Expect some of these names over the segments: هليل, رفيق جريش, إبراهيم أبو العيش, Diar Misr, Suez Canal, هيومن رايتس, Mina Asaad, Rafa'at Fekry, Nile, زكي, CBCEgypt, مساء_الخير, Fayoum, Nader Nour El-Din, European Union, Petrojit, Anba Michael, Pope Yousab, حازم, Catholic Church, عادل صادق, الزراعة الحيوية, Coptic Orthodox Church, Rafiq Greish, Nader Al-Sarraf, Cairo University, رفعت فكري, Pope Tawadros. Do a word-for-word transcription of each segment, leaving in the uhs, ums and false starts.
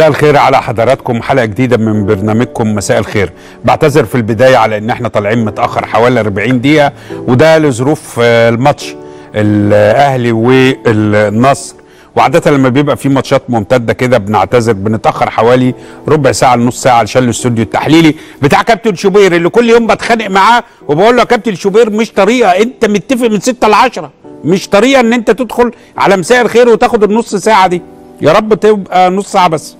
مساء الخير على حضراتكم، حلقة جديدة من برنامجكم مساء الخير. بعتذر في البداية على ان احنا طالعين متأخر حوالي أربعين دقيقة، وده لظروف الماتش الاهلي والنصر، وعادة لما بيبقى في ماتشات ممتدة كده بنعتذر بنتأخر حوالي ربع ساعة لنص ساعة علشان الاستوديو التحليلي بتاع كابتن شوبير اللي كل يوم بتخانق معاه وبقول له يا كابتن شوبير مش طريقة، انت متفق من ستة لعشرة، مش طريقة ان انت تدخل على مساء الخير وتاخد النص ساعة دي، يا رب تبقى نص ساعة بس.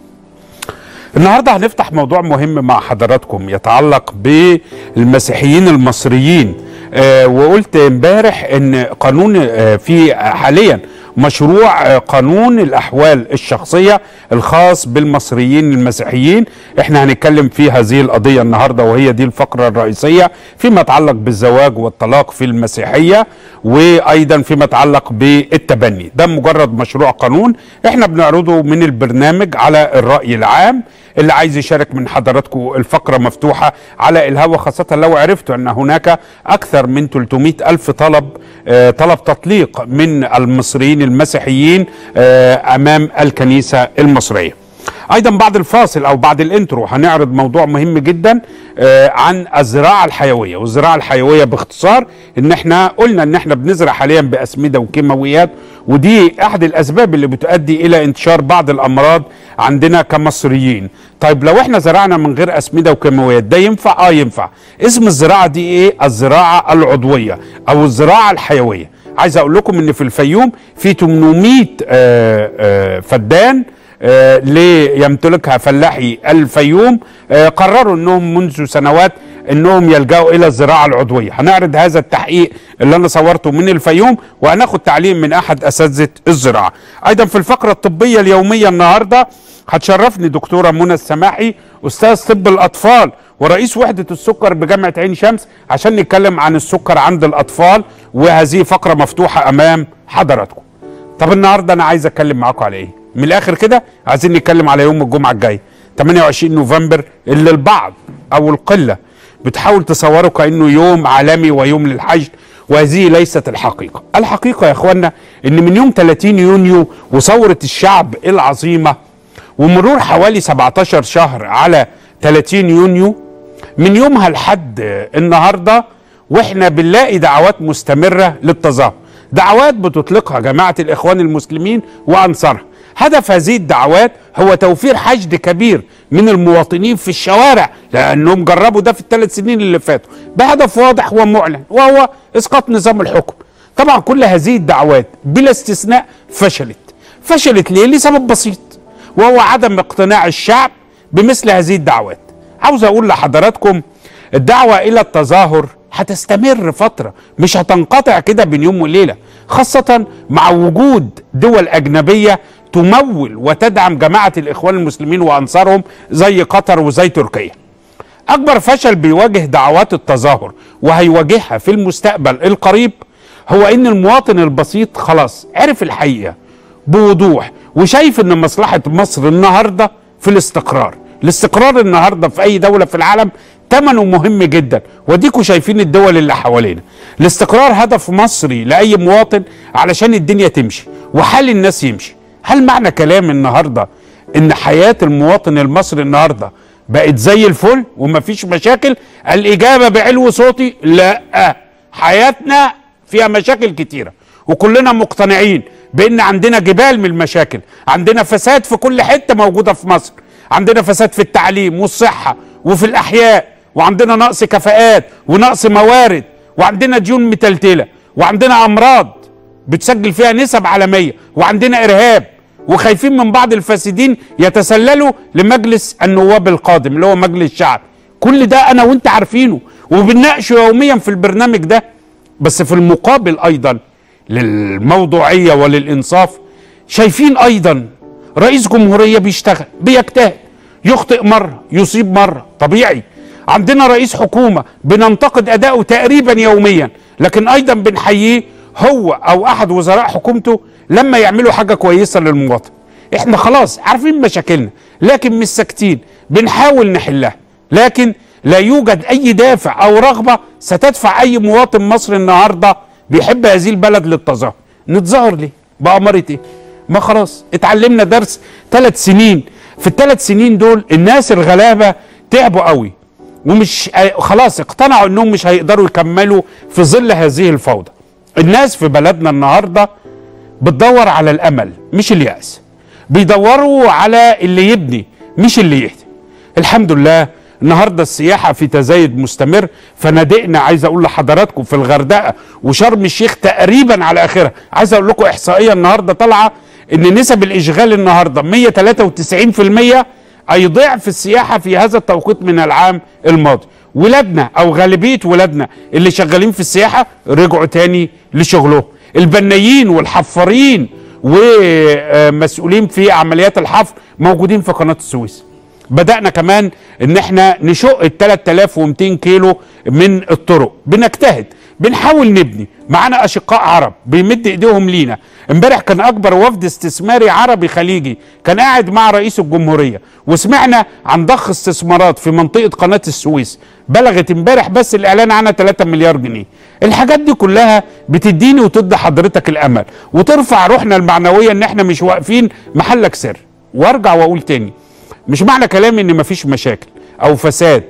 النهارده هنفتح موضوع مهم مع حضراتكم يتعلق بالمسيحيين المصريين، أه وقلت امبارح ان قانون أه في حاليا مشروع قانون الأحوال الشخصية الخاص بالمصريين المسيحيين، احنا هنتكلم في هذه القضية النهاردة وهي دي الفقرة الرئيسية فيما يتعلق بالزواج والطلاق في المسيحية، وأيضا فيما يتعلق بالتبني. ده مجرد مشروع قانون احنا بنعرضه من البرنامج على الرأي العام، اللي عايز يشارك من حضراتكم الفقرة مفتوحة على الهوا، خاصة لو عرفتوا ان هناك اكثر من ثلاثمائة ألف طلب آه طلب تطليق من المصريين المسيحيين آه امام الكنيسة المصرية. ايضا بعد الفاصل او بعد الانترو هنعرض موضوع مهم جدا آه عن الزراعة الحيوية، والزراعة الحيوية باختصار ان احنا قلنا ان احنا بنزرع حاليا باسمدة وكيماويات، ودي احد الاسباب اللي بتؤدي الى انتشار بعض الامراض عندنا كمصريين. طيب لو احنا زرعنا من غير اسمده وكيماويات ده ينفع؟ اه ينفع. اسم الزراعه دي ايه؟ الزراعه العضويه او الزراعه الحيويه. عايز اقول لكم ان في الفيوم في ثمانمائة آآ آآ فدان آآ ليمتلكها فلاحي الفيوم، قرروا انهم منذ سنوات انهم يلجأوا الى الزراعه العضويه. هنعرض هذا التحقيق اللي انا صورته من الفيوم، وهناخد تعليم من احد اساتذه الزراعه. ايضا في الفقره الطبيه اليوميه النهارده هتشرفني دكتوره منى السماحي، استاذ طب الاطفال ورئيس وحده السكر بجامعه عين شمس، عشان نتكلم عن السكر عند الاطفال، وهذه فقره مفتوحه امام حضراتكم. طب النهارده انا عايز اتكلم معاكم على ايه؟ من الاخر كده عايزين نتكلم على يوم الجمعه الجاي ثمانية وعشرين نوفمبر، اللي البعض او القله بتحاول تصوره كأنه يوم عالمي ويوم للحج، وهذه ليست الحقيقة. الحقيقة يا اخوانا ان من يوم ثلاثين يونيو وثورة الشعب العظيمة ومرور حوالي سبعة عشر شهر على ثلاثين يونيو، من يومها لحد النهاردة واحنا بنلاقي دعوات مستمرة للتظاهر، دعوات بتطلقها جماعة الاخوان المسلمين وانصارها. هدف هذه الدعوات هو توفير حشد كبير من المواطنين في الشوارع، لأنهم جربوا ده في الثلاث سنين اللي فاتوا بهدف واضح ومعلن، وهو إسقاط نظام الحكم. طبعا كل هذه الدعوات بلا استثناء فشلت. فشلت ليه؟ لسبب بسيط، وهو عدم اقتناع الشعب بمثل هذه الدعوات. عاوز أقول لحضراتكم الدعوة إلى التظاهر هتستمر فترة، مش هتنقطع كده بين يوم وليلة، خاصة مع وجود دول أجنبية تمول وتدعم جماعة الإخوان المسلمين وأنصارهم زي قطر وزي تركيا. أكبر فشل بيواجه دعوات التظاهر وهيواجهها في المستقبل القريب هو إن المواطن البسيط خلاص عرف الحقيقة بوضوح، وشايف إن مصلحة مصر النهاردة في الاستقرار. الاستقرار النهاردة في أي دولة في العالم ثمنه مهم جدا، وديكوا شايفين الدول اللي حوالينا. الاستقرار هدف مصري لأي مواطن علشان الدنيا تمشي وحال الناس يمشي. هل معنى كلام النهاردة ان حياة المواطن المصري النهاردة بقت زي الفل ومفيش مشاكل؟ الاجابة بعلو صوتي لا. حياتنا فيها مشاكل كتيرة، وكلنا مقتنعين بان عندنا جبال من المشاكل، عندنا فساد في كل حتة موجودة في مصر، عندنا فساد في التعليم والصحة وفي الاحياء، وعندنا نقص كفاءات ونقص موارد، وعندنا ديون متلتلة، وعندنا امراض بتسجل فيها نسب عالمية، وعندنا إرهاب، وخايفين من بعض الفاسدين يتسللوا لمجلس النواب القادم اللي هو مجلس الشعب. كل ده أنا وأنت عارفينه وبنناقشه يوميا في البرنامج ده. بس في المقابل أيضا للموضوعية وللإنصاف شايفين أيضا رئيس جمهورية بيشتغل، بيجتهد، يخطئ مرة يصيب مرة، طبيعي. عندنا رئيس حكومة بننتقد أداؤه تقريبا يوميا، لكن أيضا بنحييه هو أو أحد وزراء حكومته لما يعملوا حاجة كويسة للمواطن. إحنا خلاص عارفين مشاكلنا لكن مش ساكتين، بنحاول نحلها، لكن لا يوجد أي دافع أو رغبة ستدفع أي مواطن مصري النهاردة بيحب هذه البلد للتظاهر. نتظاهر ليه؟ بأمارة إيه؟ ما خلاص اتعلمنا درس ثلاث سنين، في الثلاث سنين دول الناس الغلابة تعبوا قوي ومش خلاص اقتنعوا انهم مش هيقدروا يكملوا في ظل هذه الفوضى. الناس في بلدنا النهارده بتدور على الامل مش اليأس، بيدوروا على اللي يبني مش اللي يهدي. الحمد لله النهارده السياحه في تزايد مستمر، فنادقنا عايز اقول لحضراتكم في الغردقه وشرم الشيخ تقريبا على اخرها. عايز اقول لكم احصائيه النهارده طالعه ان نسب الاشغال النهارده مئة وثلاثة وتسعين بالمئة، اي ضعف السياحه في هذا التوقيت من العام الماضي. ولادنا او غالبيه ولادنا اللي شغالين في السياحه رجعوا تاني لشغلهم. البنايين والحفارين ومسؤولين في عمليات الحفر موجودين في قناه السويس. بدأنا كمان ان احنا نشق ال ثلاثة آلاف ومئتين كيلو من الطرق، بنجتهد بنحاول نبني. معانا اشقاء عرب بيمد ايديهم لينا. امبارح كان اكبر وفد استثماري عربي خليجي كان قاعد مع رئيس الجمهوريه، وسمعنا عن ضخ استثمارات في منطقه قناه السويس بلغت امبارح بس الاعلان عنها ثلاثة مليار جنيه. الحاجات دي كلها بتديني وتدي حضرتك الامل وترفع روحنا المعنويه ان احنا مش واقفين محلك سر. وارجع واقول تاني، مش معنى كلامي ان مفيش مشاكل او فساد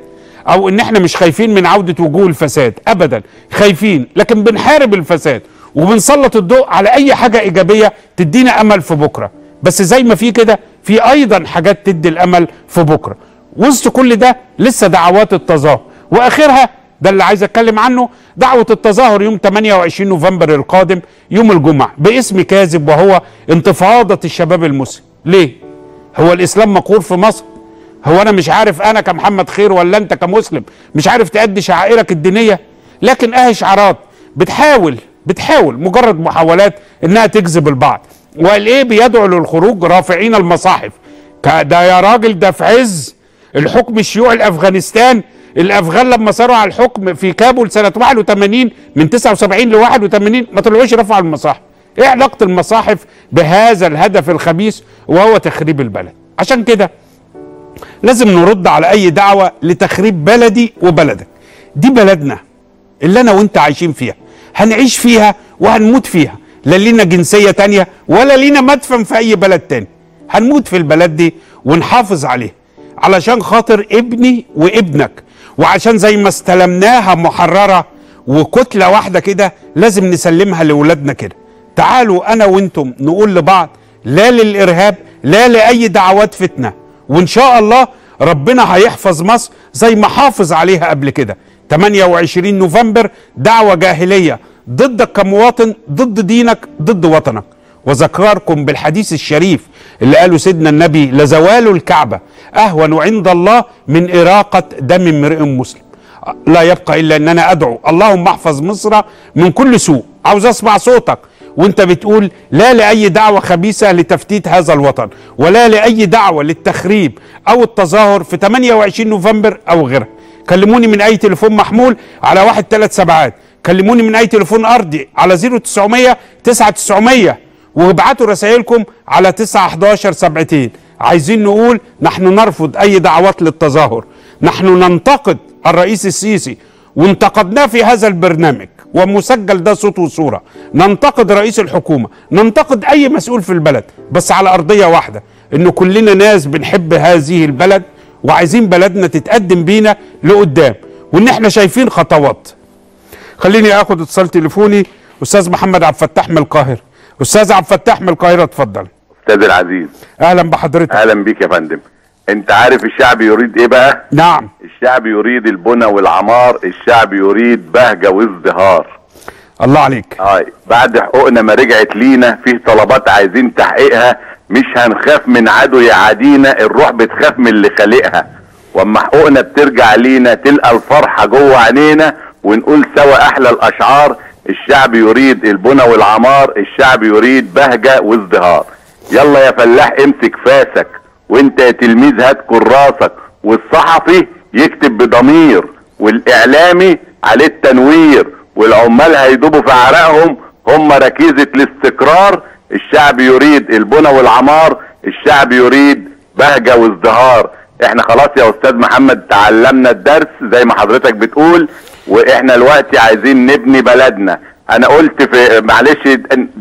او ان احنا مش خايفين من عودة وجوه الفساد ابدا، خايفين لكن بنحارب الفساد وبنسلط الضوء على اي حاجة ايجابية تدينا امل في بكرة. بس زي ما في كده في ايضا حاجات تدي الامل في بكرة. وسط كل ده لسه دعوات التظاهر، واخرها ده اللي عايز اتكلم عنه، دعوة التظاهر يوم ثمانية وعشرين نوفمبر القادم يوم الجمعة باسم كاذب وهو انتفاضة الشباب المسلم. ليه؟ هو الاسلام مقهور في مصر؟ هو انا مش عارف انا كمحمد خير ولا انت كمسلم مش عارف تأدي شعائرك الدينيه؟ لكن اهي شعارات بتحاول بتحاول مجرد محاولات انها تجذب البعض. وقال ايه؟ بيدعو للخروج رافعين المصاحف. ده يا راجل ده في عز الحكم الشيوعي لافغانستان، الافغان لما صاروا على الحكم في كابول سنه واحد وثمانين من تسعة وسبعين ل واحد وثمانين ما طلعوش رفعوا المصاحف. ايه علاقه المصاحف بهذا الهدف الخبيث وهو تخريب البلد؟ عشان كده لازم نرد على اي دعوه لتخريب بلدي وبلدك. دي بلدنا اللي انا وانت عايشين فيها، هنعيش فيها وهنموت فيها، لا لينا جنسيه تانيه ولا لينا مدفن في اي بلد تاني، هنموت في البلد دي ونحافظ عليها علشان خاطر ابني وابنك، وعشان زي ما استلمناها محرره وكتله واحده كده لازم نسلمها لاولادنا كده. تعالوا انا وانتم نقول لبعض لا للارهاب، لا لاي دعوات فتنه، وان شاء الله ربنا هيحفظ مصر زي ما حافظ عليها قبل كده. ثمانية وعشرين نوفمبر دعوة جاهلية ضدك كمواطن، ضد دينك، ضد وطنك. وذكركم بالحديث الشريف اللي قاله سيدنا النبي لزوال الكعبة أهون عند الله من إراقة دم امرئ مسلم. لا يبقى إلا أن أنا أدعو اللهم احفظ مصر من كل سوء. عاوز أسمع صوتك وانت بتقول لا لأي دعوة خبيثة لتفتيت هذا الوطن، ولا لأي دعوة للتخريب أو التظاهر في ثمانية وعشرين نوفمبر أو غيره. كلموني من أي تليفون محمول على واحد ثلاث سبعات، كلموني من أي تليفون أرضي على صفر تسعمية تسعة تسعمية، وابعتوا رسائلكم على تسعة واحد واحد سبعتين. عايزين نقول نحن نرفض أي دعوات للتظاهر، نحن ننتقد الرئيس السيسي وانتقدناه في هذا البرنامج ومسجل ده صوت وصورة، ننتقد رئيس الحكومة، ننتقد أي مسؤول في البلد، بس على أرضية واحدة، إن كلنا ناس بنحب هذه البلد وعايزين بلدنا تتقدم بينا لقدام، وإن إحنا شايفين خطوات. خليني آخد اتصال تليفوني أستاذ محمد عبد الفتاح من القاهرة. أستاذ عبد الفتاح من القاهرة اتفضل. أستاذ العزيز أهلا بحضرتك. أهلا بيك يا فندم. انت عارف الشعب يريد ايه بقى؟ نعم. الشعب يريد البنى والعمار، الشعب يريد بهجه وازدهار. الله عليك. اه بعد حقوقنا ما رجعت لينا فيه طلبات عايزين تحقيقها، مش هنخاف من عدو يعادينا، الروح بتخاف من اللي خالقها. واما حقوقنا بترجع لينا تلقى الفرحه جوه عينينا ونقول سوا احلى الاشعار. الشعب يريد البنى والعمار، الشعب يريد بهجه وازدهار. يلا يا فلاح امسك فاسك، وانت يا تلميذ هات كراسك، والصحفي يكتب بضمير، والاعلامي عليه التنوير، والعمال هيدوبوا في عرقهم، هم ركيزة الاستقرار. الشعب يريد البنى والعمار، الشعب يريد بهجة وازدهار. احنا خلاص يا استاذ محمد تعلمنا الدرس زي ما حضرتك بتقول، واحنا دلوقتي عايزين نبني بلدنا. انا قلت في معلش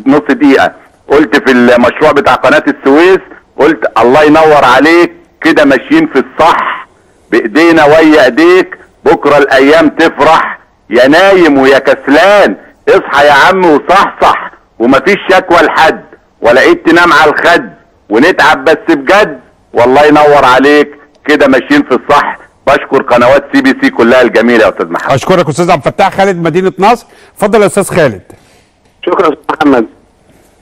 نص دقيقة، قلت في المشروع بتاع قناة السويس، قلت الله ينور عليك كده ماشيين في الصح، بايدينا ويا ايديك، بكرة الايام تفرح، يا نايم ويا كسلان اصحى يا عم وصحصح، ومفيش شكوى لحد، ولا عيد تنام على الخد، ونتعب بس بجد. والله ينور عليك كده ماشيين في الصح. بشكر قنوات سي بي سي كلها الجميله يا استاذ محمد. اشكرك استاذ عبد الفتاح خالد مدينه نصر. اتفضل يا استاذ خالد. شكرا يا استاذ محمد.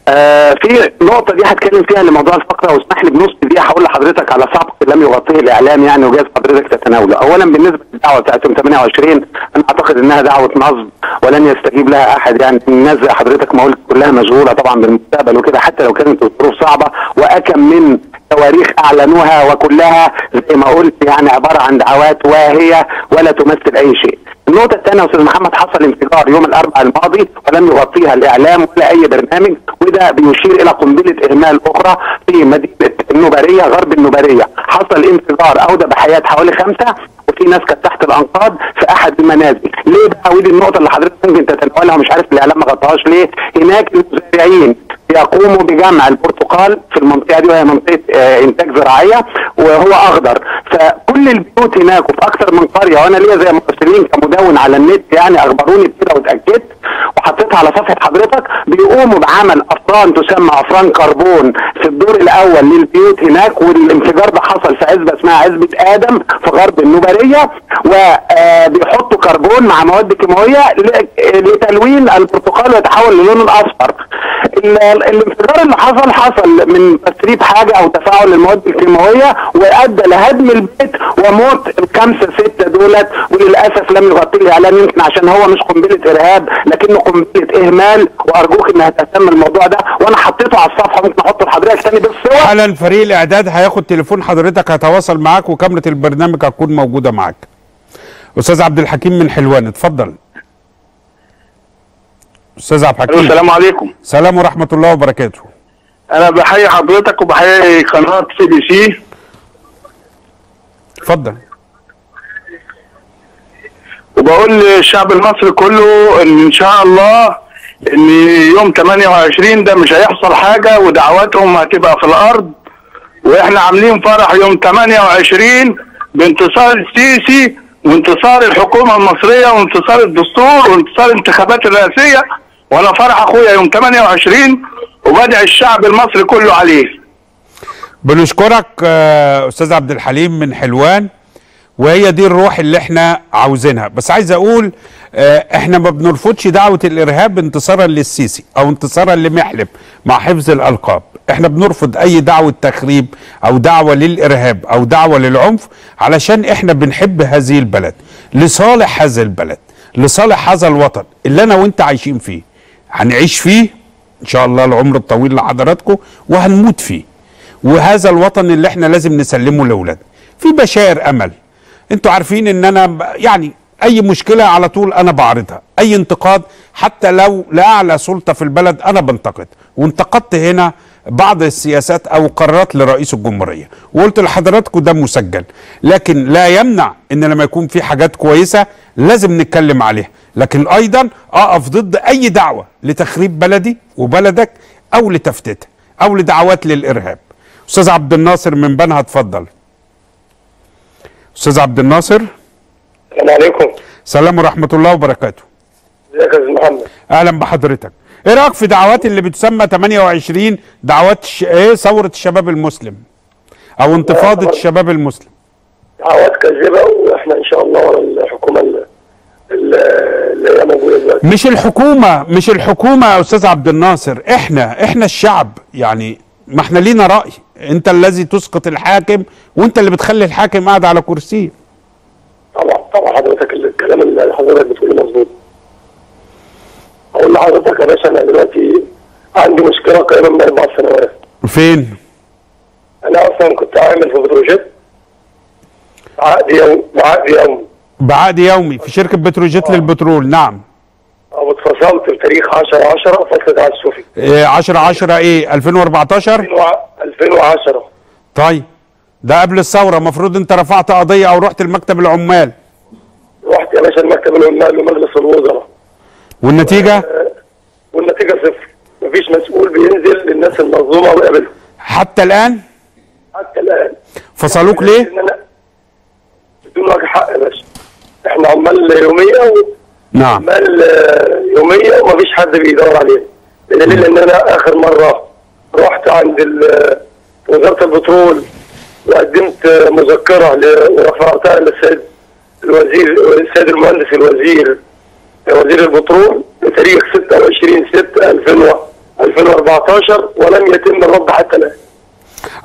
آه في النقطه دي هتكلم فيها لموضوع الفقره، واسمح لي بنص دقيقه هقول لحضرتك على سبق لم يغطيه الاعلام يعني وجايز حضرتك تتناوله. اولا بالنسبه للدعوه بتاعت يوم ثمانية وعشرين، انا اعتقد انها دعوه نصب ولن يستجيب لها احد. يعني الناس زي حضرتك ما قلت كلها مشغوله طبعا بالمستقبل وكده، حتى لو كانت الظروف صعبه، واكم من تواريخ اعلنوها وكلها زي ما قلت يعني عباره عن دعوات واهيه ولا تمثل اي شيء. النقطه الثانيه يا استاذ محمد، حصل انفجار يوم الاربعاء الماضي ولم يغطيها الاعلام ولا اي برنامج، وده بيشير الى قنبله اهمال اخرى في مدينه النبريه غرب النبريه. حصل انفجار اودى بحياه حوالي خمسه، وفي ناس كانت تحت الانقاض في احد المنازل. ليه بقى؟ ودي النقطه اللي حضرتك ممكن تتناولها ومش عارف الاعلام ما غطاهاش ليه. هناك المزارعين بيقوموا بجمع البرتقال في المنطقه دي، وهي منطقه آه انتاج زراعيه وهو اخضر، فكل البيوت هناك وفي اكثر من قريه، وانا ليا زي مراسلين كمدون على النت يعني اخبروني بكده واتاكدت وحطيتها على صفحه حضرتك، بيقوموا بعمل افران تسمى افران كربون في الدور الاول للبيوت هناك. والانفجار ده حصل في عزبه اسمها عزبه ادم في غرب النبريه، وبيحطوا كربون مع مواد كيماويه لتلوين البرتقال ويتحول للون الاصفر. الانفجار اللي حصل حصل من تسريب حاجه او تفاعل المواد الكيماويه، وادى لهدم البيت وموت الخمسه سته دولت، وللاسف لم يغطيه الاعلام يمكن عشان هو مش قنبله ارهاب لكنه قنبله اهمال، وارجوك انها تهتم الموضوع ده. وانا حطيته على الصفحه، ممكن احطه لحضرتك ثاني بالصور. حالا فريق الاعداد هياخد تليفون حضرتك، هيتواصل معاك وكاميرا البرنامج هتكون موجوده معاك. استاذ عبد الحكيم من حلوان، اتفضل. استاذ عبد الحكيم، السلام عليكم. السلام ورحمه الله وبركاته. انا بحيي حضرتك وبحيي قناه سي بي سي. اتفضل. وبقول للشعب المصري كله ان ان شاء الله ان يوم ثمانية وعشرين ده مش هيحصل حاجه، ودعواتهم هتبقى في الارض، واحنا عاملين فرح يوم ثمانية وعشرين بانتصار السيسي وانتصار الحكومه المصريه وانتصار الدستور وانتصار الانتخابات الرئاسيه. وانا فرح اخويا يوم ثمانية وعشرين وبدعي الشعب المصري كله عليه. بنشكرك استاذ عبد الحليم من حلوان، وهي دي الروح اللي احنا عاوزينها. بس عايز اقول احنا ما بنرفضش دعوه الارهاب انتصارا للسيسي او انتصارا لمحلم مع حفظ الالقاب. احنا بنرفض اي دعوه تخريب او دعوه للارهاب او دعوه للعنف، علشان احنا بنحب هذه البلد لصالح هذا البلد، لصالح هذا الوطن اللي انا وانت عايشين فيه، هنعيش فيه ان شاء الله العمر الطويل لحضراتكم، وهنموت فيه. وهذا الوطن اللي احنا لازم نسلمه لاولادنا. في بشائر امل، انتوا عارفين ان انا يعني اي مشكله على طول انا بعرضها، اي انتقاد حتى لو لاعلى سلطه في البلد انا بنتقد، وانتقدت هنا بعض السياسات او قرارات لرئيس الجمهوريه، وقلت لحضراتكم ده مسجل، لكن لا يمنع ان لما يكون في حاجات كويسه لازم نتكلم عليها، لكن ايضا اقف ضد اي دعوه لتخريب بلدي وبلدك او لتفتيتها او لدعوات للارهاب. استاذ عبد الناصر من بنها، اتفضل. استاذ عبد الناصر، السلام عليكم. السلام ورحمه الله وبركاته. ازيك يا استاذ محمد؟ اهلا بحضرتك. ايه رايك في دعوات اللي بتسمى ثمانية وعشرين دعوات ش... ايه ثوره الشباب المسلم او انتفاضه الشباب المسلم؟ دعوات كاذبه، واحنا ان شاء الله الحكومه اللي, اللي هي موجوده دلوقتي، مش الحكومه مش الحكومه يا استاذ عبد الناصر، احنا احنا الشعب. يعني ما احنا لينا راي، انت الذي تسقط الحاكم وانت اللي بتخلي الحاكم قاعد على كرسيه. طبعا طبعا حضرتك الكلام اللي حضرتك بتقوله مظبوط. اقول لحضرتك يا باشا انا دلوقتي عندي مشكله قريبه من اربع سنوات. فين؟ انا اصلا كنت عامل في بتروجيت، بعقد يوم بعقد يومي بعقد يومي في شركه بتروجيت آه. للبترول. نعم. او اتفصلت بتاريخ عشرة عشرة فصلت على السوفي. ايه عشرة عشرة ايه؟ ألفين وأربعتاشر؟ ألفين وعشرة. طيب ده قبل الثوره، المفروض انت رفعت قضيه او رحت لمكتب العمال. رحت يا باشا لمكتب العمال ومجلس الوزراء. والنتيجه؟ آه والنتيجه صفر، مفيش مسؤول بينزل للناس المنظومه ويقابلهم. حتى الان؟ حتى الان. فصلوك ليه؟ ان انا بدون وجه حق يا باشا. احنا عمال يوميه و... نعم. عمال يوميه ومفيش حد بيدور علينا. بدليل ان انا اخر مره رحت عند ال... وزاره البترول وقدمت مذكره ل... ورفعتها للسيد الوزير السيد المهندس الوزير وزير البترول بتاريخ ستة وعشرين ستة ألفين وأربعتاشر ولم يتم الرد حتى الان.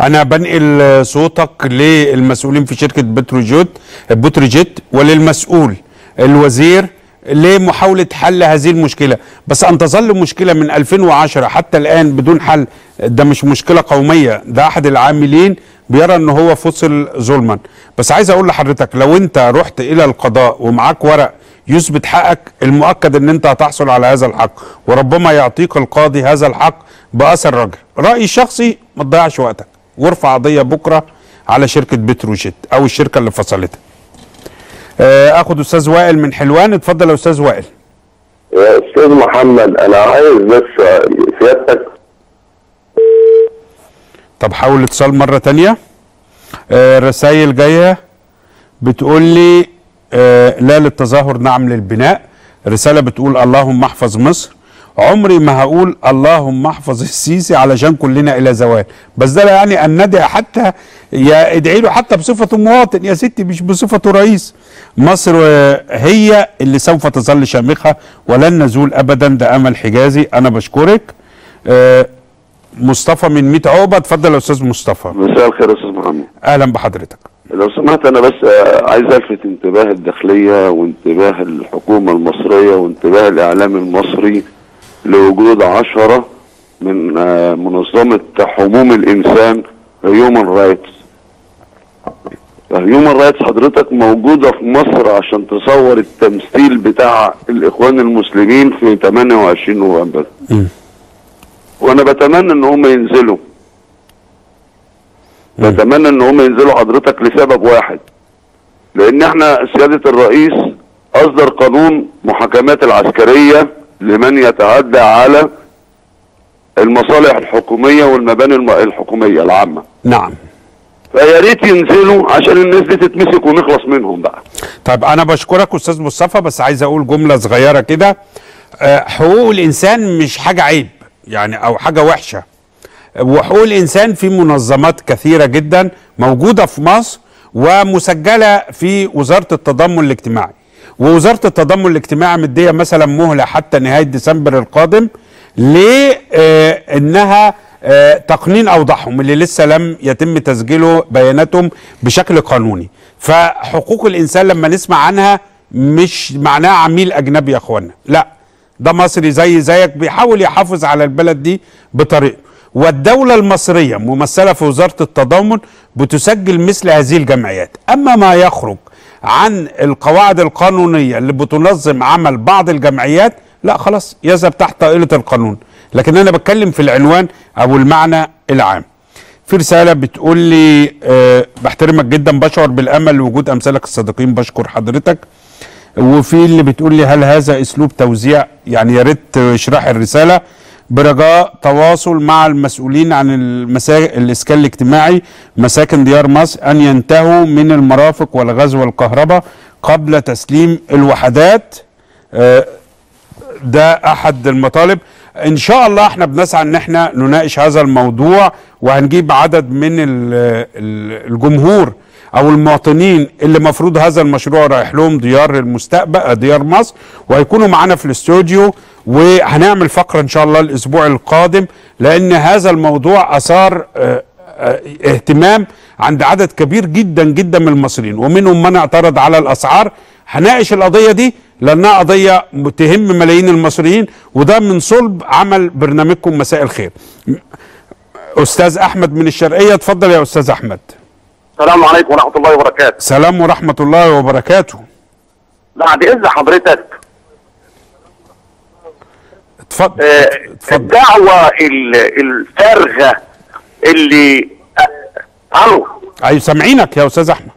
أنا بنقل صوتك للمسؤولين في شركة بتروجيت بتروجيت وللمسؤول الوزير لمحاولة حل هذه المشكلة، بس أن تظل مشكلة من ألفين وعشرة حتى الآن بدون حل، ده مش مشكلة قومية، ده أحد العاملين بيرى أنه هو فصل ظلما. بس عايز أقول لحضرتك لو أنت رحت إلى القضاء ومعاك ورق يثبت حقك، المؤكد ان انت هتحصل على هذا الحق، وربما يعطيك القاضي هذا الحق باثر رجع. رايي الشخصي ما تضيعش وقتك وارفع قضيه بكره على شركه بتروجيت او الشركه اللي فصلتها. اخد استاذ وائل من حلوان. اتفضل يا استاذ وائل. يا استاذ محمد انا عايز بس سيادتك. طب حاول الاتصال مره ثانيه. الرسايل جايه بتقول لي آه لا للتظاهر نعم للبناء. رسالة بتقول اللهم احفظ مصر. عمري ما هقول اللهم احفظ السيسي علشان كلنا الى زوال، بس ده لا يعني ان ندعي حتى يدعي له حتى بصفته مواطن يا ستي مش بصفته رئيس. مصر هي اللي سوف تظل شامخة ولن نزول ابدا، ده امل حجازي. انا بشكرك. آه مصطفى من مية عقبة. اتفضل يا استاذ مصطفى. مساء الخير يا استاذ محمد. اهلا بحضرتك. لو سمحت انا بس عايز الفت انتباه الداخليه وانتباه الحكومه المصريه وانتباه الاعلام المصري لوجود عشرة من منظمه حموم الانسان هيومن رايتس. هيومن رايتس حضرتك موجوده في مصر عشان تصور التمثيل بتاع الاخوان المسلمين في تمنية وعشرين نوفمبر. وانا بتمنى ان هم ينزلوا. بتمنى ان هم ينزلوا حضرتك لسبب واحد، لان احنا سيادة الرئيس اصدر قانون محاكمات العسكرية لمن يتعدى على المصالح الحكومية والمباني الحكومية العامة. نعم. فيا ريت ينزلوا عشان الناس دي تتمسك ونخلص منهم بقى. طيب انا بشكرك استاذ مصطفى، بس عايز اقول جملة صغيرة كده. حقوق الانسان مش حاجة عيب يعني او حاجة وحشة، وحقوق الإنسان في منظمات كثيرة جدا موجودة في مصر ومسجلة في وزارة التضامن الاجتماعي، ووزارة التضامن الاجتماعي مدية مثلا مهلة حتى نهاية ديسمبر القادم لأنها تقنين أوضحهم اللي لسه لم يتم تسجيله بياناتهم بشكل قانوني. فحقوق الإنسان لما نسمع عنها مش معناها عميل أجنبي يا أخوانا، لا ده مصري زي زيك بيحاول يحافظ على البلد دي بطريقته. والدولة المصرية ممثلة في وزارة التضامن بتسجل مثل هذه الجمعيات. أما ما يخرج عن القواعد القانونية اللي بتنظم عمل بعض الجمعيات لا خلاص يذهب تحت طائلة القانون، لكن أنا بتكلم في العنوان أو المعنى العام. في رسالة بتقول لي أه بحترمك جدا، بشعر بالأمل لوجود أمثالك الصادقين، بشكر حضرتك. وفي اللي بتقول لي هل هذا أسلوب توزيع؟ يعني يا ريت اشرح الرسالة. برجاء تواصل مع المسؤولين عن المسا... الاسكان الاجتماعي مساكن ديار مصر ان ينتهوا من المرافق والغاز والكهرباء قبل تسليم الوحدات. ده احد المطالب. ان شاء الله احنا بنسعى ان احنا نناقش هذا الموضوع وهنجيب عدد من الجمهور او المواطنين اللي مفروض هذا المشروع رايح لهم ديار المستقبل ديار مصر، وهيكونوا معانا في الاستوديو وهنعمل فقره ان شاء الله الاسبوع القادم، لان هذا الموضوع اثار اهتمام عند عدد كبير جدا جدا من المصريين، ومنهم من اعترض على الاسعار. هناقش القضيه دي لانها قضيه تهم ملايين المصريين، وده من صلب عمل برنامجكم مساء الخير. استاذ احمد من الشرقيه. اتفضل يا استاذ احمد. السلام عليكم ورحمة الله وبركاته. سلام ورحمة الله وبركاته. بعد إذن حضرتك. اتفضل. اه اتفضل. الدعوة الفارغة اللي ألو. أيوة سامعينك يا أستاذ أحمد.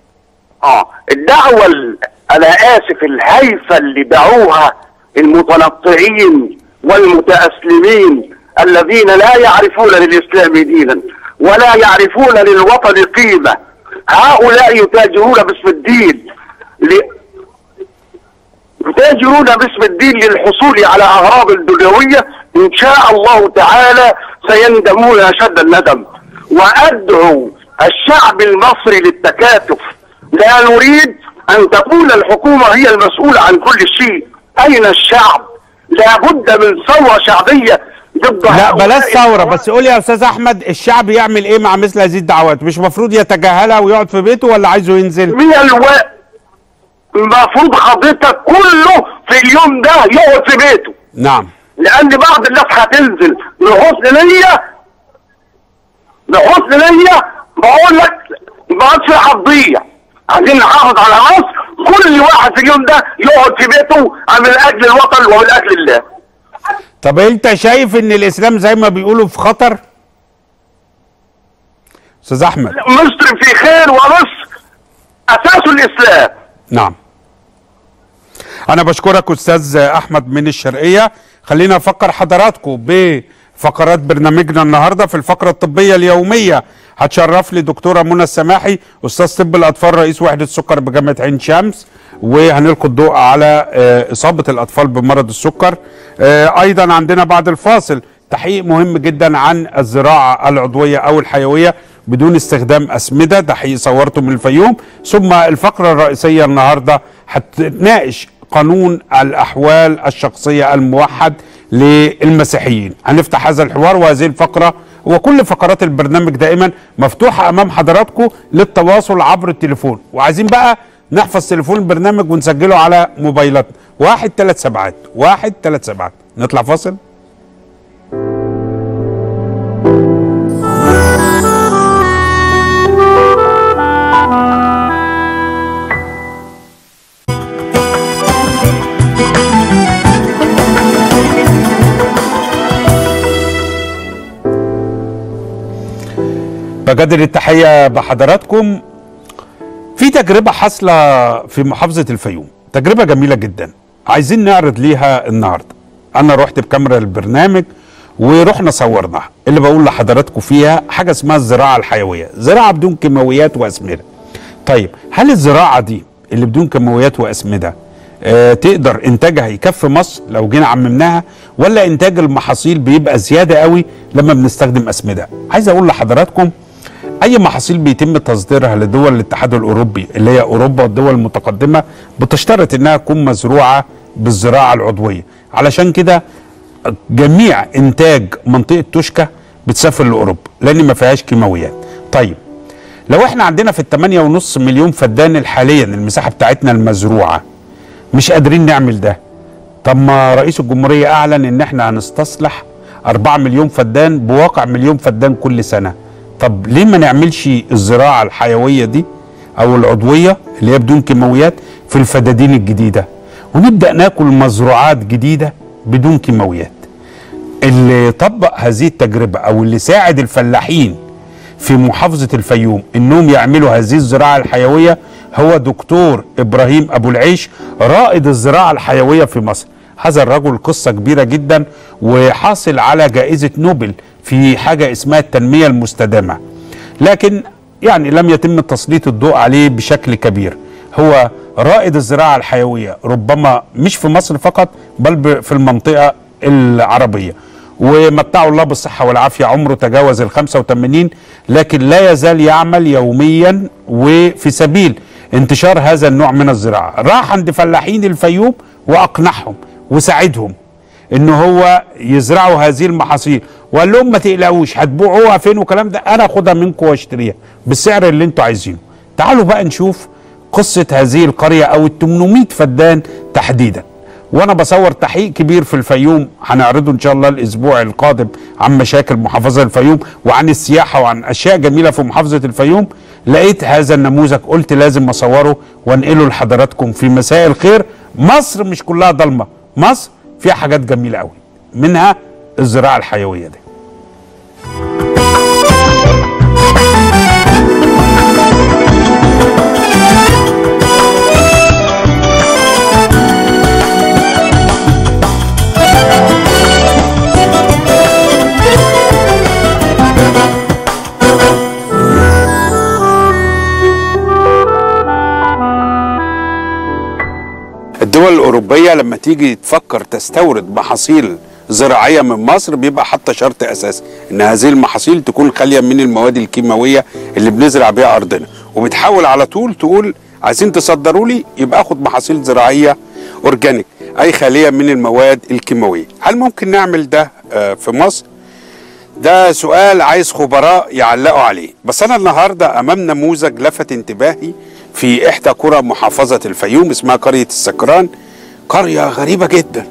أه الدعوة ال... أنا آسف الهيفة اللي دعوها المتنطعين والمتأسلمين الذين لا يعرفون للإسلام دينا ولا يعرفون للوطن قيمة، هؤلاء يتاجرون باسم الدين ل... يتاجرون باسم الدين للحصول على أغراض دنيوية. إن شاء الله تعالى سيندمون أشد الندم. وأدعو الشعب المصري للتكاتف. لا نريد أن تكون الحكومة هي المسؤولة عن كل شيء. أين الشعب؟ لابد من ثورة شعبية ضد لا بلاش ثورة، بس قول يا أستاذ أحمد الشعب يعمل إيه مع مثل هذه الدعوات؟ مش المفروض يتجاهلها ويقعد في بيته ولا عايزه ينزل؟ من الوقت المفروض حضرتك كله في اليوم ده يقعد في بيته. نعم. لأن بعض الناس هتنزل بحسن نية بحسن نية بقول لك ما عادش هتضيع. عايزين نحافظ على مصر، كل واحد في اليوم ده يقعد في بيته من اجل الوطن ومن اجل الله. طب انت شايف ان الاسلام زي ما بيقولوا في خطر؟ استاذ احمد مصر في خير ومصر اساسه الاسلام. نعم. انا بشكرك استاذ احمد من الشرقيه. خلينا نفكر حضراتكم ب فقرات برنامجنا النهارده. في الفقره الطبيه اليوميه هتشرف لي دكتوره منى السماحي استاذ طب الاطفال رئيس وحده السكر بجامعه عين شمس، وهنلقي الضوء على اصابه الاطفال بمرض السكر. ايضا عندنا بعد الفاصل تحقيق مهم جدا عن الزراعه العضويه او الحيويه بدون استخدام اسمده، ده حقيقي صورته من الفيوم. ثم الفقره الرئيسيه النهارده هتناقش قانون الأحوال الشخصية الموحد للمسيحيين. هنفتح هذا الحوار وهذه الفقرة وكل فقرات البرنامج دائما مفتوحة أمام حضراتكم للتواصل عبر التليفون، وعايزين بقى نحفظ تليفون البرنامج ونسجله على موبايلاتنا واحد ثلاثة سبعات واحد ثلاثة سبعات. نطلع فاصل. بجدل التحية بحضراتكم. في تجربة حاصلة في محافظة الفيوم، تجربة جميلة جدا عايزين نعرض ليها النهاردة. أنا رحت بكاميرا البرنامج ورحنا صورناها. اللي بقول لحضراتكم فيها حاجة اسمها الزراعة الحيوية، زراعة بدون كيماويات وأسمدة. طيب هل الزراعة دي اللي بدون كيماويات وأسمدة آه تقدر انتاجها يكفي مصر لو جينا عممناها، ولا انتاج المحاصيل بيبقى زيادة قوي لما بنستخدم أسمدة؟ عايز أقول لحضراتكم اي محاصيل بيتم تصديرها لدول الاتحاد الاوروبي اللي هي اوروبا والدول المتقدمه بتشترط انها تكون مزروعه بالزراعه العضويه. علشان كده جميع انتاج منطقه توشكا بتسافر لاوروبا لان ما فيهاش كيماويات. طيب لو احنا عندنا في الثمانية ونص مليون فدان حاليا المساحه بتاعتنا المزروعه مش قادرين نعمل ده، طب ما رئيس الجمهوريه اعلن ان احنا هنستصلح أربعة مليون فدان بواقع مليون فدان كل سنه. طب ليه ما نعملش الزراعه الحيويه دي او العضويه اللي هي بدون كيماويات في الفدادين الجديده ونبدا ناكل مزروعات جديده بدون كيماويات؟ اللي طبق هذه التجربه او اللي ساعد الفلاحين في محافظه الفيوم انهم يعملوا هذه الزراعه الحيويه هو دكتور ابراهيم ابو العيش رائد الزراعه الحيويه في مصر. هذا الرجل قصه كبيره جدا وحاصل على جائزه نوبل في حاجة اسمها التنمية المستدامة، لكن يعني لم يتم تسليط الضوء عليه بشكل كبير. هو رائد الزراعة الحيوية ربما مش في مصر فقط بل في المنطقة العربية، ومتعه الله بالصحة والعافية. عمره تجاوز ال خمسة وثمانين لكن لا يزال يعمل يوميا وفي سبيل انتشار هذا النوع من الزراعة. راح عند فلاحين الفيوم وأقنعهم وساعدهم ان هو يزرعوا هذه المحاصيل وقال لهم ما تقلقوش هتبيعوها فين والكلام ده، انا اخدها منكم واشتريها بالسعر اللي انتوا عايزينه. تعالوا بقى نشوف قصه هذه القريه او ال ثمانمائة فدان تحديدا. وانا بصور تحقيق كبير في الفيوم هنعرضه ان شاء الله الاسبوع القادم عن مشاكل محافظه الفيوم وعن السياحه وعن اشياء جميله في محافظه الفيوم. لقيت هذا النموذج قلت لازم اصوره وانقله لحضراتكم في مساء الخير. مصر مش كلها ضلمه، مصر فيها حاجات جميله قوي، منها الزراعه الحيويه دي. الدول الأوروبية لما تيجي تفكر تستورد محاصيل زراعية من مصر بيبقى حاطة شرط أساسي إن هذه المحاصيل تكون خالية من المواد الكيماوية اللي بنزرع بيها أرضنا، وبتحاول على طول تقول عايزين تصدروا لي يبقى آخد محاصيل زراعية أورجانيك، أي خالية من المواد الكيماوية. هل ممكن نعمل ده في مصر؟ ده سؤال عايز خبراء يعلقوا عليه، بس أنا النهاردة أمام نموذج لفت انتباهي في إحدى قرى محافظة الفيوم اسمها قرية السكران. قرية غريبة جدا،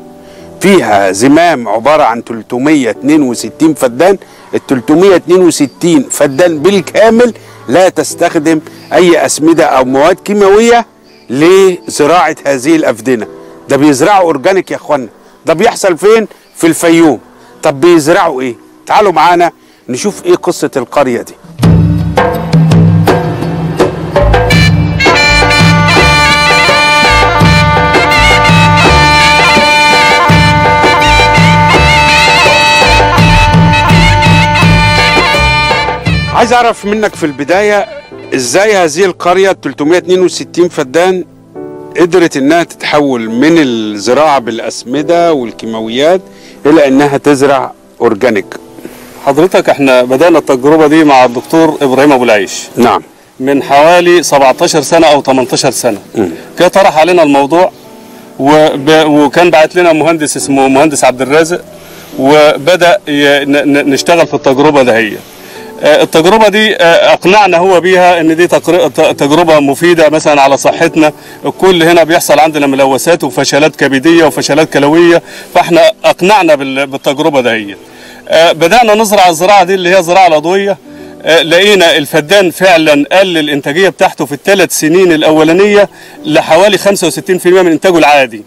فيها زمام عبارة عن ثلاثمائة واثنين وستين فدان، ال ثلاثمائة واثنين وستين فدان بالكامل لا تستخدم أي أسمدة أو مواد كيماوية لزراعة هذه الأفدنة. ده بيزرعوا أورجانيك يا إخوانا، ده بيحصل فين؟ في الفيوم. طب بيزرعوا إيه؟ تعالوا معانا نشوف إيه قصة القرية دي. عايز اعرف منك في البدايه ازاي هذه القريه ثلاثمائة واثنين وستين فدان قدرت انها تتحول من الزراعه بالاسمده والكيماويات الى انها تزرع اورجانيك. حضرتك احنا بدانا التجربه دي مع الدكتور ابراهيم ابو العيش. نعم. من حوالي سبعتاشر سنه او تمنتاشر سنه. كان طرح علينا الموضوع وب... وكان بعت لنا مهندس اسمه مهندس عبد الرازق وبدا ي... ن... نشتغل في التجربه ده. هي التجربة دي أقنعنا هو بيها إن دي تجربة مفيدة مثلا على صحتنا، الكل هنا بيحصل عندنا ملوثات وفشلات كبدية وفشلات كلوية، فإحنا أقنعنا بالتجربة دهية. بدأنا نزرع الزراعة دي اللي هي زراعة العضوية، لقينا الفدان فعلا قل الإنتاجية بتاعته في الثلاث سنين الأولانية لحوالي خمسة وستين بالمئة من إنتاجه العادي.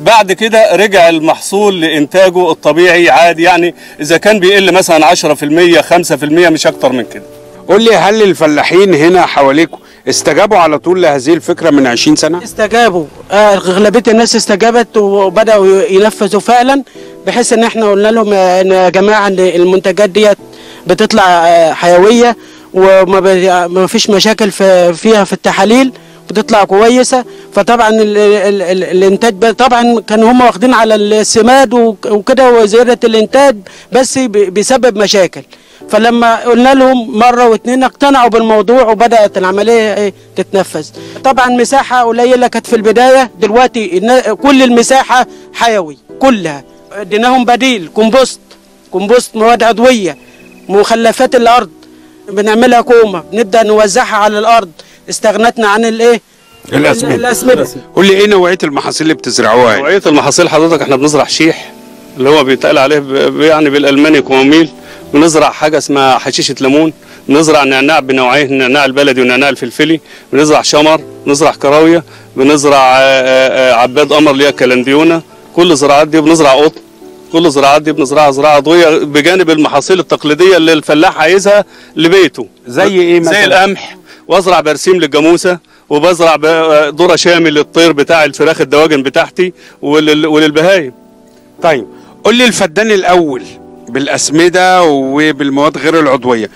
بعد كده رجع المحصول لإنتاجه الطبيعي عادي، يعني إذا كان بيقل مثلا عشرة بالمئة خمسة بالمئة مش أكتر من كده. قول لي، هل الفلاحين هنا حواليكم استجابوا على طول لهذه الفكرة من عشرين سنة؟ استجابوا، أغلبية الناس استجابت وبدأوا ينفذوا فعلا، بحيث إن إحنا قلنا لهم يا جماعة إن المنتجات ديت بتطلع حيوية وما فيش مشاكل فيها في التحاليل، بتطلع كويسه. فطبعا ال ال ال الانتاج طبعا كانوا هم واخدين على السماد وكده وزياده الانتاج، بس بيسبب مشاكل. فلما قلنا لهم مره واثنين اقتنعوا بالموضوع وبدات العمليه تتنفذ. طبعا مساحه قليله كانت في البدايه، دلوقتي كل المساحه حيوي كلها. اديناهم بديل كومبوست، كومبوست مواد عضويه، مخلفات الارض بنعملها كومه نبدا نوزعها على الارض. استغنتنا عن الايه؟ الاسمده. الاسمده. قول لي ايه نوعيه المحاصيل اللي بتزرعوها؟ نوعيه المحاصيل حضرتك احنا بنزرع شيح اللي هو بيتقال عليه يعني بالالماني كوماميل، بنزرع حاجه اسمها حشيشه ليمون، بنزرع نعناع بنوعيه، النعناع البلدي والنعناع الفلفلي، بنزرع شمر، بنزرع كراويه، بنزرع عباد قمر اللي هي الكلنديونه. كل الزراعات دي بنزرع قطن، كل الزراعات دي بنزرعها زراعه عضويه بجانب المحاصيل التقليديه اللي الفلاح عايزها لبيته. زي ايه مثلا؟ زي القمح، وازرع برسيم للجاموسه، وبزرع ذره شامل للطير بتاع الفراخ الدواجن بتاعتي وللبهايم. طيب قول لي، الفدان الاول بالاسمده وبالمواد غير العضويه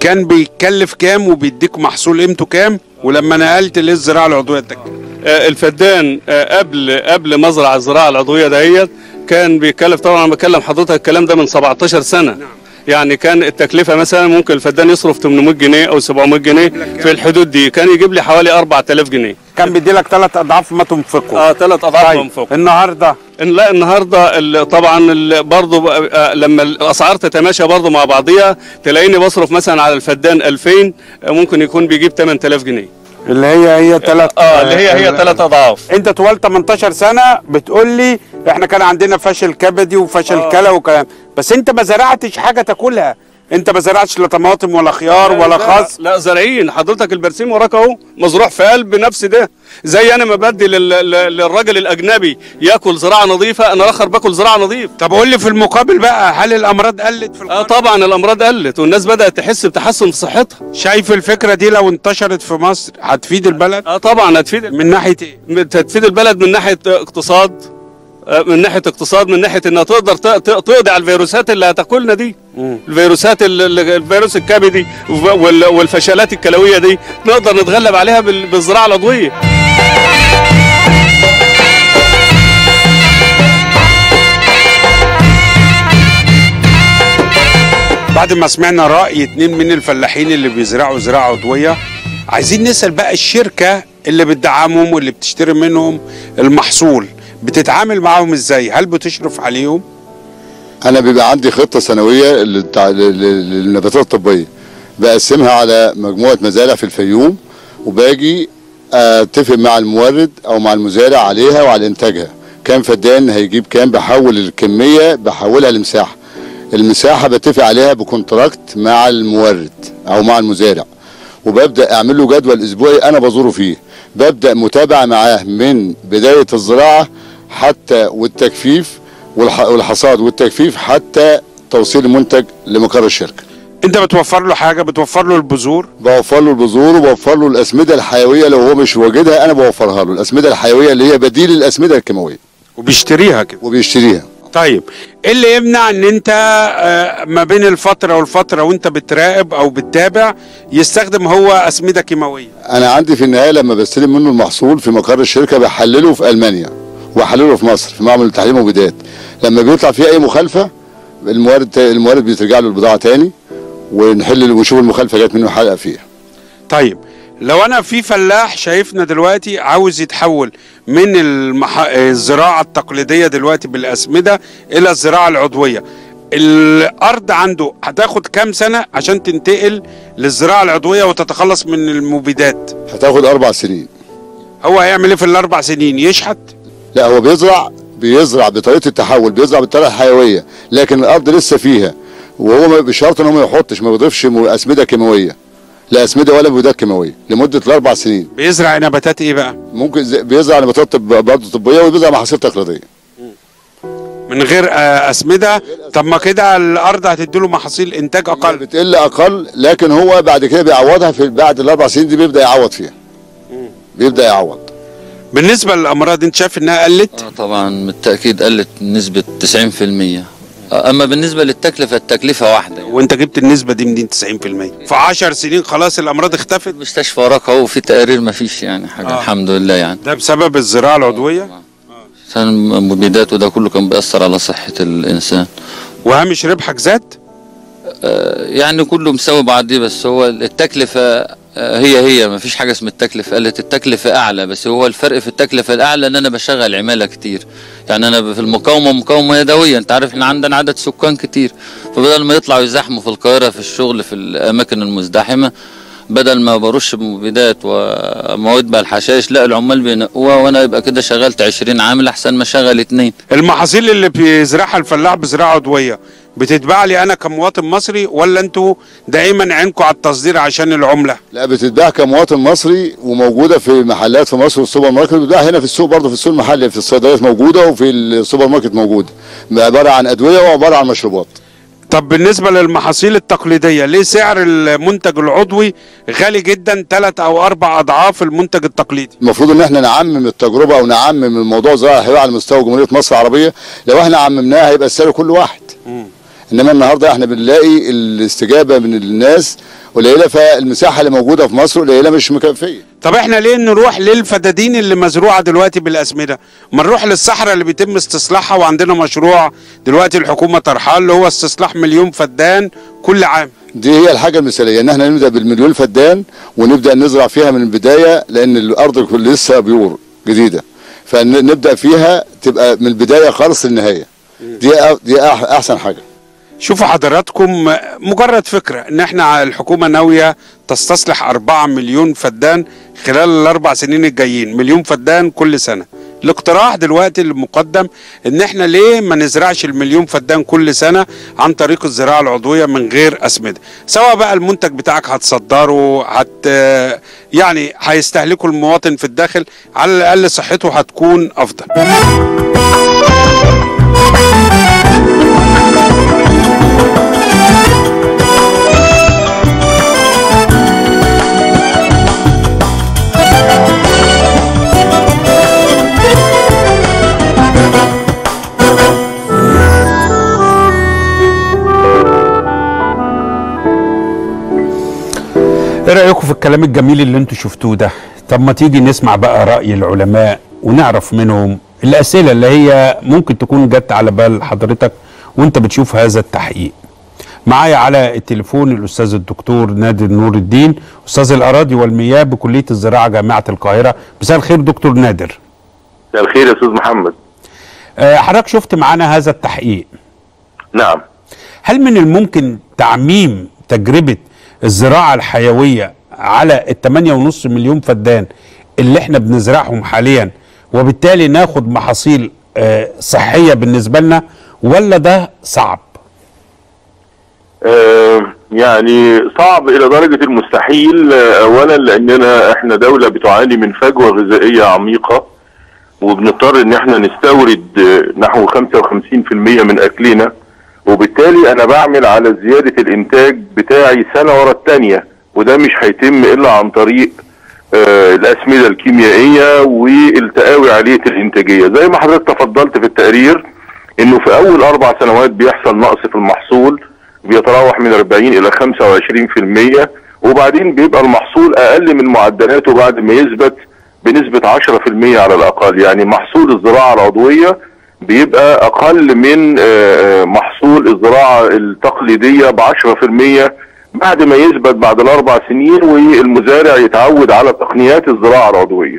كان بيتكلف كام وبيديك محصول قيمته كام؟ ولما نقلت للزراعه العضويه ده الفدان قبل قبل ما ازرع الزراعه العضويه دهيت كان بيتكلف، طبعا انا بكلم حضرتك الكلام ده من سبعتاشر سنه. نعم. يعني كان التكلفه مثلا ممكن الفدان يصرف ثمنمائة جنيه او سبعمائة جنيه، في الحدود دي كان يجيب لي حوالي أربعة آلاف جنيه. كان بيدي لك ثلاث اضعاف ما تنفقه. اه ثلاث اضعاف ما تنفقه. طيب. النهارده لا النهارده طبعا برضه لما الاسعار تتماشى برضه مع بعضيها تلاقيني بصرف مثلا على الفدان ألفين ممكن يكون بيجيب ثمانية آلاف جنيه، اللي هي هي ثلاث اه اللي هي هي ثلاث اضعاف. انت طوال تمنتاشر سنه بتقول لي احنا كان عندنا فشل كبدي وفشل كلى وكلام، بس انت ما زرعتش حاجه تاكلها، انت ما زرعتش لا طماطم ولا خيار ولا خس. لا زارعين حضرتك، البرسيم وراك اهو مزروع في قلب نفس ده. زي انا ما بدي للراجل الاجنبي ياكل زراعه نظيفه، انا الاخر باكل زراعه نظيفه. طب قول لي في المقابل بقى، هل الامراض قلت في القرى؟ اه طبعا الامراض قلت، والناس بدات تحس بتحسن في صحتها. شايف الفكره دي لو انتشرت في مصر هتفيد البلد؟ اه طبعا هتفيد. من ناحيه ايه؟ هتفيد البلد من ناحيه اقتصاد، من ناحيه اقتصاد من ناحيه انها تقدر تقضي على الفيروسات اللي هتاكلنا دي. مم. الفيروسات، الفيروس الكبدي والفشلات الكلويه دي نقدر نتغلب عليها بالزراعه العضويه. بعد ما سمعنا راي اتنين من الفلاحين اللي بيزرعوا زراعه عضويه، عايزين نسال بقى الشركه اللي بتدعمهم واللي بتشتري منهم المحصول بتتعامل معاهم ازاي؟ هل بتشرف عليهم؟ انا بيبقى عندي خطه سنويه للنباتات الطبيه، بقسمها على مجموعه مزارع في الفيوم، وباجي اتفق مع المورد او مع المزارع عليها وعلى انتاجها، كام فدان هيجيب كام، بحول الكميه بحولها لمساحه، المساحه بتفق عليها بكونتراكت مع المورد او مع المزارع، وببدا اعمل له جدول اسبوعي انا بزوره فيه، ببدا متابعه معاه من بدايه الزراعه حتى والتجفيف والحصاد والتجفيف حتى توصيل المنتج لمقر الشركه. انت بتوفر له حاجه؟ بتوفر له البذور؟ بوفر له البذور وبوفر له الاسمده الحيويه لو هو مش واجدها، انا بوفرها له الاسمده الحيويه اللي هي بديل الاسمده الكيماويه، وبيشتريها كده وبيشتريها. طيب ايه اللي يمنع ان انت ما بين الفتره والفتره وانت بتراقب او بتتابع يستخدم هو اسمده كيماويه؟ انا عندي في النهايه لما بستلم منه المحصول في مقر الشركه بحلله في المانيا وحلله في مصر في معمل التحليل والمبيدات، لما بيطلع فيه اي مخالفه الموارد الموارد بيترجع له البضاعه تاني ونحل ونشوف المخالفه جت منه حلقه فيها. طيب لو انا في فلاح شايفنا دلوقتي عاوز يتحول من المح... الزراعه التقليديه دلوقتي بالاسمده الى الزراعه العضويه، الارض عنده هتاخد كام سنه عشان تنتقل للزراعه العضويه وتتخلص من المبيدات؟ هتاخد اربع سنين. هو هيعمل ايه في الاربع سنين؟ يشحت؟ لا، هو بيزرع بيزرع بطريقه التحول، بيزرع بالطريقه الحيويه، لكن الارض لسه فيها، وهو بشرط ان هو ما يحطش ما بيضيفش اسمده كيماويه، لا اسمده ولا مبيدات كيماويه لمده الاربع سنين. بيزرع نباتات ايه بقى؟ ممكن بيزرع نباتات برضه طبيه، وبيزرع محاصيل تقليديه من غير اسمده. طب ما كده الارض هتديله محاصيل انتاج اقل، بتقل اقل، لكن هو بعد كده بيعوضها في بعد الاربع سنين دي، بيبدا يعوض فيها. مم. بيبدا يعوض. بالنسبه للامراض انت شايف انها قلت؟ اه طبعا بالتاكيد قلت بنسبه تسعين في المية. اما بالنسبه للتكلفه، التكلفه واحده يعني. وانت جبت النسبه دي منين تسعين في المية؟ في عشر سنين خلاص الامراض اختفت؟ مستشفى راقه اهو، في تقارير ما فيش يعني حاجه. آه. الحمد لله يعني. ده بسبب الزراعه العضويه؟ عشان آه. المبيدات وده كله كان بيأثر على صحه الانسان. وهامش ربحك زاد؟ آه يعني كله مساوي بعضيه، بس هو التكلفه هي هي، ما فيش حاجه اسمها التكلفه قالت، التكلفه اعلى، بس هو الفرق في التكلفه الاعلى ان انا بشغل عماله كتير، يعني انا في المقاومه مقاومه يدويه، انت عارف احنا عندنا عدد سكان كتير، فبدل ما يطلعوا يزاحموا في القاهره في الشغل في الاماكن المزدحمه، بدل ما برش بمبيدات ومواد بقى الحشائش، لا العمال بينقوها، وانا يبقى كده شغلت عشرين عامل احسن ما اشغل اتنين. المحاصيل اللي بيزرعها الفلاح بزراعه عضويه بتتباع لي انا كمواطن مصري، ولا انتوا دايما عينكم على التصدير عشان العمله؟ لا بتتباع كمواطن مصري، وموجوده في محلات في مصر والسوبر ماركت، بتتباع هنا في السوق برضه، في السوق المحلي، في الصيدليات موجوده، وفي السوبر ماركت موجوده، عباره عن ادويه وعباره عن مشروبات. طب بالنسبه للمحاصيل التقليديه، ليه سعر المنتج العضوي غالي جدا ثلاث او اربع اضعاف المنتج التقليدي؟ المفروض ان احنا نعمم التجربه او نعمم الموضوع زراعه الحيوي على مستوى جمهوريه مصر العربيه، لو احنا عممناها هيبقى السعر كل واحد. م. انما النهارده احنا بنلاقي الاستجابه من الناس قليله، فالمساحه اللي موجوده في مصر قليله مش مكفيه. طب احنا ليه نروح للفدادين اللي مزروعه دلوقتي بالاسمده؟ ما نروح للصحراء اللي بيتم استصلاحها، وعندنا مشروع دلوقتي الحكومه طرحاه اللي هو استصلاح مليون فدان كل عام. دي هي الحاجه المثاليه، ان احنا نبدا بالمليون فدان ونبدا نزرع فيها من البدايه، لان الارض لسه بيور جديده، فنبدا فيها تبقى من البدايه خالص للنهايه. دي دي احسن حاجه. شوفوا حضراتكم، مجرد فكرة ان احنا الحكومة ناوية تستصلح اربعة مليون فدان خلال الاربع سنين الجايين، مليون فدان كل سنة. الاقتراح دلوقتي المقدم ان احنا ليه ما نزرعش المليون فدان كل سنه عن طريق الزراعه العضويه من غير اسمده، سواء بقى المنتج بتاعك هتصدره هت يعني هيستهلكه المواطن في الداخل، على الاقل صحته هتكون افضل. ايه رأيكم في الكلام الجميل اللي انتوا شفتوه ده؟ طب ما تيجي نسمع بقى رأي العلماء ونعرف منهم الأسئلة اللي هي ممكن تكون جت على بال حضرتك وانت بتشوف هذا التحقيق. معايا على التليفون الأستاذ الدكتور نادر نور الدين، أستاذ الأراضي والمياه بكلية الزراعة جامعة القاهرة. مساء الخير دكتور نادر. مساء الخير يا أستاذ محمد. أه حضرتك شفت معانا هذا التحقيق. نعم. هل من الممكن تعميم تجربة الزراعة الحيوية على الثمانية ونص مليون فدان اللي احنا بنزرعهم حاليا وبالتالي ناخد محاصيل صحية بالنسبة لنا، ولا ده صعب؟ آه يعني صعب الى درجة المستحيل. اولا لاننا احنا دولة بتعاني من فجوة غذائية عميقة، وبنضطر ان احنا نستورد نحو خمسة وخمسين بالمئة من اكلنا، وبالتالي انا بعمل على زيادة الانتاج بتاعي سنة ورا التانية، وده مش هيتم الا عن طريق آه الاسمدة الكيميائية والتقاوي عالية الانتاجية. زي ما حضرتك تفضلت في التقرير انه في اول اربع سنوات بيحصل نقص في المحصول بيتراوح من أربعين الى خمسة وعشرين بالمئة، وبعدين بيبقى المحصول اقل من معدلاته بعد ما يثبت بنسبة عشرة بالمئة على الاقل. يعني محصول الزراعة العضوية بيبقى اقل من محصول الزراعه التقليديه ب عشرة بالمئة بعد ما يثبت بعد الاربع سنين، والمزارع يتعود على تقنيات الزراعه العضويه.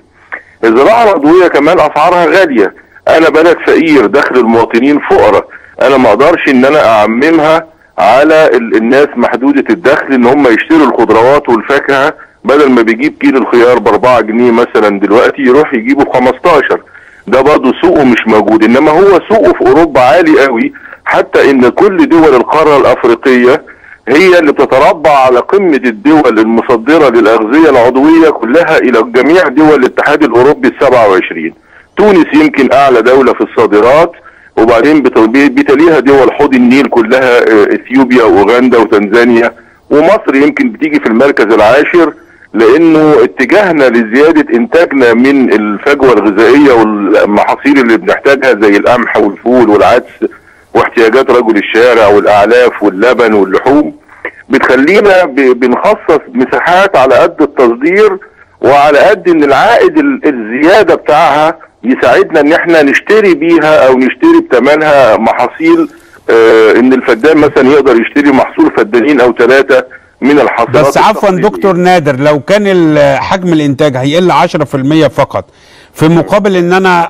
الزراعه العضويه كمان اسعارها غاليه، انا بلد فقير، دخل المواطنين فقراء، انا ما اقدرش ان انا اعممها على الناس محدوده الدخل ان هم يشتروا الخضروات والفاكهه. بدل ما بيجيب كيلو الخيار ب أربعة جنيه مثلا دلوقتي، يروح يجيبه ب خمستاشر، ده برضه سوقه مش موجود. انما هو سوقه في اوروبا عالي قوي، حتى ان كل دول القاره الافريقيه هي اللي بتتربع على قمه الدول المصدره للاغذيه العضويه كلها الى جميع دول الاتحاد الاوروبي السبعة وعشرين. تونس يمكن اعلى دوله في الصادرات، وبعدين بتليها دول حوض النيل كلها، اثيوبيا واوغندا وتنزانيا، ومصر يمكن بتيجي في المركز العاشر، لانه اتجاهنا لزياده انتاجنا من الفجوه الغذائيه والمحاصيل اللي بنحتاجها زي القمح والفول والعدس واحتياجات رجل الشارع والاعلاف واللبن واللحوم، بتخلينا بنخصص مساحات على قد التصدير وعلى قد ان العائد الزياده بتاعها يساعدنا ان احنا نشتري بيها او نشتري بثمنها محاصيل. آه ان الفدان مثلا يقدر يشتري محصول فدانين او ثلاثه من الحصاد. بس عفوا دكتور نادر، لو كان حجم الانتاج هيقل عشرة بالمئة فقط في مقابل ان انا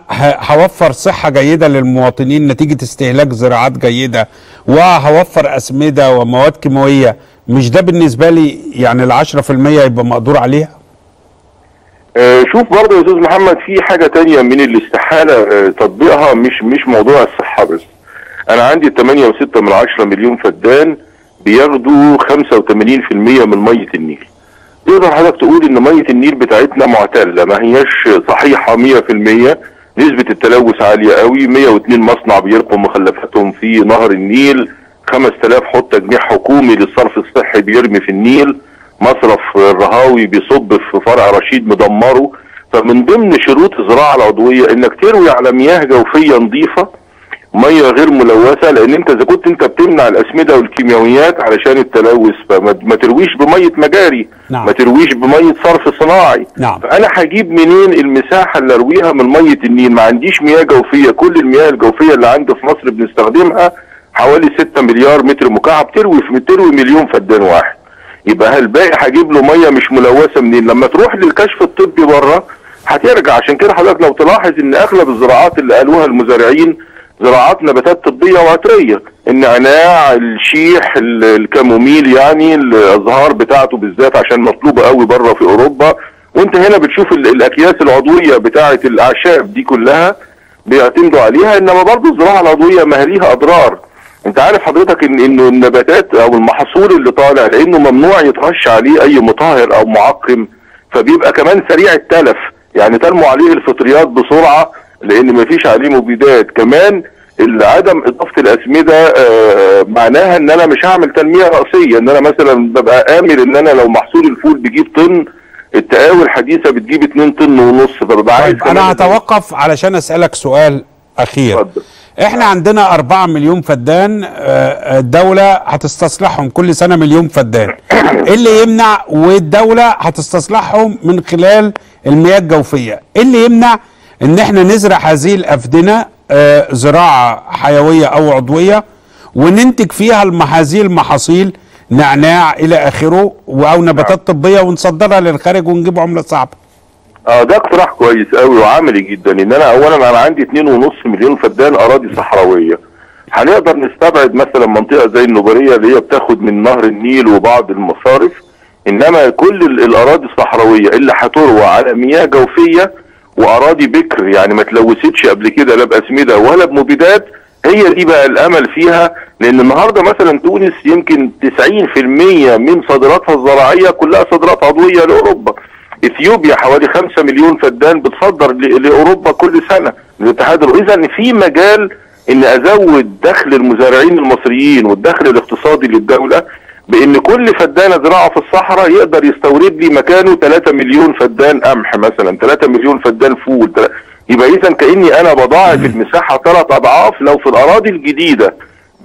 هوفر صحه جيده للمواطنين نتيجه استهلاك زراعات جيده، وهوفر اسمده ومواد كيماويه، مش ده بالنسبه لي يعني ال عشرة بالمئة يبقى مقدور عليها؟ آه شوف برضه يا استاذ محمد، في حاجه تانية من الاستحاله آه تطبيقها، مش مش موضوع الصحه بس. انا عندي ثمانية وستة من عشرة مليون فدان بياخدوا خمسة وثمانين بالمئة من ميه النيل. تقدر حضرتك تقول ان ميه النيل بتاعتنا معتله، ما هياش صحيحه مية بالمئة، نسبه التلوث عاليه قوي، مية واتنين مصنع بيرقوا مخلفاتهم في نهر النيل، خمسة آلاف حطه جنيه حكومي للصرف الصحي بيرمي في النيل، مصرف الرهاوي بيصب في فرع رشيد مدمره. فمن ضمن شروط الزراعه العضويه انك تروي على مياه جوفيه نظيفه، ميه غير ملوثه، لان انت اذا كنت انت بتمنع الاسمده والكيماويات علشان التلوث، فما ترويش بميه مجاري. نعم. ما ترويش بميه صرف صناعي. نعم. فانا هجيب منين المساحه اللي ارويها من ميه النيل؟ ما عنديش مياه جوفيه، كل المياه الجوفيه اللي عندي في مصر بنستخدمها حوالي ستة مليار متر مكعب، تروي في تروي مليون فدان واحد، يبقى الباقي هجيب له ميه مش ملوثه منين؟ لما تروح للكشف الطبي بره هترجع. عشان كده حضرتك لو تلاحظ ان اغلب الزراعات اللي قالوها المزارعين زراعات نباتات طبيه وعطريه، النعناع، الشيح، الكاموميل، يعني الازهار بتاعته بالذات عشان مطلوبه قوي بره في اوروبا، وانت هنا بتشوف الاكياس العضويه بتاعه الاعشاب دي كلها بيعتمدوا عليها، انما برضه الزراعه العضويه ما ليها اضرار. انت عارف حضرتك ان انه النباتات او المحصول اللي طالع لانه ممنوع يترش عليه اي مطهر او معقم، فبيبقى كمان سريع التلف، يعني تنمو عليه الفطريات بسرعه لان ما فيش عليه مبيدات. كمان عدم اضافه الاسمده معناها ان انا مش هعمل تنميه راسيه، ان انا مثلا ببقى امل ان انا لو محصول الفول بيجيب طن، التقاوي الحديثه بتجيب اتنين طن ونص، فببقى عايز. انا هتوقف علشان اسالك سؤال اخير. فضل. احنا عندنا اربعة مليون فدان، الدولة هتستصلحهم كل سنة مليون فدان، ايه اللي يمنع، والدولة هتستصلحهم من خلال المياه الجوفية، ايه اللي يمنع ان احنا نزرع هذه الافدنة زراعة حيوية او عضوية وننتج فيها هذه المحاصيل، نعناع الى اخره او نباتات طبية ونصدرها للخارج ونجيب عملة صعبة؟ اه ده اقتراح كويس قوي وعملي جدا. ان انا اولا انا عندي اتنين ونص مليون فدان اراضي صحراويه، هنقدر نستبعد مثلا منطقه زي النوبريه اللي هي بتاخد من نهر النيل وبعض المصارف، انما كل الاراضي الصحراويه اللي هتروى على مياه جوفيه واراضي بكر يعني ما تلوثتش قبل كده لا باسمده ولا بمبيدات، هي دي بقى الامل فيها. لان النهارده مثلا تونس يمكن تسعين في المية من صادراتها الزراعيه كلها صادرات عضويه لاوروبا، اثيوبيا حوالي خمسة مليون فدان بتصدر لاوروبا كل سنه للاتحاد الاوروبي. اذا في مجال ان ازود دخل المزارعين المصريين والدخل الاقتصادي للدوله بان كل فدان زراعه في الصحراء يقدر يستورد لي مكانه تلاتة مليون فدان قمح مثلا، تلاتة مليون فدان فول. يبقى اذا كاني انا بضاعف المساحه ثلاث اضعاف لو في الاراضي الجديده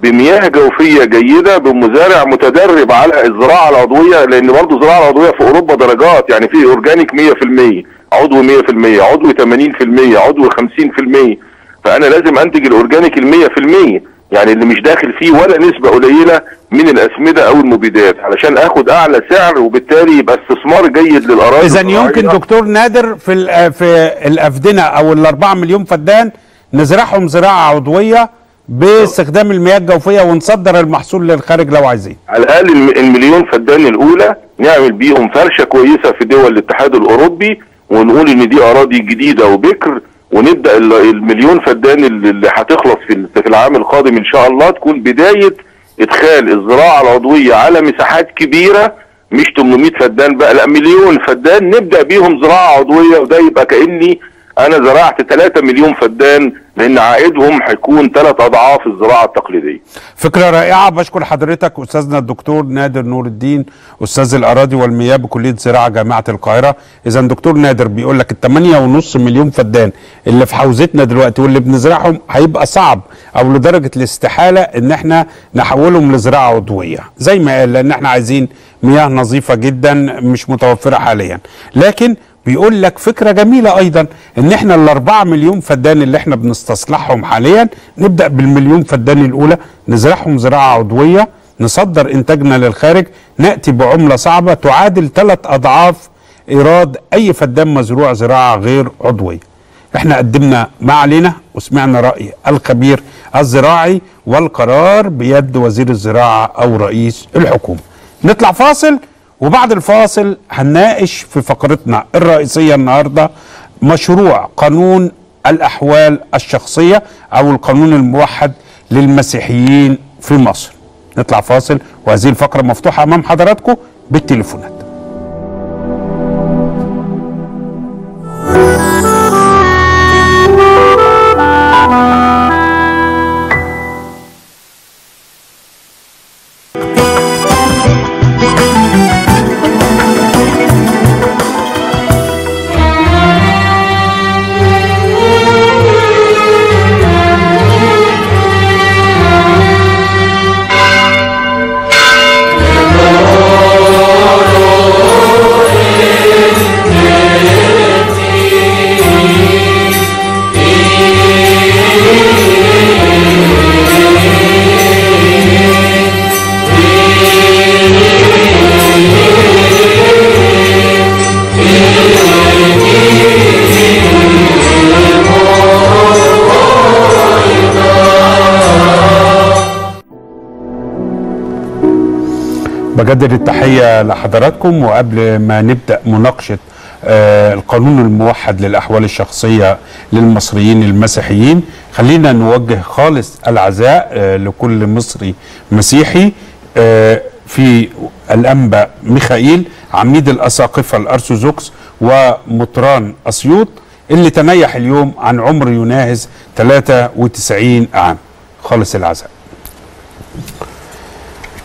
بمياه جوفيه جيده بمزارع متدرب على الزراعه العضويه، لان برضه الزراعه العضويه في اوروبا درجات، يعني في اورجانيك مية في المية، عضو مية في المية، عضو تمانين في المية، عضو خمسين في المية، فانا لازم انتج الاورجانيك المية في المية يعني اللي مش داخل فيه ولا نسبه قليله من الاسمده او المبيدات علشان اخد اعلى سعر، وبالتالي يبقى استثمار جيد للاراضي. اذا يمكن دكتور نادر في في الافدنه او الاربعة مليون فدان نزرعهم زراعه عضويه باستخدام المياه الجوفيه ونصدر المحصول للخارج لو عايزين. على الاقل المليون فدان الاولى نعمل بيهم فرشه كويسه في دول الاتحاد الاوروبي ونقول ان دي اراضي جديده وبكر، ونبدا المليون فدان اللي هتخلص في العام القادم ان شاء الله تكون بدايه ادخال الزراعه العضويه على مساحات كبيره، مش تمنمية فدان بقى، لا مليون فدان نبدا بيهم زراعه عضويه، وده يبقى كاني انا زرعت تلاتة مليون فدان لان عائدهم هيكون ثلاث اضعاف الزراعه التقليديه. فكره رائعه. بشكر حضرتك استاذنا الدكتور نادر نور الدين استاذ الاراضي والمياه بكليه زراعه جامعه القاهره. اذا دكتور نادر بيقول لك التمانية ونص مليون فدان اللي في حوزتنا دلوقتي واللي بنزرعهم هيبقى صعب او لدرجه الاستحاله ان احنا نحولهم لزراعه عضويه زي ما قال، لان احنا عايزين مياه نظيفه جدا مش متوفره حاليا. لكن بيقول لك فكرة جميلة أيضا إن إحنا الأربعة مليون فدان اللي إحنا بنستصلحهم حاليا نبدأ بالمليون فدان الأولى نزرعهم زراعة عضوية، نصدر إنتاجنا للخارج، نأتي بعملة صعبة تعادل ثلاث أضعاف إيراد أي فدان مزروع زراعة غير عضوية. إحنا قدمنا ما علينا وسمعنا رأي الخبير الزراعي، والقرار بيد وزير الزراعة أو رئيس الحكومة. نطلع فاصل، وبعد الفاصل هنناقش في فقرتنا الرئيسية النهاردة مشروع قانون الأحوال الشخصية أو القانون الموحد للمسيحيين في مصر. نطلع فاصل، وهذه الفقرة مفتوحة أمام حضراتكم بالتليفونات. بجدد التحية لحضراتكم، وقبل ما نبدأ مناقشة القانون الموحد للأحوال الشخصية للمصريين المسيحيين. خلينا نوجه خالص العزاء لكل مصري مسيحي في الأنبا ميخائيل عميد الأساقفة الأرثوذكس ومطران أسيوط اللي تنيح اليوم عن عمر يناهز ثلاثة وتسعين عام. خالص العزاء.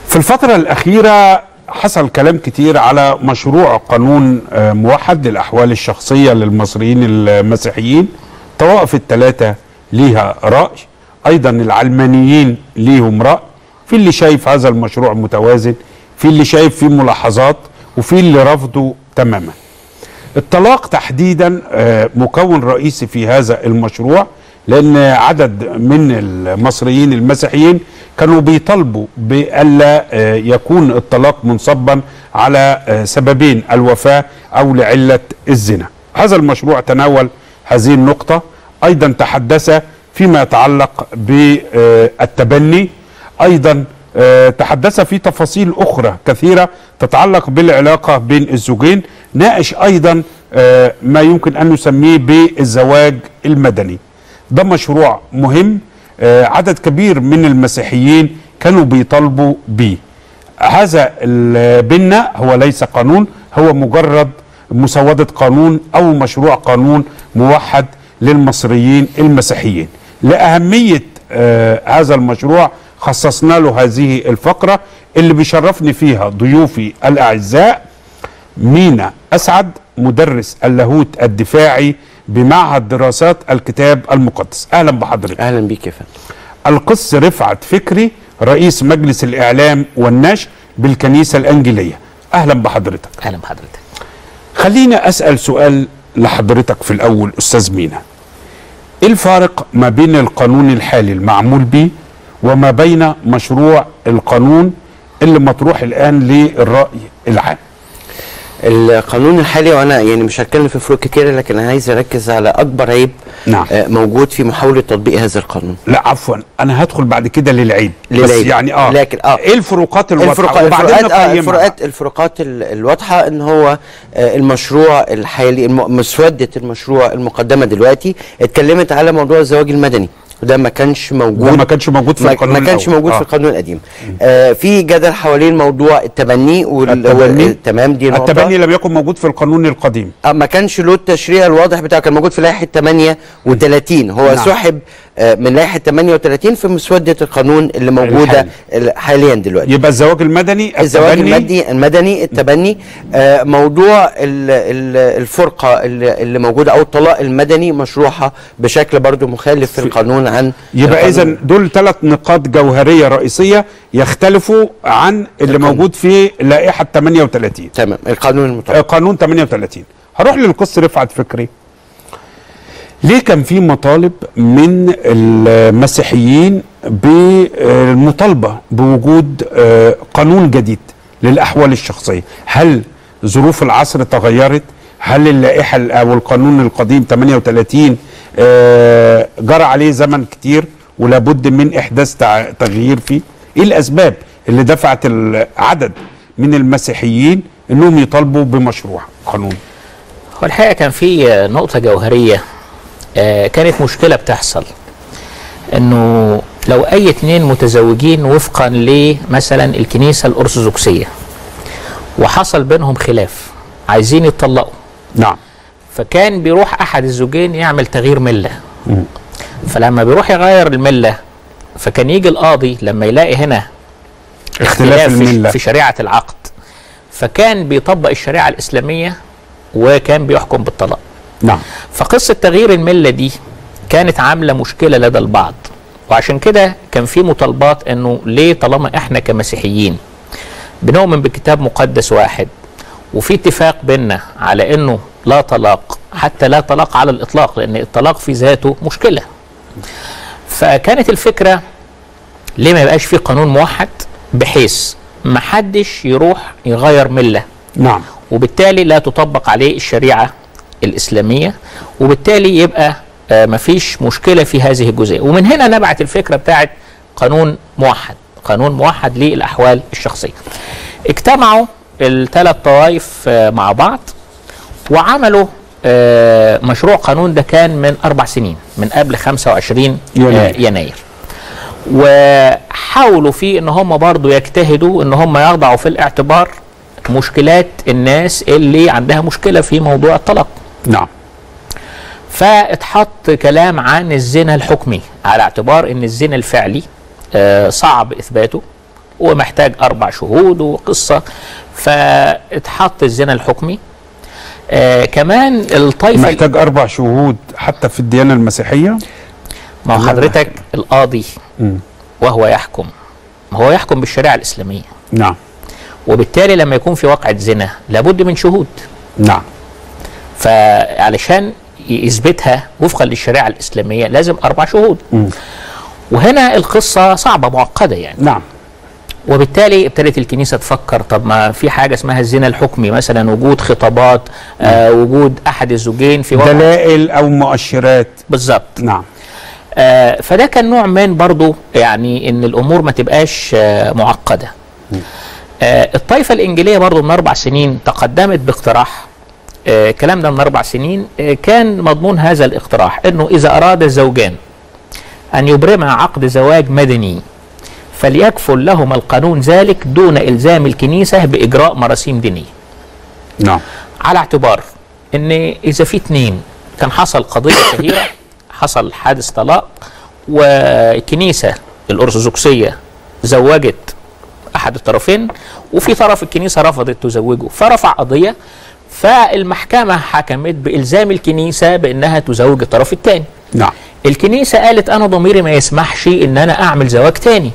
في الفترة الأخيرة حصل كلام كتير على مشروع قانون موحد للأحوال الشخصية للمصريين المسيحيين، طوائف الثلاثة ليها رأي، أيضا العلمانيين ليهم رأي، في اللي شايف هذا المشروع متوازن، في اللي شايف فيه ملاحظات، وفي اللي رفضه تماما. الطلاق تحديدا مكون رئيسي في هذا المشروع، لأن عدد من المصريين المسيحيين كانوا بيطالبوا بألا يكون الطلاق منصبا على سببين، الوفاة أو لعلة الزنا. هذا المشروع تناول هذه النقطة، أيضا تحدث فيما يتعلق بالتبني، أيضا تحدث في تفاصيل أخرى كثيرة تتعلق بالعلاقة بين الزوجين، ناقش أيضا ما يمكن أن نسميه بالزواج المدني. ده مشروع مهم، عدد كبير من المسيحيين كانوا بيطالبوا بيه. هذا البنا هو ليس قانون، هو مجرد مسودة قانون أو مشروع قانون موحد للمصريين المسيحيين. لأهمية هذا المشروع خصصنا له هذه الفقرة اللي بيشرفني فيها ضيوفي الأعزاء مينا أسعد، مدرس اللاهوت الدفاعي بمعهد دراسات الكتاب المقدس. أهلا بحضرتك. أهلا بيك يا فندم. القس رفعت فكري، رئيس مجلس الإعلام والنشر بالكنيسة الأنجيلية. أهلا بحضرتك. أهلا بحضرتك. خلينا أسأل سؤال لحضرتك في الأول أستاذ مينا، إيه الفارق ما بين القانون الحالي المعمول به وما بين مشروع القانون اللي مطروح الآن للرأي العام؟ القانون الحالي، وانا يعني مش هتكلم في فروق كتير، لكن انا عايز اركز على اكبر عيب نعم. موجود في محاوله تطبيق هذا القانون. لا عفوا، انا هدخل بعد كده للعيب بس يعني اه لكن اه ايه الفروقات الواضحه؟ الفروقات الفروقات, آه الفروقات, الفروقات الواضحه ان هو آه المشروع الحالي، مسوده المشروع المقدمه دلوقتي اتكلمت على موضوع الزواج المدني، وده ما كانش موجود وما كانش موجود في القانون ما كانش موجود آه. في القانون القديم. آه في جدل حوالين موضوع التبني والتمام دي النقطه. التبني لم يكن موجود في القانون القديم، آه ما كانش له التشريع الواضح بتاعه، كان موجود في لائحه ثمانية وثلاثين، هو نعم. سحب آه من لائحه ثمانية وثلاثين في مسوده القانون اللي موجوده الحالي. حاليا دلوقتي يبقى الزواج المدني، الزواج المدني المدني التبني. آه موضوع ال ال الفرقه اللي, اللي موجوده او الطلاق المدني مشروعها بشكل برضو مخالف في القانون. عن يبقى اذا دول ثلاث نقاط جوهريه رئيسيه يختلفوا عن اللي القانون. موجود في لائحه ثمانية وثلاثين. تمام، القانون المطلق قانون ثمانية وثلاثين. هروح للقس رفعت فكري. ليه كان في مطالب من المسيحيين بالمطالبه بوجود قانون جديد للاحوال الشخصيه؟ هل ظروف العصر تغيرت؟ هل اللائحه او القانون القديم ثمانية وثلاثين آه جرى عليه زمن كتير ولابد من احداث تغيير فيه؟ ايه الاسباب اللي دفعت العدد من المسيحيين انهم يطالبوا بمشروع قانون؟ هو الحقيقه كان في نقطه جوهريه، آه كانت مشكله بتحصل انه لو اي اتنين متزوجين وفقا لمثلا الكنيسه الارثوذكسيه وحصل بينهم خلاف عايزين يتطلقوا نعم، فكان بيروح احد الزوجين يعمل تغيير مله، فلما بيروح يغير المله فكان يجي القاضي لما يلاقي هنا اختلاف الملة في شريعه العقد، فكان بيطبق الشريعه الاسلاميه وكان بيحكم بالطلاق نعم. فقصه تغيير المله دي كانت عامله مشكله لدى البعض، وعشان كده كان في مطالبات انه ليه طالما احنا كمسيحيين بنؤمن بكتاب مقدس واحد وفي اتفاق بينا على انه لا طلاق، حتى لا طلاق على الإطلاق، لأن الطلاق في ذاته مشكلة. فكانت الفكرة ليه ما يبقاش في قانون موحد بحيث ما حدش يروح يغير ملة نعم، وبالتالي لا تطبق عليه الشريعة الإسلامية، وبالتالي يبقى ما فيش مشكلة في هذه الجزئية. ومن هنا نبعت الفكرة بتاعت قانون موحد، قانون موحد للأحوال الشخصية. اجتمعوا الثلاث طوائف مع بعض وعملوا آه مشروع قانون ده كان من أربع سنين من قبل خمسة وعشرين يناير, آه يناير. وحاولوا فيه ان هم برضو يجتهدوا ان هم يضعوا في الاعتبار مشكلات الناس اللي عندها مشكلة في موضوع الطلاق. نعم. فاتحط كلام عن الزنا الحكمي على اعتبار ان الزنا الفعلي آه صعب اثباته ومحتاج اربع شهود وقصة، فاتحط الزنا الحكمي. آه كمان الطائفة محتاج اربع شهود حتى في الديانة المسيحية. ما حضرتك القاضي م. وهو يحكم، هو يحكم بالشريعة الإسلامية. نعم. وبالتالي لما يكون في واقعة زنا لابد من شهود. نعم. فعلشان يثبتها وفقا للشريعة الإسلامية لازم أربع شهود. م. وهنا القصة صعبة معقدة يعني. نعم. وبالتالي ابتدت الكنيسة تفكر، طب ما في حاجة اسمها الزنا الحكمي مثلا، وجود خطابات، آه وجود أحد الزوجين في واقع دلائل أو مؤشرات. بالظبط. نعم. آه فده كان نوع من برضو يعني ان الامور ما تبقاش آه معقده. آه الطائفه الانجيليه برضو من اربع سنين تقدمت باقتراح، آه الكلام ده من اربع سنين، آه كان مضمون هذا الاقتراح انه اذا اراد الزوجان ان يبرما عقد زواج مدني فليكفل لهما القانون ذلك دون الزام الكنيسه باجراء مراسيم دينيه. نعم. على اعتبار ان اذا في اثنين كان حصل قضيه شهيره حصل حادث طلاق والكنيسة الأرثوذكسية زوجت أحد الطرفين وفي طرف الكنيسة رفضت تزوجه فرفع قضية، فالمحكمة حكمت بإلزام الكنيسة بأنها تزوج الطرف الثاني. نعم. الكنيسة قالت أنا ضميري ما يسمحش إن أنا أعمل زواج تاني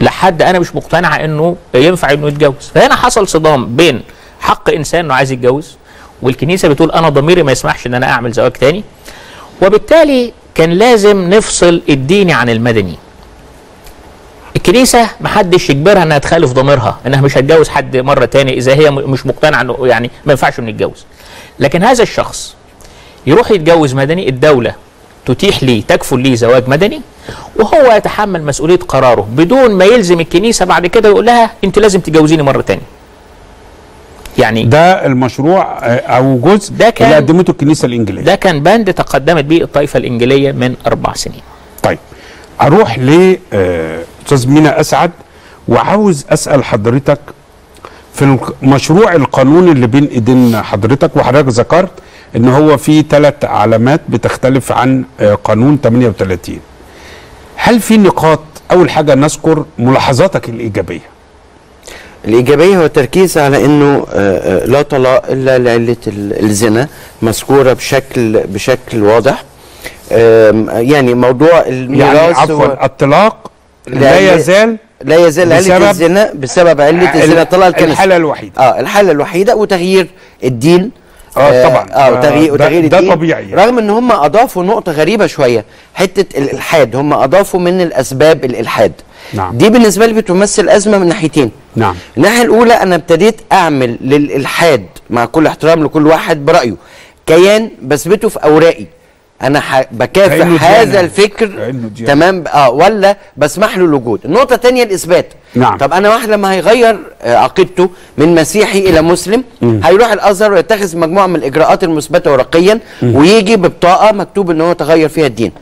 لحد أنا مش مقتنعة إنه ينفع إنه يتجوز. فهنا حصل صدام بين حق إنسان إنه عايز يتجوز والكنيسة بتقول أنا ضميري ما يسمحش إن أنا أعمل زواج تاني، وبالتالي كان لازم نفصل الديني عن المدني. الكنيسه محدش يجبرها انها تخالف ضميرها انها مش هتجوز حد مره تاني اذا هي مش مقتنعه انه يعني ما ينفعش انه يتجوز. لكن هذا الشخص يروح يتجوز مدني، الدوله تتيح ليه تكفل ليه زواج مدني وهو يتحمل مسؤوليه قراره بدون ما يلزم الكنيسه بعد كده يقول لها انت لازم تجوزيني مره تاني. يعني ده المشروع او جزء ده كان اللي قدمته الكنيسه الانجيليه، ده كان بند تقدمت به الطائفه الانجيليه من اربع سنين. طيب اروح ل استاذ مينا اسعد، وعاوز اسال حضرتك في مشروع القانون اللي بين ايدين حضرتك، وحضرتك ذكرت ان هو في ثلاث علامات بتختلف عن قانون ثمانية وثلاثين. هل في نقاط؟ اول حاجه نذكر ملاحظاتك الايجابيه. الإيجابية هو التركيز على أنه لا طلاق إلا لعلة الزنا مذكورة بشكل بشكل واضح. يعني موضوع الميراث يعني عفوا الطلاق لا يزال لا يزال علة الزنا بسبب علة الزنا طلاق الكنسة، الحالة الوحيدة اه الحالة الوحيدة وتغيير الدين. اه طبعا اه وتغيير وتغيير ده طبيعي، رغم ان هم اضافوا نقطه غريبه شويه، حته الالحاد، هم اضافوا من الاسباب الالحاد. نعم. دي بالنسبه لي بتمثل ازمه من ناحيتين. نعم. الناحيه الاولى انا ابتديت اعمل للالحاد مع كل احترام لكل واحد برايه كيان بثبته في اوراقي، انا بكافح هذا الفكر تمام اه ولا بسمح له الوجود. النقطه الثانيه الاثبات. نعم. طب انا واحد لما هيغير عقيدته من مسيحي الى مسلم م. هيروح الازهر ويتخذ مجموعه من الاجراءات المثبته ورقيا م. ويجي ببطاقه مكتوب ان هو تغير فيها الدين.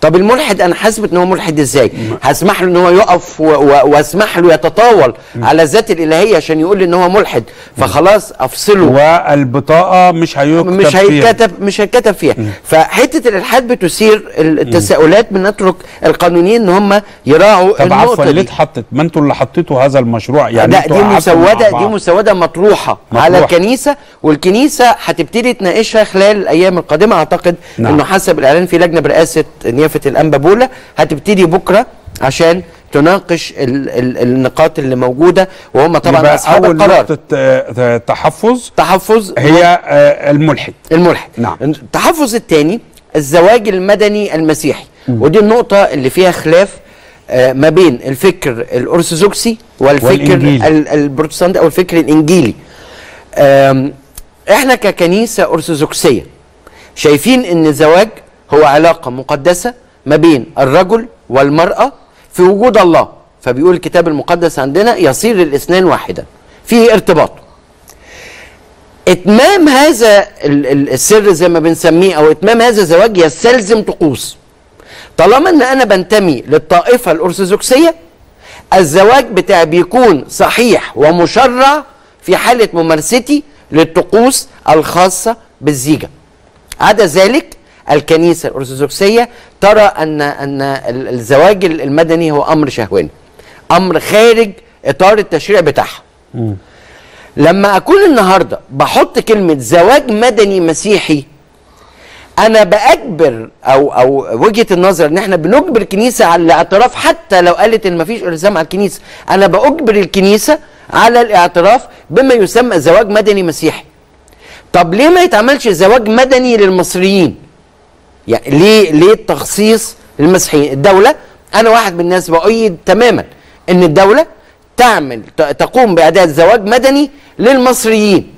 طب الملحد انا هثبت ان هو ملحد ازاي؟ هسمح له ان هو يقف واسمح له يتطاول م. على ذات الالهيه عشان يقول لي ان هو ملحد، فخلاص افصله والبطاقه مش هيكتب مش هيتكتب مش هيتكتب فيها. م. فحته الالحاد بتثير التساؤلات، بنترك القانونيين ان هم يراعوا طب النقطه. طب عفوا ليه اتحطت؟ ما انتوا اللي حطيتوا هذا المشروع يعني. لا دي مسوده دي مسوده مطروحه مطروح. على الكنيسه، والكنيسه هتبتدي تناقشها خلال الايام القادمه اعتقد. نعم. انه حسب الاعلان في لجنه برئاسه نيافه الانبا بولا هتبتدي بكره عشان تناقش ال ال النقاط اللي موجوده، وهم طبعا اصحاب القرار. نقطه تحفظ تحفظ هي الملحد الملحد نعم. التحفظ الثاني الزواج المدني المسيحي، م. ودي النقطه اللي فيها خلاف ما بين الفكر الأرثوذكسي والفكر البروتستانتي او الفكر الانجيلي. احنا ككنيسه أرثوذكسيه شايفين ان الزواج هو علاقه مقدسه ما بين الرجل والمراه في وجود الله، فبيقول الكتاب المقدس عندنا يصير الاثنان واحدا، فيه ارتباط. اتمام هذا السر زي ما بنسميه او اتمام هذا الزواج يستلزم طقوس. طالما ان انا بنتمي للطائفه الارثوذكسيه، الزواج بتاعي بيكون صحيح ومشرع في حاله ممارستي للطقوس الخاصه بالزيجه. عدا ذلك الكنيسه الارثوذكسيه ترى ان ان الزواج المدني هو امر شهواني، امر خارج اطار التشريع بتاعها. لما اكون النهارده بحط كلمه زواج مدني مسيحي، انا باجبر او او وجهه النظر ان احنا بنجبر الكنيسه على الاعتراف، حتى لو قالت ان مفيش الزام على الكنيسه، انا باجبر الكنيسه على الاعتراف بما يسمى زواج مدني مسيحي. طب ليه ما يتعملش زواج مدني للمصريين؟ يعني ليه ليه التخصيص للمسيحيين؟ الدوله، انا واحد من الناس باؤيد تماما ان الدوله تعمل تقوم باعداد زواج مدني للمصريين.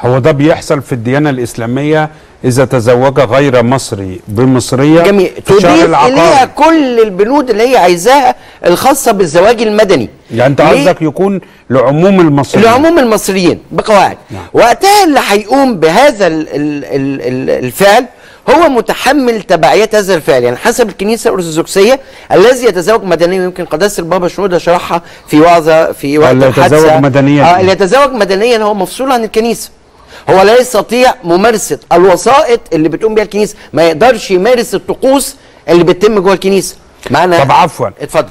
هو ده بيحصل في الديانه الاسلاميه اذا تزوج غير مصري بمصريه. جميل. تضيف اليها كل البنود اللي هي عايزاها الخاصه بالزواج المدني. يعني انت قصدك يكون لعموم المصريين، لعموم المصريين بقواعد. نعم. وقتها اللي هيقوم بهذا ال ال ال الفعل هو متحمل تبعيات هذا الفعل. يعني حسب الكنيسه الارثوذكسيه الذي يتزوج مدنيا، ويمكن قداسه البابا شنوده شرحها في وعظه في وقت الحادثه، اللي يتزوج مدنيا آه اللي يتزوج مدنيا هو مفصول عن الكنيسه، هو لا يستطيع ممارسه الوسائط اللي بتقوم بها الكنيسه، ما يقدرش يمارس الطقوس اللي بتتم جوه الكنيسه. معنا؟ طب عفوا، اتفضل.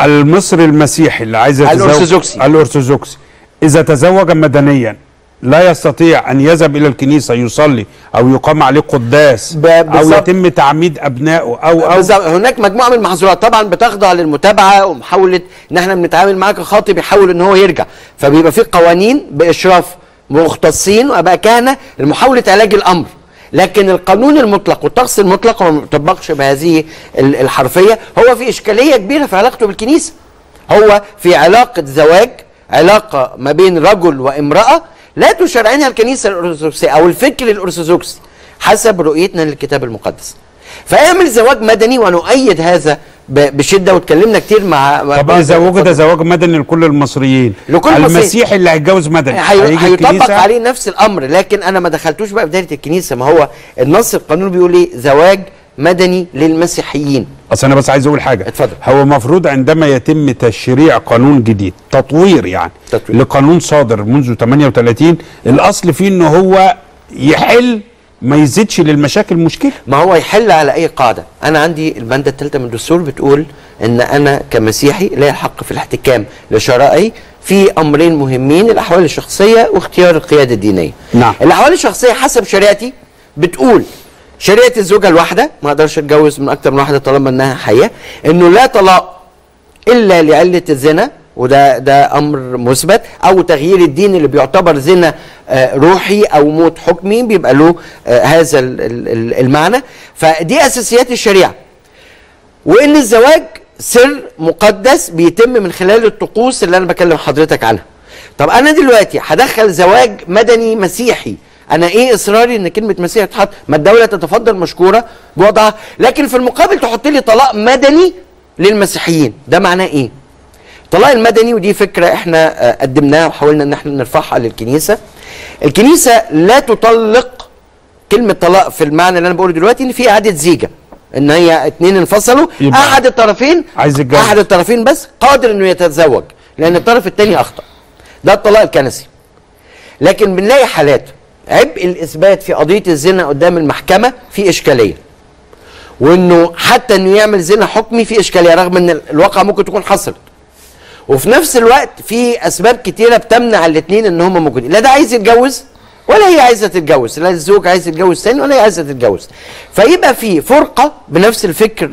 المصري المسيحي اللي عايز يتزوج الارثوذكسي الارثوذكسي اذا تزوج مدنيا لا يستطيع أن يذهب إلى الكنيسة يصلي أو يقام عليه قداس أو يتم تعميد أبنائه أو أو بالزبط. هناك مجموعة من المحظورات طبعا بتخضع للمتابعة ومحاولة إن احنا بنتعامل معاه كخاطب يحاول إن هو يرجع، فبيبقى في قوانين بإشراف مختصين وأبقى كهنة لمحاولة علاج الأمر، لكن القانون المطلق والطقس المطلق ما بيطبقش بهذه الحرفية. هو في إشكالية كبيرة في علاقته بالكنيسة، هو في علاقة زواج، علاقة ما بين رجل وامرأة لا تشرعنها الكنيسه الارثوذكسيه او الفكر الارثوذكسي حسب رؤيتنا للكتاب المقدس. فاعمل زواج مدني ونؤيد هذا بشده، واتكلمنا كتير مع. طب يزوجوا ده زواج مدني لكل المصريين، لكل المسيحي اللي هيتجوز مدني هيطبق عليه نفس الامر، لكن انا ما دخلتوش بقى في دايره الكنيسه. ما هو النص القانون بيقول ايه؟ زواج مدني للمسيحيين. اصل انا بس عايز اقول حاجه. اتفضل. هو المفروض عندما يتم تشريع قانون جديد، تطوير يعني تطوير لقانون صادر منذ ثمانية وثلاثين، الاصل فيه ان هو يحل، ما يزيدش للمشاكل مشكله. ما هو يحل على اي قاعده؟ انا عندي الماده الثالثه من الدستور بتقول ان انا كمسيحي لي الحق في الاحتكام لشرائعي في امرين مهمين، الاحوال الشخصيه واختيار القياده الدينيه. نعم. الاحوال الشخصيه حسب شريعتي بتقول شريعة الزوجة الواحدة، ما اقدرش اتجوز من اكتر من واحدة طالما انها حية، انه لا طلاق الا لعلة الزنا، وده ده امر مثبت، او تغيير الدين اللي بيعتبر زنا روحي او موت حكمي بيبقى له هذا المعنى. فدي اساسيات الشريعة. وان الزواج سر مقدس بيتم من خلال الطقوس اللي انا بكلم حضرتك عنها. طب انا دلوقتي هدخل زواج مدني مسيحي، أنا إيه إصراري إن كلمة مسيحي تتحط؟ ما الدولة تتفضل مشكورة بوضعها، لكن في المقابل تحط لي طلاق مدني للمسيحيين، ده معناه إيه؟ الطلاق المدني، ودي فكرة إحنا قدمناها وحاولنا إن إحنا نرفعها للكنيسة. الكنيسة لا تطلق كلمة طلاق في المعنى اللي أنا بقوله دلوقتي، إن في إعادة زيجة، إن هي اتنين انفصلوا، أحد الطرفين عايز يتجوز، أحد الطرفين بس قادر إنه يتزوج، لأن الطرف التاني أخطأ. ده الطلاق الكنسي. لكن بنلاقي حالات عبء الاثبات في قضيه الزنا قدام المحكمه في اشكاليه، وانه حتى انه يعمل زنا حكمي في اشكاليه رغم ان الواقع ممكن تكون حصلت، وفي نفس الوقت في اسباب كتيره بتمنع الاثنين ان هم موجودين، لا ده عايز يتجوز ولا هي عايزه تتجوز، لا الزوج عايز يتجوز ثاني ولا هي عايزه تتجوز، فيبقى في فرقه بنفس الفكر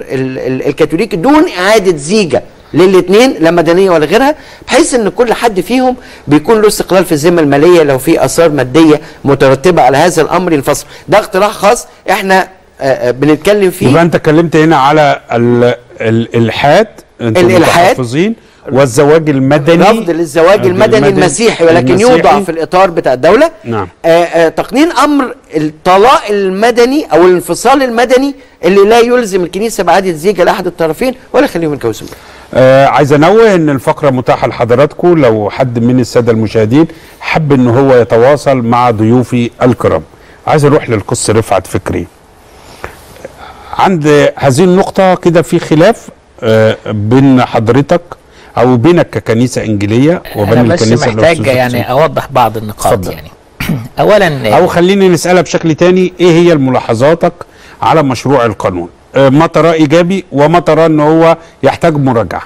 الكاثوليكي دون اعاده زيجه للاثنين، لا مدنيه ولا غيرها، بحيث ان كل حد فيهم بيكون له استقلال في الذمه الماليه لو في اثار ماديه مترتبه على هذا الامر ينفصل. ده اقتراح خاص احنا بنتكلم فيه. يبقى انت اتكلمت هنا على الالحاد، انتوا متحفظين، والزواج المدني، رفض للزواج المدني, المدني المسيحي، ولكن المسيحي يوضع في الاطار بتاع الدوله. نعم. آآ آآ تقنين امر الطلاق المدني او الانفصال المدني اللي لا يلزم الكنيسه باعاده زيجه لاحد الطرفين ولا يخليهم يتجوزوا. آه عايز انوه ان الفقره متاحه لحضراتكم لو حد من الساده المشاهدين حب ان هو يتواصل مع ضيوفي الكرام. عايز اروح للقس رفعت فكري. عند هذه النقطه كده في خلاف آه بين حضرتك او بينك ككنيسه انجيليه وبين أنا الكنيسه بس محتاج يعني اوضح بعض النقاط فضل. يعني اولا او خليني نسالها بشكل تاني، ايه هي ملاحظاتك على مشروع القانون؟ ما ترى ايجابي وما ترى ان هو يحتاج مراجعه؟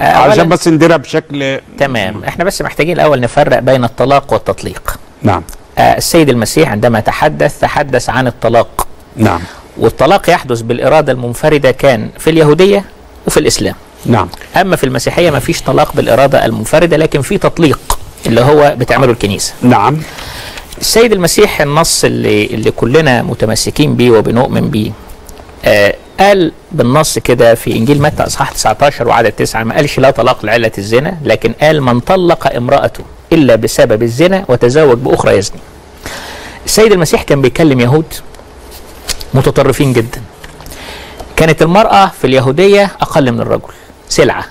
علشان بس نديرها بشكل تمام. احنا بس محتاجين الاول نفرق بين الطلاق والتطليق. نعم. السيد المسيح عندما تحدث تحدث عن الطلاق. نعم. والطلاق يحدث بالاراده المنفرده كان في اليهوديه وفي الاسلام. نعم. اما في المسيحيه ما فيش طلاق بالاراده المنفرده، لكن في تطليق اللي هو بتعمله الكنيسه. نعم. السيد المسيح النص اللي اللي كلنا متمسكين بيه وبنؤمن بيه آه قال بالنص كده في انجيل متى اصحاح تسعة عشر وعدد تسعة، ما قالش لا طلاق لعله الزنا، لكن قال من طلق امراته الا بسبب الزنا وتزوج باخرى يزني. السيد المسيح كان بيكلم يهود متطرفين جدا. كانت المراه في اليهوديه اقل من الرجل، سلعه.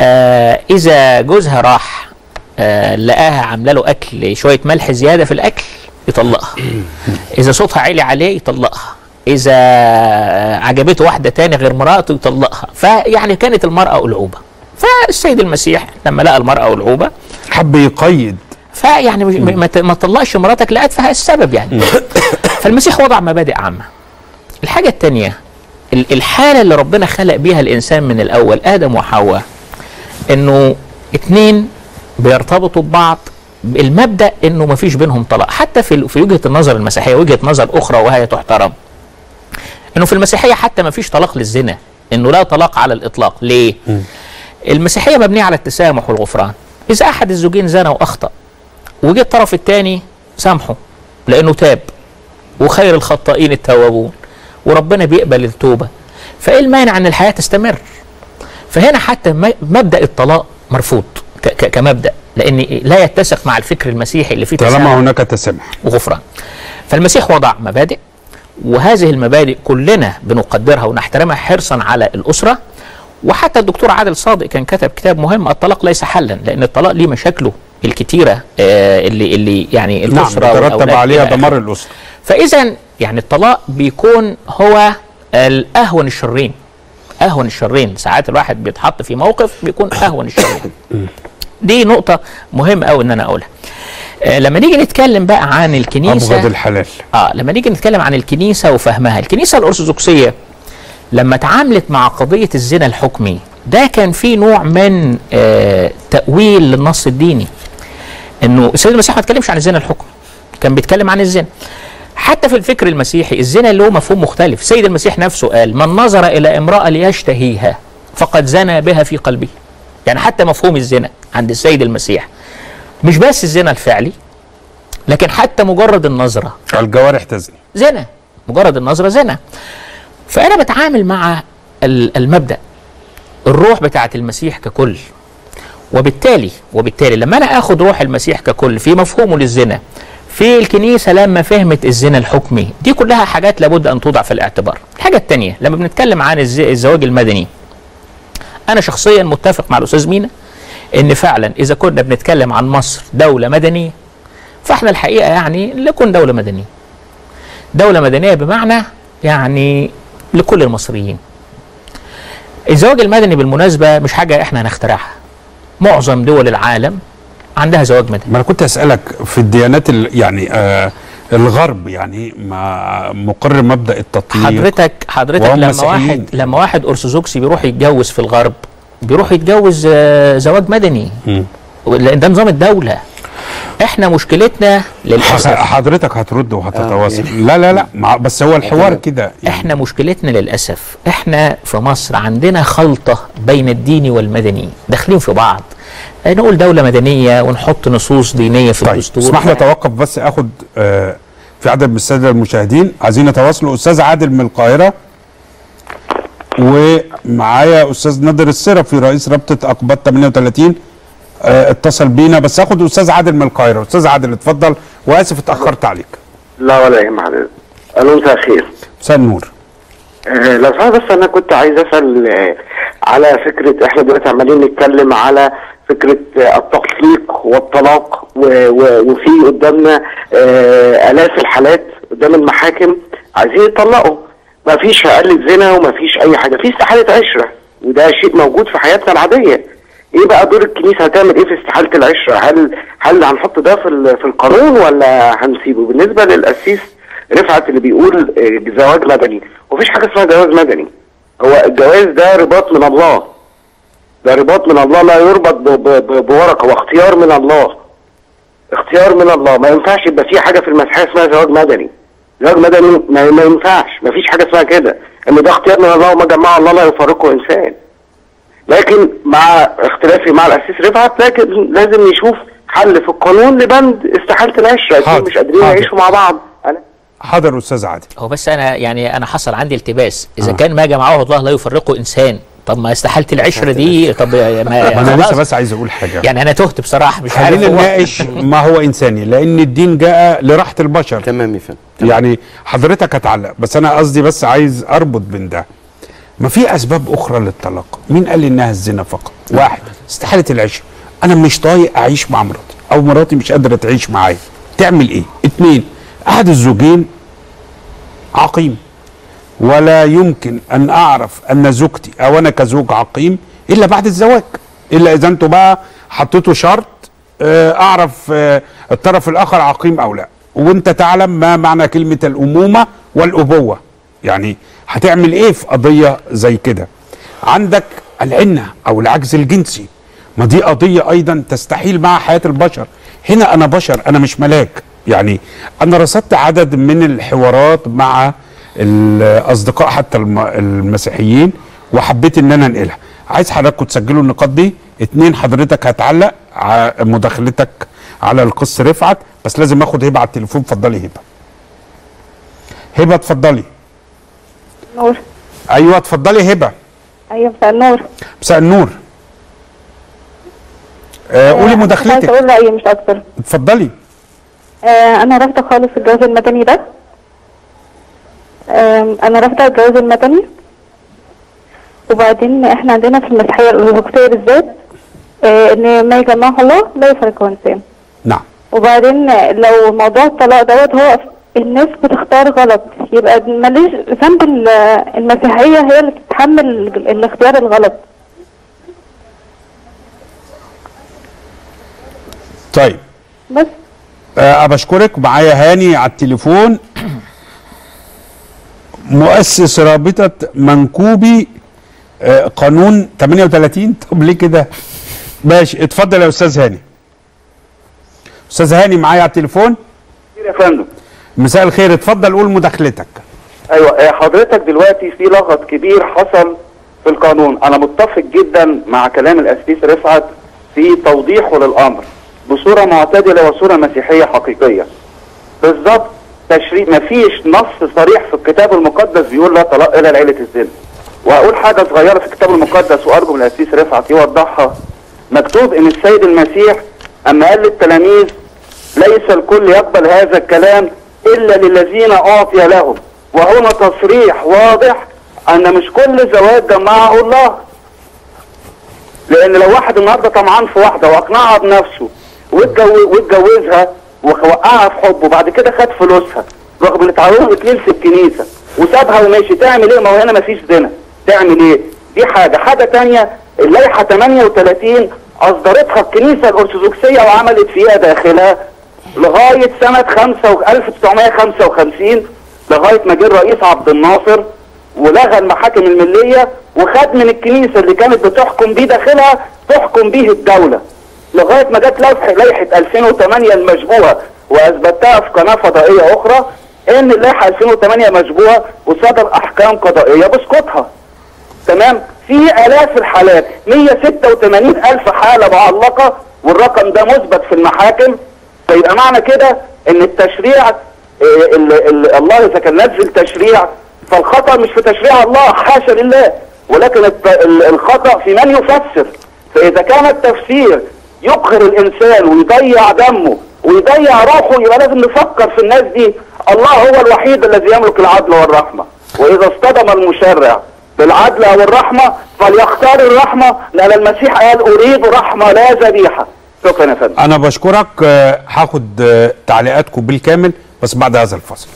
آه اذا جوزها راح آه لقاها عامله له اكل شويه ملح زياده في الاكل يطلقها. اذا صوتها عالي عليه يطلقها. اذا عجبته واحده تاني غير مراته يطلقها. فيعني كانت المراه ألعوبة. فالسيد المسيح لما لقى المراه ألعوبة حب يقيد، فيعني ما تطلقش مراتك لقت فيها السبب يعني. فالمسيح وضع مبادئ عامه. الحاجه الثانيه، الحاله اللي ربنا خلق بيها الانسان من الاول ادم وحواء، انه اتنين بيرتبطوا ببعض، المبدأ انه ما فيش بينهم طلاق. حتى في في وجهه النظر المسيحيه، وجهه نظر اخرى وهي تحترم، انه في المسيحيه حتى ما فيش طلاق للزنا، انه لا طلاق على الاطلاق. ليه؟ م. المسيحيه مبنيه على التسامح والغفران. اذا احد الزوجين زنى واخطا وجه الطرف الثاني سامحه لانه تاب، وخير الخطائين التوابون، وربنا بيقبل التوبه، فايه المانع ان الحياه تستمر؟ فهنا حتى مبدأ الطلاق مرفوض كمبدأ، لأن لا يتسق مع الفكر المسيحي اللي فيه تسامح طالما هناك تسامح وغفران. فالمسيح وضع مبادئ، وهذه المبادئ كلنا بنقدرها ونحترمها حرصا على الأسرة. وحتى الدكتور عادل صادق كان كتب كتاب مهم، الطلاق ليس حلا، لأن الطلاق ليه مشاكله الكتيرة اللي اللي يعني الأسرة نعم بترتب عليها دمار الأسرة. فإذا يعني الطلاق بيكون هو الأهون الشرين، أهون الشرين. ساعات الواحد بيتحط في موقف بيكون أهون الشرين. دي نقطة مهمة أوي إن أنا أقولها. آه لما نيجي نتكلم بقى عن الكنيسة أبغض الحلال. آه لما نيجي نتكلم عن الكنيسة وفهمها، الكنيسة الأرثوذكسية لما اتعاملت مع قضية الزنا الحكمي، ده كان في نوع من آه تأويل للنص الديني. إنه السيد المسيح ما اتكلمش عن الزنا الحكمي، كان بيتكلم عن الزنا. حتى في الفكر المسيحي الزنا له مفهوم مختلف. السيد المسيح نفسه قال من نظر إلى امرأة ليشتهيها فقد زنى بها في قلبه. يعني حتى مفهوم الزنا عند السيد المسيح مش بس الزنا الفعلي، لكن حتى مجرد النظرة. الجوارح تزني زنا، مجرد النظرة زنا. فأنا بتعامل مع المبدأ الروح بتاعة المسيح ككل، وبالتالي وبالتالي لما أنا آخد روح المسيح ككل في مفهومه للزنا في الكنيسة لما فهمت الزنا الحكمي، دي كلها حاجات لابد أن توضع في الاعتبار. الحاجة التانية لما بنتكلم عن الزواج المدني، أنا شخصيا متفق مع الأستاذ مينا إن فعلا إذا كنا بنتكلم عن مصر دولة مدنية، فإحنا الحقيقة يعني لكون دولة مدنية. دولة مدنية بمعنى يعني لكل المصريين. الزواج المدني بالمناسبة مش حاجة إحنا هنخترعها. معظم دول العالم عندها زواج مدني. ما أنا كنت أسألك في الديانات يعني آه الغرب يعني ما مقر مبدأ التطليق. حضرتك حضرتك لما واحد لما واحد أرثوذكسي بيروح يتجوز في الغرب بيروح يتجوز زواج مدني، لان ده نظام الدوله. احنا مشكلتنا للاسف حضرتك هترد وهتتواصل. آه. لا لا لا بس هو الحوار كده يعني. احنا مشكلتنا للاسف احنا في مصر عندنا خلطه بين الديني والمدني داخلين في بعض. نقول دوله مدنيه ونحط نصوص دينيه في الدستور. طيب اسمح لي اتوقف بس اخد آه في عدد من الساده المشاهدين عايزين يتواصلوا. استاذ عادل من القاهره، ومعايا استاذ نادر الصرفي رئيس رابطه اقباط ثمانية وثلاثين اه اتصل بينا. بس اخد استاذ عادل من القاهره. استاذ عادل اتفضل، واسف اتاخرت عليك. لا ولا يهمك حضرتك. الو مساء الخير. مساء النور. اه لو سمحت بس انا كنت عايز اسال على فكره احنا دلوقتي عمالين نتكلم على فكره التطليق والطلاق، وفي قدامنا الاف الحالات قدام المحاكم عايزين يطلقوا، ما فيش اقل زنا وما فيش اي حاجه، في استحاله عشره وده شيء موجود في حياتنا العاديه. ايه بقى دور الكنيسه؟ هتعمل ايه في استحاله العشره؟ هل هل هنحط ده في في القانون ولا هنسيبه؟ بالنسبه للقسيس رفعت اللي بيقول جواز مدني، ومفيش حاجه اسمها جواز مدني، هو الجواز ده رباط من الله، ده رباط من الله لا يربط بورقه، هو اختيار من الله، اختيار من الله. ما ينفعش يبقى في حاجه في المسيحيه اسمها زواج مدني، زواج مدني ما ينفعش، ما فيش حاجه اسمها كده، ان ده اختيار من الله وما جمع الله لا يفرقه انسان. لكن مع اختلافي مع القسيس رفعت، لكن لازم نشوف حل في القانون لبند استحاله العشره، اكيد مش قادرين يعيشوا مع بعض. حاضر استاذ عادل، هو بس انا يعني انا حصل عندي التباس، اذا آه. كان ما جمعه الله لا يفرقه انسان، طب ما استحاله العشره دي، طب ما, ما انا لسه بس عايز اقول حاجه، يعني انا تهت بصراحه، مش عارف، خلينا نناقش ما هو انساني، لان الدين جاء لراحه البشر. تمام يا فندم، يعني حضرتك هتعلق، بس انا قصدي بس عايز اربط بين ده، ما في اسباب اخرى للطلاق، مين قال انها الزنا فقط؟ واحد استحاله العشره، انا مش طايق اعيش مع مراتي، او مراتي مش قادره تعيش معايا، تعمل ايه؟ اثنين، أحد الزوجين عقيم، ولا يمكن أن أعرف أن زوجتي أو أنا كزوج عقيم إلا بعد الزواج، إلا إذا أنتوا بقى حطيتوا شرط أعرف الطرف الآخر عقيم أو لا. وأنت تعلم ما معنى كلمة الأمومة والأبوة، يعني هتعمل إيه في قضية زي كده؟ عندك العنة أو العجز الجنسي، ما دي قضية أيضا تستحيل معها حياة البشر. هنا أنا بشر، أنا مش ملاك. يعني أنا رصدت عدد من الحوارات مع الأصدقاء حتى المسيحيين، وحبيت إن أنا أنقلها. عايز حضراتكم تسجلوا النقاط دي. اتنين، حضرتك هتعلق مداخلتك على القس رفعت، بس لازم آخد هبة على التليفون. اتفضلي هبة. هبة اتفضلي. نور. أيوه اتفضلي هبة. أيوه مساء النور. مساء النور. آه قولي مداخلتك. أنا هقول رأيي مش أكتر. اتفضلي. آه انا رافضه خالص الجواز المدني ده، آه انا رافضه الجواز المدني. وبعدين احنا عندنا في المسيحيه الارثوذكسيه بالذات آه ان ما يجمعه الله لا يفرقه انسان. نعم. وبعدين لو موضوع الطلاق دوت، هو الناس بتختار غلط، يبقى ماليش ذنب، المسيحيه هي اللي بتتحمل الاختيار الغلط. طيب بس أه بشكرك. معايا هاني على التليفون، مؤسس رابطة منكوبي أه قانون ثمانية وثلاثين. طب ليه كده؟ ماشي، اتفضل يا استاذ هاني. استاذ هاني معايا على التليفون. يا فندم مساء الخير، اتفضل قول مداخلتك. ايوه حضرتك دلوقتي في لغط كبير حصل في القانون، انا متفق جدا مع كلام القسيس رفعت في توضيحه للامر بصوره معتدله وصوره مسيحيه حقيقيه. بالظبط تشريع، مفيش نص صريح في الكتاب المقدس بيقول لا طلاق الا لعيله الزنا. وهقول حاجه صغيره في الكتاب المقدس وارجو من القسيس رفعت يوضحها. مكتوب ان السيد المسيح اما قال للتلاميذ ليس الكل يقبل هذا الكلام الا للذين اعطي لهم، وهنا تصريح واضح ان مش كل زواج جمعه الله. لان لو واحد النهارده طمعان في واحده واقنعها بنفسه واتجوزها ووقعها في حبه، بعد كده خد فلوسها رغم ان اتعرضوا لكنيسه الكنيسه وسابها وماشي، تعمل ايه؟ ما هو هنا مفيش زنا، تعمل ايه؟ دي حاجه. حاجه ثانيه، اللائحه ثمانية وثلاثين اصدرتها الكنيسه الارثوذكسيه وعملت فيها داخلها لغايه سنه ألف وتسعمائة وخمسة وخمسين لغايه ما جه الرئيس عبد الناصر ولغى المحاكم المليه وخد من الكنيسه اللي كانت بتحكم بيه داخلها تحكم بيه الدوله، لغايه ما جت لائحه ألفين وثمانية المشبوهه، واثبتها في قناه فضائيه اخرى ان اللائحه ألفين وثمانية مشبوهه وصدر احكام قضائيه بسقوطها. تمام؟ في الاف الحالات، مئة وستة وثمانين ألف حاله معلقه والرقم ده مثبت في المحاكم. فيبقى معنى كده ان التشريع ال ال الله اذا كان نزل تشريع فالخطا مش في تشريع الله، حاشا لله، ولكن الخطا في من يفسر. فاذا كان التفسير يقهر الانسان ويضيع دمه ويضيع روحه، يبقى لازم نفكر في الناس دي. الله هو الوحيد الذي يملك العدل والرحمه، واذا اصطدم المشرع بالعدل والرحمه فليختار الرحمه، لان المسيح قال اريد رحمه لا ذبيحه. شكرا يا فندم. انا بشكرك، هاخد تعليقاتكم بالكامل بس بعد هذا الفصل.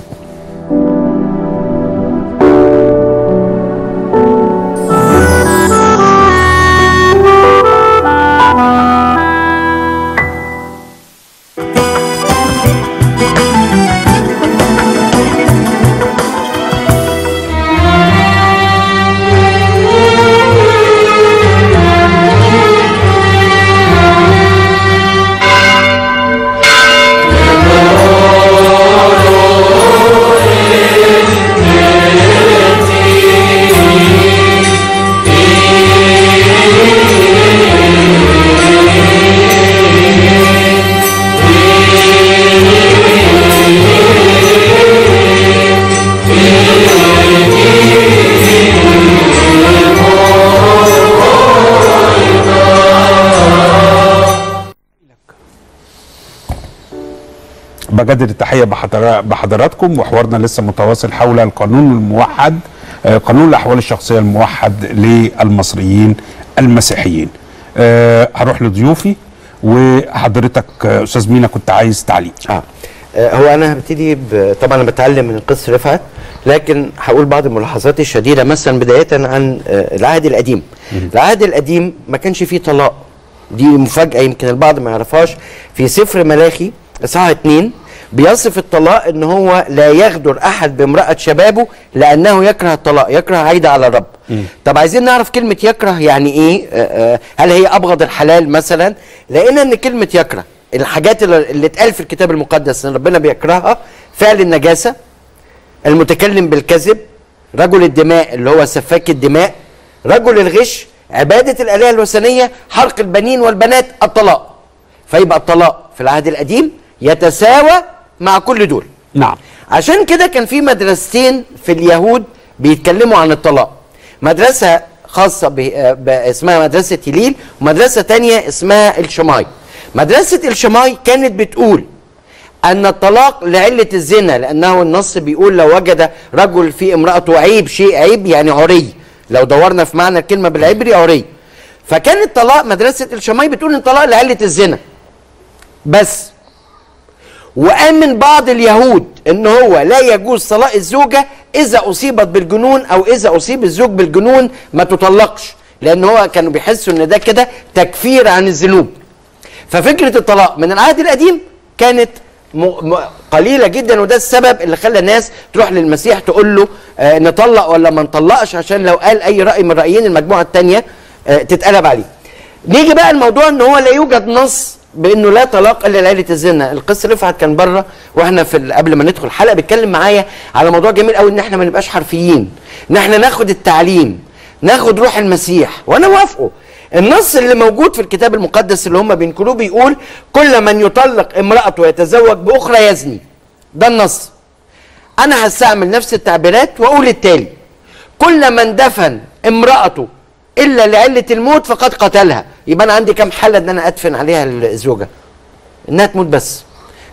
بجدد التحيه بحضراتكم، وحوارنا لسه متواصل حول القانون الموحد، قانون الاحوال الشخصيه الموحد للمصريين المسيحيين. أه هروح لضيوفي، وحضرتك استاذ مينا كنت عايز تعليق. اه هو انا هبتدي طبعا انا بتعلم من القس رفعت، لكن هقول بعض الملاحظات الشديده مثلا بدايه عن العهد القديم. العهد القديم ما كانش فيه طلاق، دي مفاجاه يمكن البعض ما يعرفهاش. في سفر ملاخي اصحاح اتنين بيصف الطلاق ان هو لا يغدر احد بامراه شبابه لانه يكره الطلاق، يكره عايده على الرب. طب عايزين نعرف كلمه يكره يعني ايه؟ هل هي ابغض الحلال مثلا؟ لقينا ان كلمه يكره الحاجات اللي اتقال في الكتاب المقدس ان ربنا بيكرهها: فعل النجاسه، المتكلم بالكذب، رجل الدماء اللي هو سفاك الدماء، رجل الغش، عباده الالهه الوثنيه، حرق البنين والبنات، الطلاق. فيبقى الطلاق في العهد القديم يتساوى مع كل دول. نعم. عشان كده كان في مدرستين في اليهود بيتكلموا عن الطلاق. مدرسة خاصة اسمها مدرسة هليل، ومدرسة تانية اسمها الشماي. مدرسة الشماي كانت بتقول أن الطلاق لعلة الزنا، لأنه النص بيقول لو وجد رجل في امرأته عيب، شيء عيب يعني عري، لو دورنا في معنى الكلمة بالعبري عري. فكان الطلاق مدرسة الشماي بتقول أن الطلاق لعلة الزنا بس. وآمن بعض اليهود إن هو لا يجوز طلاق الزوجة إذا أصيبت بالجنون أو إذا أصيب الزوج بالجنون، ما تطلقش، لأن هو كانوا بيحسوا إن ده كده تكفير عن الذنوب. ففكرة الطلاق من العهد القديم كانت قليلة جدا، وده السبب اللي خلى الناس تروح للمسيح تقول له آه نطلق ولا ما نطلقش، عشان لو قال أي رأي من رأيين المجموعة التانية آه تتقلب عليه. نيجي بقى الموضوع إن هو لا يوجد نص بانه لا طلاق الا لعيله الزنا. القس رفعت كان بره واحنا في قبل ما ندخل الحلقه بيتكلم معايا على موضوع جميل قوي، ان احنا ما نبقاش حرفيين، ان احنا ناخد التعليم، ناخد روح المسيح. وانا وافقه النص اللي موجود في الكتاب المقدس اللي هم بينكروه بيقول كل من يطلق امراته يتزوج باخرى يزني. ده النص. انا هستعمل نفس التعبيرات واقول التالي: كل من دفن امراته الا لعله الموت فقد قتلها. يبقى انا عندي كام حاله ان انا ادفن عليها الزوجه؟ انها تموت بس.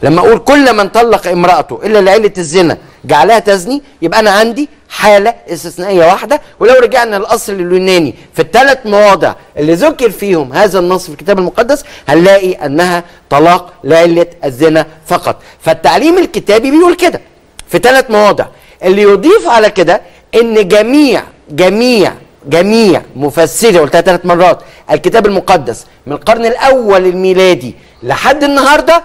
لما اقول كل من طلق امراته الا لعله الزنا جعلها تزني، يبقى انا عندي حاله استثنائيه واحده. ولو رجعنا للاصل اليوناني في الثلاث مواضع اللي ذكر فيهم هذا النص في الكتاب المقدس هنلاقي انها طلاق لعله الزنا فقط. فالتعليم الكتابي بيقول كده في ثلاث مواضع. اللي يضيف على كده ان جميع جميع جميع مفسري، قلتها ثلاث مرات، الكتاب المقدس من القرن الاول الميلادي لحد النهارده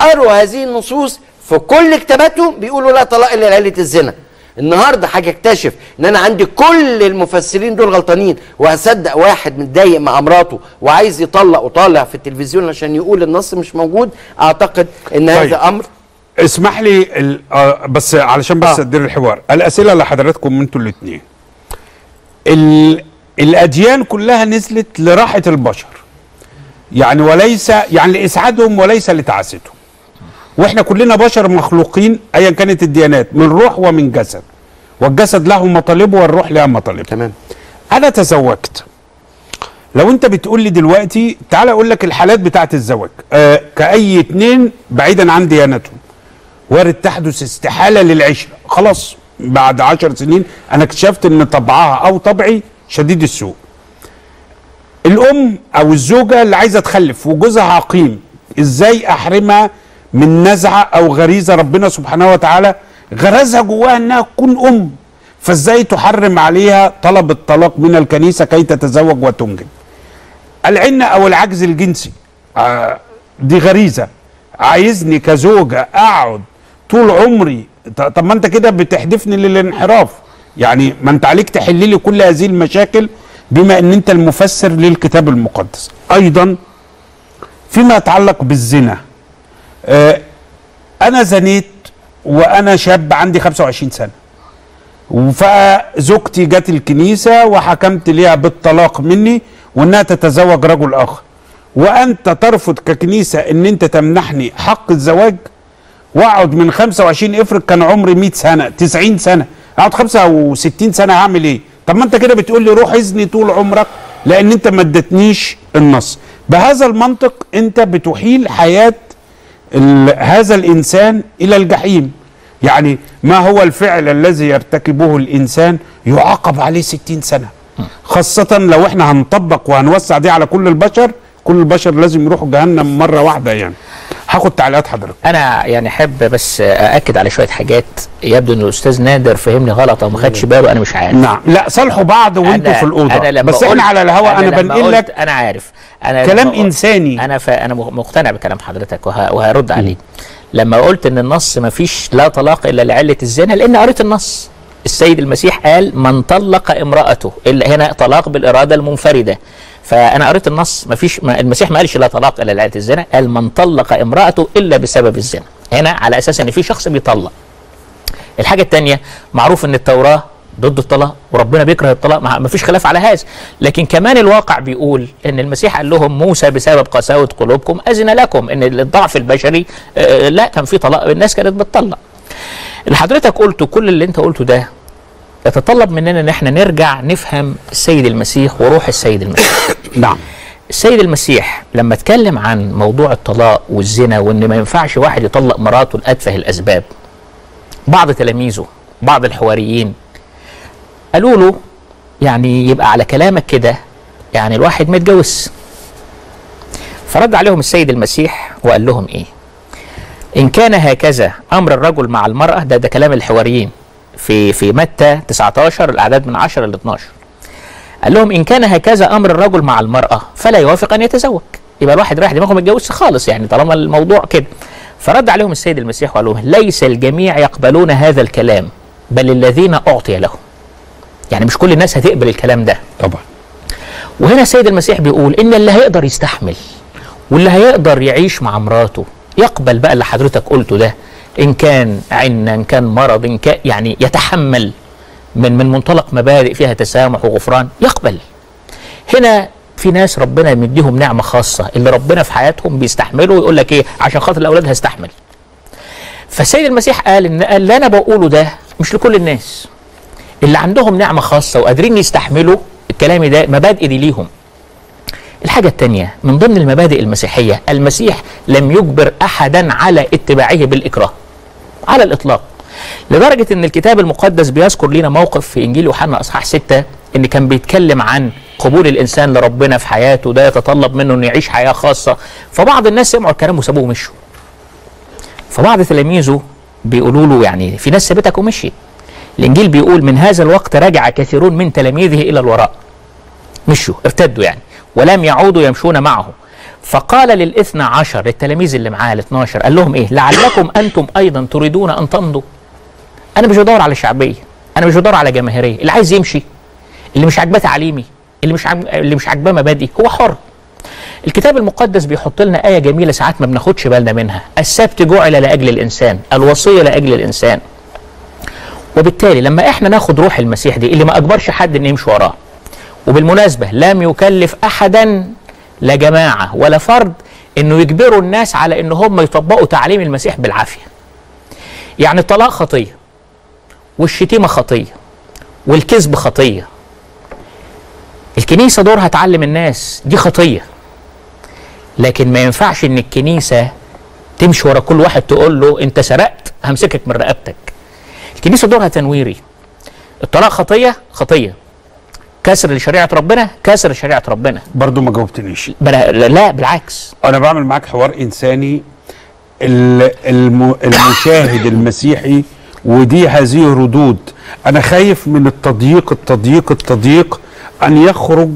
قروا هذه النصوص في كل كتاباتهم، بيقولوا لا طلاق الا لعله الزنا. النهارده هكتشف ان انا عندي كل المفسرين دول غلطانين، وهصدق واحد متضايق مع مراته وعايز يطلق وطالع في التلفزيون عشان يقول النص مش موجود. اعتقد ان طيب. هذا امر. اسمح لي بس علشان بس ادير آه. الحوار. الاسئله لحضراتكم انتوا الاثنين. الأديان كلها نزلت لراحة البشر، يعني وليس يعني لإسعادهم وليس لتعاستهم، واحنا كلنا بشر مخلوقين أيا كانت الديانات من روح ومن جسد، والجسد له مطالبه والروح لها مطالبه. تمام. أنا تزوجت، لو أنت بتقول لي دلوقتي تعالى أقول لك الحالات بتاعة الزواج آه كأي اتنين بعيدا عن ديانتهم، وارد تحدث استحالة للعشرة، خلاص بعد عشر سنين انا اكتشفت ان طبعها او طبعي شديد السوء، الام او الزوجه اللي عايزه تخلف وجوزها عقيم، ازاي احرمها من نزعه او غريزه ربنا سبحانه وتعالى غرزها جواها انها تكون ام، فازاي تحرم عليها طلب الطلاق من الكنيسه كي تتزوج وتنجب. العنه او العجز الجنسي دي غريزه، عايزني كزوجه اقعد طول عمري؟ طب ما انت كده بتحدفني للانحراف، يعني ما انت عليك تحل لي كل هذه المشاكل بما ان انت المفسر للكتاب المقدس. ايضا فيما يتعلق بالزنا، آه انا زنيت وانا شاب عندي خمسة وعشرين سنة، فزوجتي جت الكنيسه وحكمت ليها بالطلاق مني وانها تتزوج رجل اخر، وانت ترفض ككنيسه ان انت تمنحني حق الزواج، واقعد من خمسة وعشرين، افرض كان عمري مية سنة تسعين سنة، اقعد خمسة وستين سنة هعمل ايه؟ طب ما انت كده بتقول لي روح ازني طول عمرك لان انت ما ادتنيش النص. بهذا المنطق انت بتحيل حياه هذا الانسان الى الجحيم. يعني ما هو الفعل الذي يرتكبه الانسان يعاقب عليه ستين سنة، خاصه لو احنا هنطبق وهنوسع دي على كل البشر، كل البشر لازم يروحوا جهنم مره واحده. يعني هاخد تعليقات حضرتك. انا يعني احب بس ااكد على شويه حاجات، يبدو ان الاستاذ نادر فهمني غلط او ما خدش باله، انا مش عارف. نعم، لا صالحوا بعض وانتوا في الاوضه، بس احنا على الهواء. انا بنقل لك، انا عارف، انا كلام انساني، انا انا مقتنع بكلام حضرتك وهرد عليه. لما قلت ان النص ما فيش لا طلاق الا لعله الزنا، لان قريت النص. السيد المسيح قال من طلق امراته، الا هنا طلاق بالاراده المنفرده. فانا قريت النص، مفيش، ما المسيح ما قالش لا طلاق الا لعله الزنا، قال من طلق امراته الا بسبب الزنا، هنا على اساس ان في شخص بيطلق. الحاجه الثانيه، معروف ان التوراه ضد الطلاق وربنا بيكره الطلاق، ما فيش خلاف على هذا، لكن كمان الواقع بيقول ان المسيح قال لهم موسى بسبب قساوه قلوبكم اذن لكم، ان الضعف البشري لا كان في طلاق، الناس كانت بتطلق. اللي حضرتك قلته، كل اللي انت قلته ده يتطلب مننا ان احنا نرجع نفهم السيد المسيح وروح السيد المسيح. نعم. السيد المسيح لما اتكلم عن موضوع الطلاق والزنا وان ما ينفعش واحد يطلق مراته لاتفه الاسباب، بعض تلاميذه، بعض الحواريين قالوا له يعني يبقى على كلامك كده يعني الواحد ما يتجوزش. فرد عليهم السيد المسيح وقال لهم ايه؟ ان كان هكذا امر الرجل مع المراه، ده ده كلام الحواريين في في متى تسعة عشر الاعداد من عشرة ل اتناشر. قال لهم ان كان هكذا امر الرجل مع المراه فلا يوافق ان يتزوج، يبقى الواحد رايح دماغه ما يتجوزش خالص يعني طالما الموضوع كده. فرد عليهم السيد المسيح وقال لهم ليس الجميع يقبلون هذا الكلام بل الذين اعطي لهم. يعني مش كل الناس هتقبل الكلام ده طبعا. وهنا السيد المسيح بيقول ان اللي هيقدر يستحمل واللي هيقدر يعيش مع مراته يقبل بقى اللي حضرتك قلته ده، إن كان عنا، إن كان مرض، إن كان يعني يتحمل من من منطلق مبادئ فيها تسامح وغفران يقبل. هنا في ناس ربنا يمديهم نعمة خاصة، اللي ربنا في حياتهم بيستحملوا ويقول لك إيه عشان خاطر الأولاد هستحمل. فالسيد المسيح قال إن اللي أنا بقوله ده مش لكل الناس، اللي عندهم نعمة خاصة وقادرين يستحملوا الكلام ده مبادئ دي ليهم. الحاجة التانية، من ضمن المبادئ المسيحية، المسيح لم يجبر أحدا على اتباعه بالإكراه على الإطلاق، لدرجة إن الكتاب المقدس بيذكر لنا موقف في إنجيل يوحنا إصحاح ستة إن كان بيتكلم عن قبول الإنسان لربنا في حياته، ده يتطلب منه إنه يعيش حياة خاصة. فبعض الناس سمعوا الكلام وسابوه ومشوا، فبعض تلاميذه بيقولوا له يعني في ناس سابتك ومشيت. الإنجيل بيقول من هذا الوقت رجع كثيرون من تلاميذه إلى الوراء، مشوا، ارتدوا يعني، ولم يعودوا يمشون معه. فقال للاثنى عشر، للتلاميذ اللي معاه الاثنى عشر، قال لهم ايه؟ لعلكم انتم ايضا تريدون ان تمضوا. انا مش بدور على شعبيه، انا مش بدور على جماهيريه، اللي عايز يمشي، اللي مش عاجباه تعليمي، اللي مش عجب... اللي مش عاجباه مبادئي هو حر. الكتاب المقدس بيحط لنا ايه جميله ساعات ما بناخدش بالنا منها، السبت جعل لاجل الانسان، الوصيه لاجل الانسان. وبالتالي لما احنا ناخد روح المسيح دي اللي ما اجبرش حد انه يمشي وراه، وبالمناسبة لم يكلف أحدا لا جماعة ولا فرد أنه يجبروا الناس على أن هم يطبقوا تعليم المسيح بالعافية. يعني الطلاق خطية، والشتيمة خطية، والكذب خطية، الكنيسة دورها تعلم الناس، دي خطية، لكن ما ينفعش أن الكنيسة تمشي ورا كل واحد تقول له أنت سرقت همسكك من رقبتك. الكنيسة دورها تنويري. الطلاق خطية خطية، كسر لشريعه ربنا، كسر شريعه ربنا. برضه ما جاوبتنيش. لا بالعكس، انا بعمل معاك حوار انساني. الم... المشاهد المسيحي، ودي هذه ردود. انا خايف من التضييق التضييق التضييق ان يخرج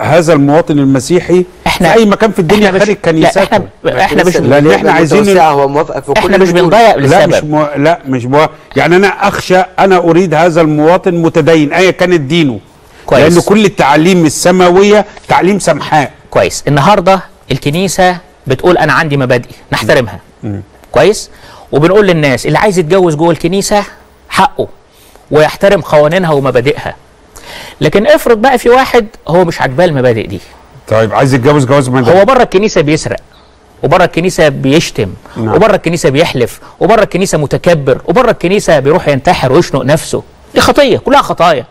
هذا المواطن المسيحي احنا في اي مكان في الدنيا خارج كنيسات. احنا احنا مش لا لا احنا عايزين هو موافقه في كل احنا مش بنضيق للسبب. لا مش مو... لا مش مو... يعني انا اخشى، انا اريد هذا المواطن متدين ايا كانت دينه كويس، لان كل التعاليم السماويه تعليم سمحاء. كويس. النهارده الكنيسه بتقول انا عندي مبادئي نحترمها. مم. كويس. وبنقول للناس اللي عايز يتجوز جوه الكنيسه حقه ويحترم قوانينها ومبادئها. لكن افرض بقى في واحد هو مش عاجباه المبادئ دي، طيب عايز يتجوز جواز مبادئ. هو بره الكنيسه بيسرق، وبره الكنيسه بيشتم، نعم. وبره الكنيسه بيحلف، وبره الكنيسه متكبر، وبره الكنيسه بيروح ينتحر ويشنق نفسه. دي خطيه، كلها خطايا.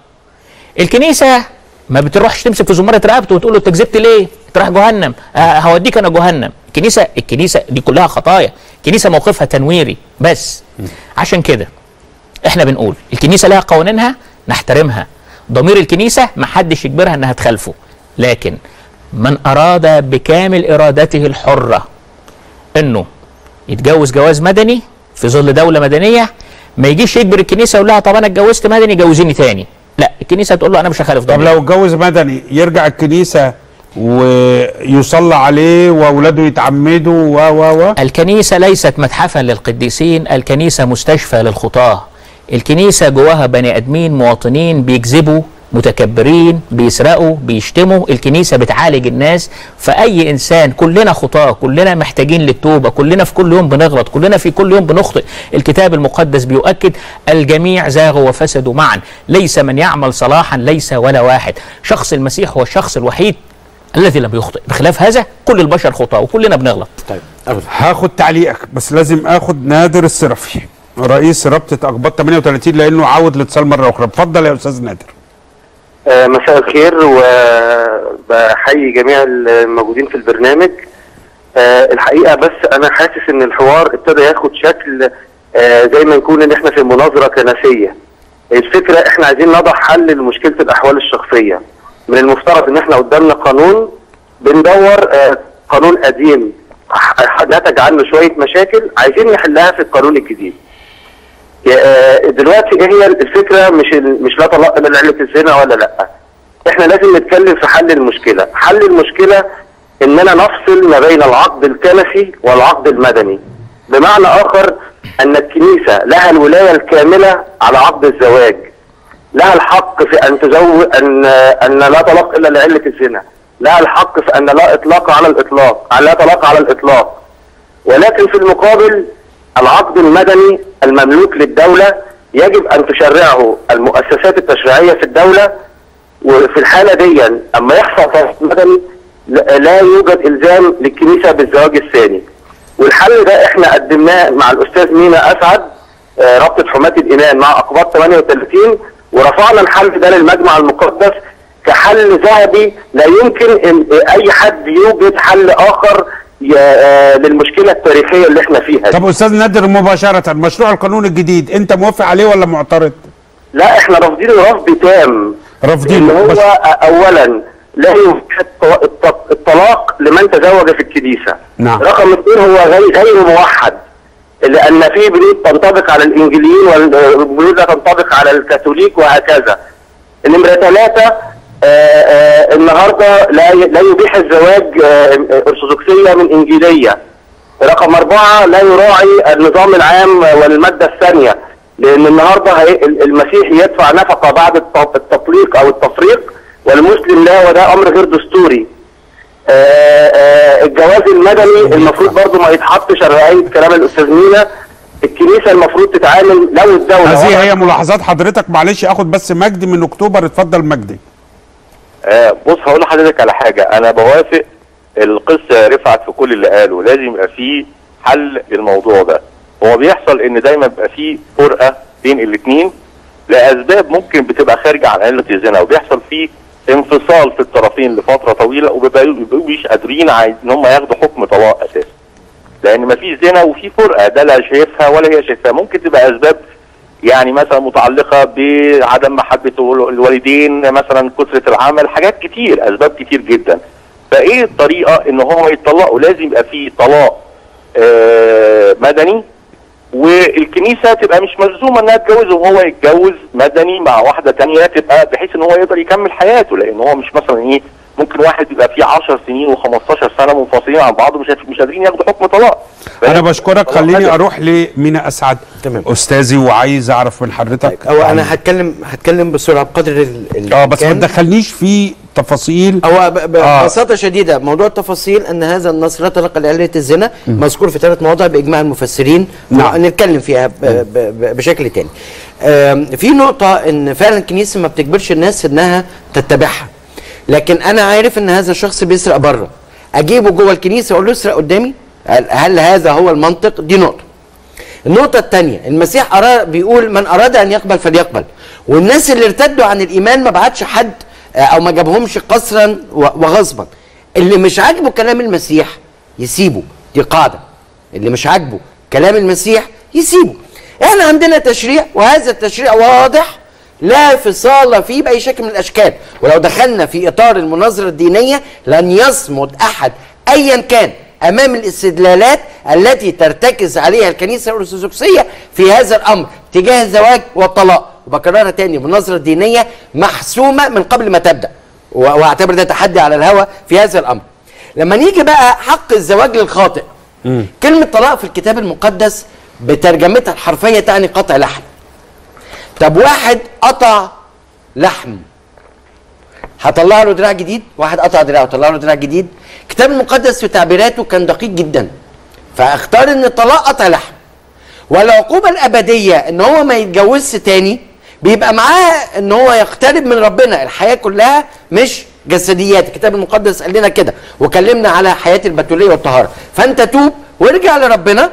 الكنيسه ما بتروحش تمسك في زمره رقبته وتقول له انت كذبت ليه؟ تروح جهنم، أه هوديك انا جهنم. الكنيسه الكنيسه دي كلها خطايا. الكنيسه موقفها تنويري بس. م. عشان كده احنا بنقول الكنيسه لها قوانينها نحترمها. ضمير الكنيسه ما حدش يجبرها انها تخالفه، لكن من اراد بكامل ارادته الحره انه يتجوز جواز مدني في ظل دوله مدنيه ما يجيش يجبر الكنيسه يقول لها طب انا اتجوزت مدني جوزيني تاني. لا، الكنيسه تقول له انا مش هخالف ضميري. طب لو اتجوز مدني يرجع الكنيسه ويصلى عليه واولاده يتعمدوا و و و الكنيسه ليست متحفا للقديسين، الكنيسه مستشفى للخطاه. الكنيسه جواها بني ادمين مواطنين بيكذبوا، متكبرين، بيسرقوا، بيشتموا. الكنيسه بتعالج الناس. فاي انسان، كلنا خطاه، كلنا محتاجين للتوبه، كلنا في كل يوم بنغلط، كلنا في كل يوم بنخطئ. الكتاب المقدس بيؤكد الجميع زاغوا وفسدوا معا، ليس من يعمل صلاحا ليس ولا واحد. شخص المسيح هو الشخص الوحيد الذي لم يخطئ، بخلاف هذا كل البشر خطاه وكلنا بنغلط. طيب أبدا. هاخد تعليقك بس لازم اخد نادر الصرفي رئيس رابطه اقباط ثمانية وثلاثين لانه عاود الاتصال مره اخرى. اتفضل يا استاذ نادر. آه مساء الخير، وبحيي جميع الموجودين في البرنامج. آه الحقيقه بس انا حاسس ان الحوار ابتدى ياخد شكل آه زي ما نكون ان احنا في مناظره كنسيه. الفكره احنا عايزين نضع حل لمشكله الاحوال الشخصيه. من المفترض ان احنا قدامنا قانون بندور آه قانون قديم نتج عنه شويه مشاكل عايزين نحلها في القانون الجديد. دلوقتي ايه هي الفكره؟ مش مش لا طلاق ولا علة الزنا ولا لا. احنا لازم نتكلم في حل المشكله، حل المشكله اننا نفصل ما بين العقد الكنسي والعقد المدني. بمعنى اخر ان الكنيسه لها الولايه الكامله على عقد الزواج. لها الحق في ان تزوج ان ان لا طلاق الا لعله الزنا، لها الحق في ان لا اطلاق على الاطلاق، لا طلاق على الاطلاق. ولكن في المقابل العقد المدني المملوك للدولة يجب أن تشرعه المؤسسات التشريعية في الدولة. وفي الحالة دي أما يحصل طلاق مدني لا يوجد إلزام للكنيسة بالزواج الثاني. والحل ده إحنا قدمناه مع الأستاذ مينا أسعد رابطة حماة الإيمان مع أقباط ثمانية وثلاثين، ورفعنا الحل ده للمجمع المقدس كحل ذهبي. لا يمكن إن أي حد يوجد حل آخر للمشكله التاريخيه اللي احنا فيها. طب استاذ نادر، مباشره مشروع القانون الجديد انت موافق عليه ولا معترض؟ لا احنا رافضينه رفض تام. رافضينه. هو اولا لا يوجد الطلاق لمن تزوج في الكنيسه. نعم. رقم اثنين هو غير موحد، لان في بنود تنطبق على الانجيليين وبنود لا تنطبق على الكاثوليك وهكذا. نمره ثلاثه آآ آآ النهارده لا لا يبيح الزواج ارثوذكسيه من انجيليه. رقم اربعه لا يراعي النظام العام والماده الثانيه، لان النهارده المسيح يدفع نفقه بعد التطليق او التفريق والمسلم لا، وده امر غير دستوري. آآ آآ الجواز المدني المفروض برضه ما يتحطش على رأي كلام الاستاذ مينا. الكنيسه المفروض تتعامل لو الدوله. هذه هي ملاحظات حضرتك. معلش اخد بس مجدي من اكتوبر. اتفضل مجدي. آه بص هقول لحضرتك على حاجه. انا بوافق القصه رفعت في كل اللي قاله. لازم يبقى فيه حل للموضوع ده. هو بيحصل ان دايما بيبقى فيه فرقه بين الاثنين لاسباب ممكن بتبقى خارجه عن قله الزنا، وبيحصل فيه انفصال في الطرفين لفتره طويله، وبيبقوا مش قادرين ان هم ياخدوا حكم طلاق اساسا. لان مفيش زنا وفي فرقه، ده لا شايفها ولا هي شايفها. ممكن تبقى اسباب يعني مثلا متعلقه بعدم محبه الوالدين، مثلا كثره العمل، حاجات كتير، اسباب كتير جدا. فايه الطريقه ان هم يتطلقوا؟ لازم يبقى في طلاق آه مدني، والكنيسه تبقى مش ملزومه انها تتجوز، وهو يتجوز مدني مع واحده ثانيه تبقى بحيث ان هو يقدر يكمل حياته، لان هو مش مثلا ايه، ممكن واحد يبقى فيه عشر سنين وخمستاشر سنه منفصلين عن بعض ومش مش قادرين ياخدوا حكم طلاق. انا بشكرك، خليني اروح لمينا اسعد تمام استاذي، وعايز اعرف من حضرتك. او انا هتكلم هتكلم بسرعه بقدر اه بس ما تدخلنيش في تفاصيل او ببساطه آه. شديده. موضوع التفاصيل ان هذا النص لا يتطلق لعله الزنا مذكور في ثلاث مواضع باجماع المفسرين، نتكلم فيها بشكل تاني. في نقطه ان فعلا الكنيسه ما بتجبرش الناس انها تتبعها، لكن انا عارف ان هذا الشخص بيسرق بره، اجيبه جوه الكنيسه اقول له اسرق قدامي؟ هل هذا هو المنطق؟ دي نقطه. النقطه الثانيه، المسيح أراد بيقول من اراد ان يقبل فليقبل، والناس اللي ارتدوا عن الايمان ما بعتش حد او ما جابهمش قسرا وغصبا. اللي مش عاجبه كلام المسيح يسيبه، دي قاعده. اللي مش عاجبه كلام المسيح يسيبه. احنا عندنا تشريع، وهذا التشريع واضح لا فصال فيه باي شكل من الاشكال، ولو دخلنا في اطار المناظره الدينيه لن يصمد احد ايا كان امام الاستدلالات التي ترتكز عليها الكنيسه الارثوذكسيه في هذا الامر تجاه الزواج والطلاق. وبكررها تاني، المناظره الدينيه محسومه من قبل ما تبدا، واعتبر ده تحدي على الهوى في هذا الامر. لما نيجي بقى حق الزواج للخاطئ، م. كلمه طلاق في الكتاب المقدس بترجمتها الحرفيه تعني قطع لحم. طب واحد قطع لحم هطلع له دراع جديد؟ واحد قطع دراع هطلع له دراع جديد؟ الكتاب المقدس في تعبيراته كان دقيق جدا، فاختار ان الطلاق قطع لحم. والعقوبه الابديه ان هو ما يتجوزش تاني، بيبقى معاها ان هو يقترب من ربنا. الحياه كلها مش جسديات، الكتاب المقدس قال لنا كده، وكلمنا على حياه البتوليه والطهاره. فانت توب وارجع لربنا،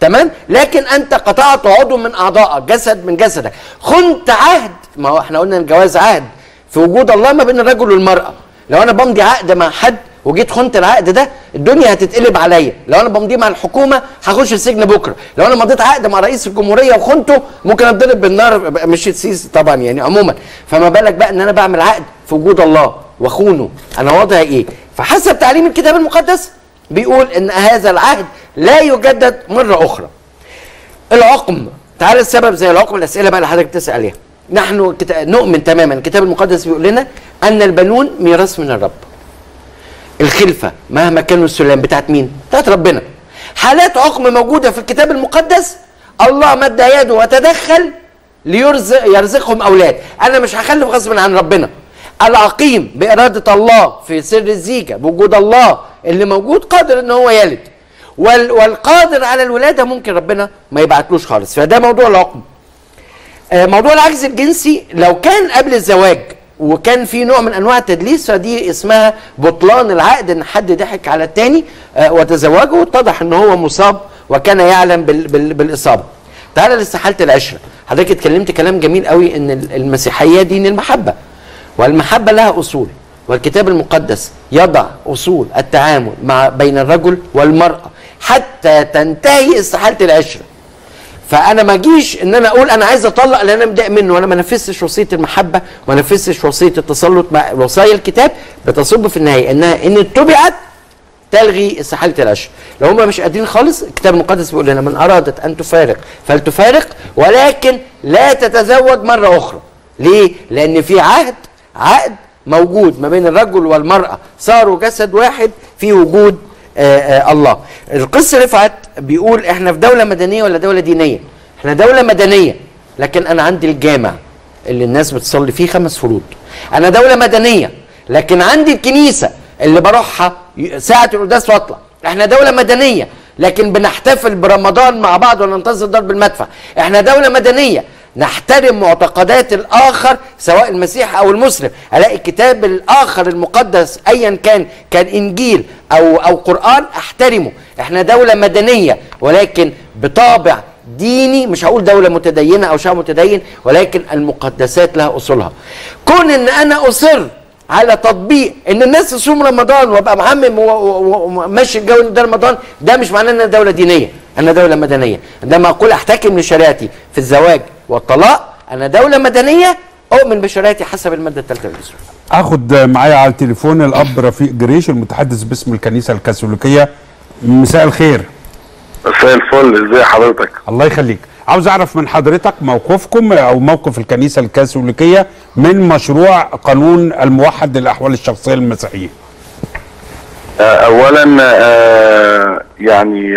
تمام؟ لكن انت قطعت عضو من اعضائك، جسد من جسدك، خنت عهد. ما هو احنا قلنا الجواز عهد في وجود الله ما بين الرجل والمراه. لو انا بمضي عقد مع حد وجيت خنت العقد ده، الدنيا هتتقلب عليا. لو انا بمضيه مع الحكومه هخش السجن بكره. لو انا مضيت عقد مع رئيس الجمهوريه وخنته ممكن اتضرب بالنار، مش تسيس طبعا يعني عموما. فما بالك بقى ان انا بعمل عقد في وجود الله واخونه، انا وضعي ايه؟ فحسب تعليم الكتاب المقدس بيقول ان هذا العهد لا يجدد مره اخرى. العقم، تعال السبب زي العقم. الاسئله بقى اللي حضرتك بتسال عليها، نحن نؤمن تماما، الكتاب المقدس بيقول لنا ان البنون ميراث من الرب. الخلفه مهما كانوا السلام بتاعت مين؟ بتاعت ربنا. حالات عقم موجوده في الكتاب المقدس، الله مد يده وتدخل ليرزق يرزقهم اولاد. انا مش هخلف غصب عن ربنا. العقيم باراده الله في سر الزيجه بوجود الله اللي موجود قادر ان هو يلد، والقادر على الولاده ممكن ربنا ما يبعتلوش خالص. فده موضوع العقم. موضوع العجز الجنسي لو كان قبل الزواج وكان في نوع من انواع التدليس، فدي اسمها بطلان العقد، ان حد ضحك على الثاني وتزوجه واتضح ان هو مصاب وكان يعلم بالاصابه. تعالى لاستحاله العشره، حضرتك اتكلمت كلام جميل قوي ان المسيحيه دين المحبه، والمحبه لها اصول، والكتاب المقدس يضع اصول التعامل مع بين الرجل والمراه حتى تنتهي استحاله العشره. فانا ما اجيش ان انا اقول انا عايز اطلق لان انا مضايق منه، وانا ما نفذتش وصيه المحبه وما نفذتش وصيه التسلط. وصايا الكتاب بتصب في النهايه انها ان اتبعت تلغي استحاله العشره. لو هم مش قادرين خالص، الكتاب المقدس بيقول لنا من ارادت ان تفارق فلتفارق، ولكن لا تتزوج مره اخرى. ليه؟ لان في عهد عقد موجود ما بين الرجل والمراه، صاروا جسد واحد في وجود آآ آآ الله. القس رفعت بيقول احنا في دوله مدنيه ولا دوله دينيه؟ احنا دوله مدنيه، لكن انا عندي الجامع اللي الناس بتصلي فيه خمس فروض. انا دوله مدنيه لكن عندي الكنيسه اللي بروحها ساعه القداس واطلع. احنا دوله مدنيه لكن بنحتفل برمضان مع بعض وننتظر ضرب المدفع. احنا دوله مدنيه نحترم معتقدات الآخر سواء المسيح أو المسلم. ألاقي الكتاب الآخر المقدس أيا كان، كان إنجيل أو أو قرآن، أحترمه. إحنا دولة مدنية ولكن بطابع ديني، مش هقول دولة متدينة أو شعب متدين، ولكن المقدسات لها أصولها. كون إن أنا أصر على تطبيق إن الناس تصوم رمضان وأبقى معمم وماشي الجو إن ده رمضان، ده مش معناه إن أنا دولة دينية، أنا دولة مدنية. عندما أقول أحتكم لشريعتي في الزواج والطلاق، أنا دولة مدنية أؤمن بشريعتي حسب المادة الثالثة والعشرين. آخد معايا على التليفون الأب رفيق جريش المتحدث باسم الكنيسة الكاثوليكية. مساء الخير. مساء الفل، إزاي حضرتك؟ الله يخليك. عاوز أعرف من حضرتك موقفكم أو موقف الكنيسة الكاثوليكية من مشروع قانون الموحد للأحوال الشخصية للمسيحيين. أولاً يعني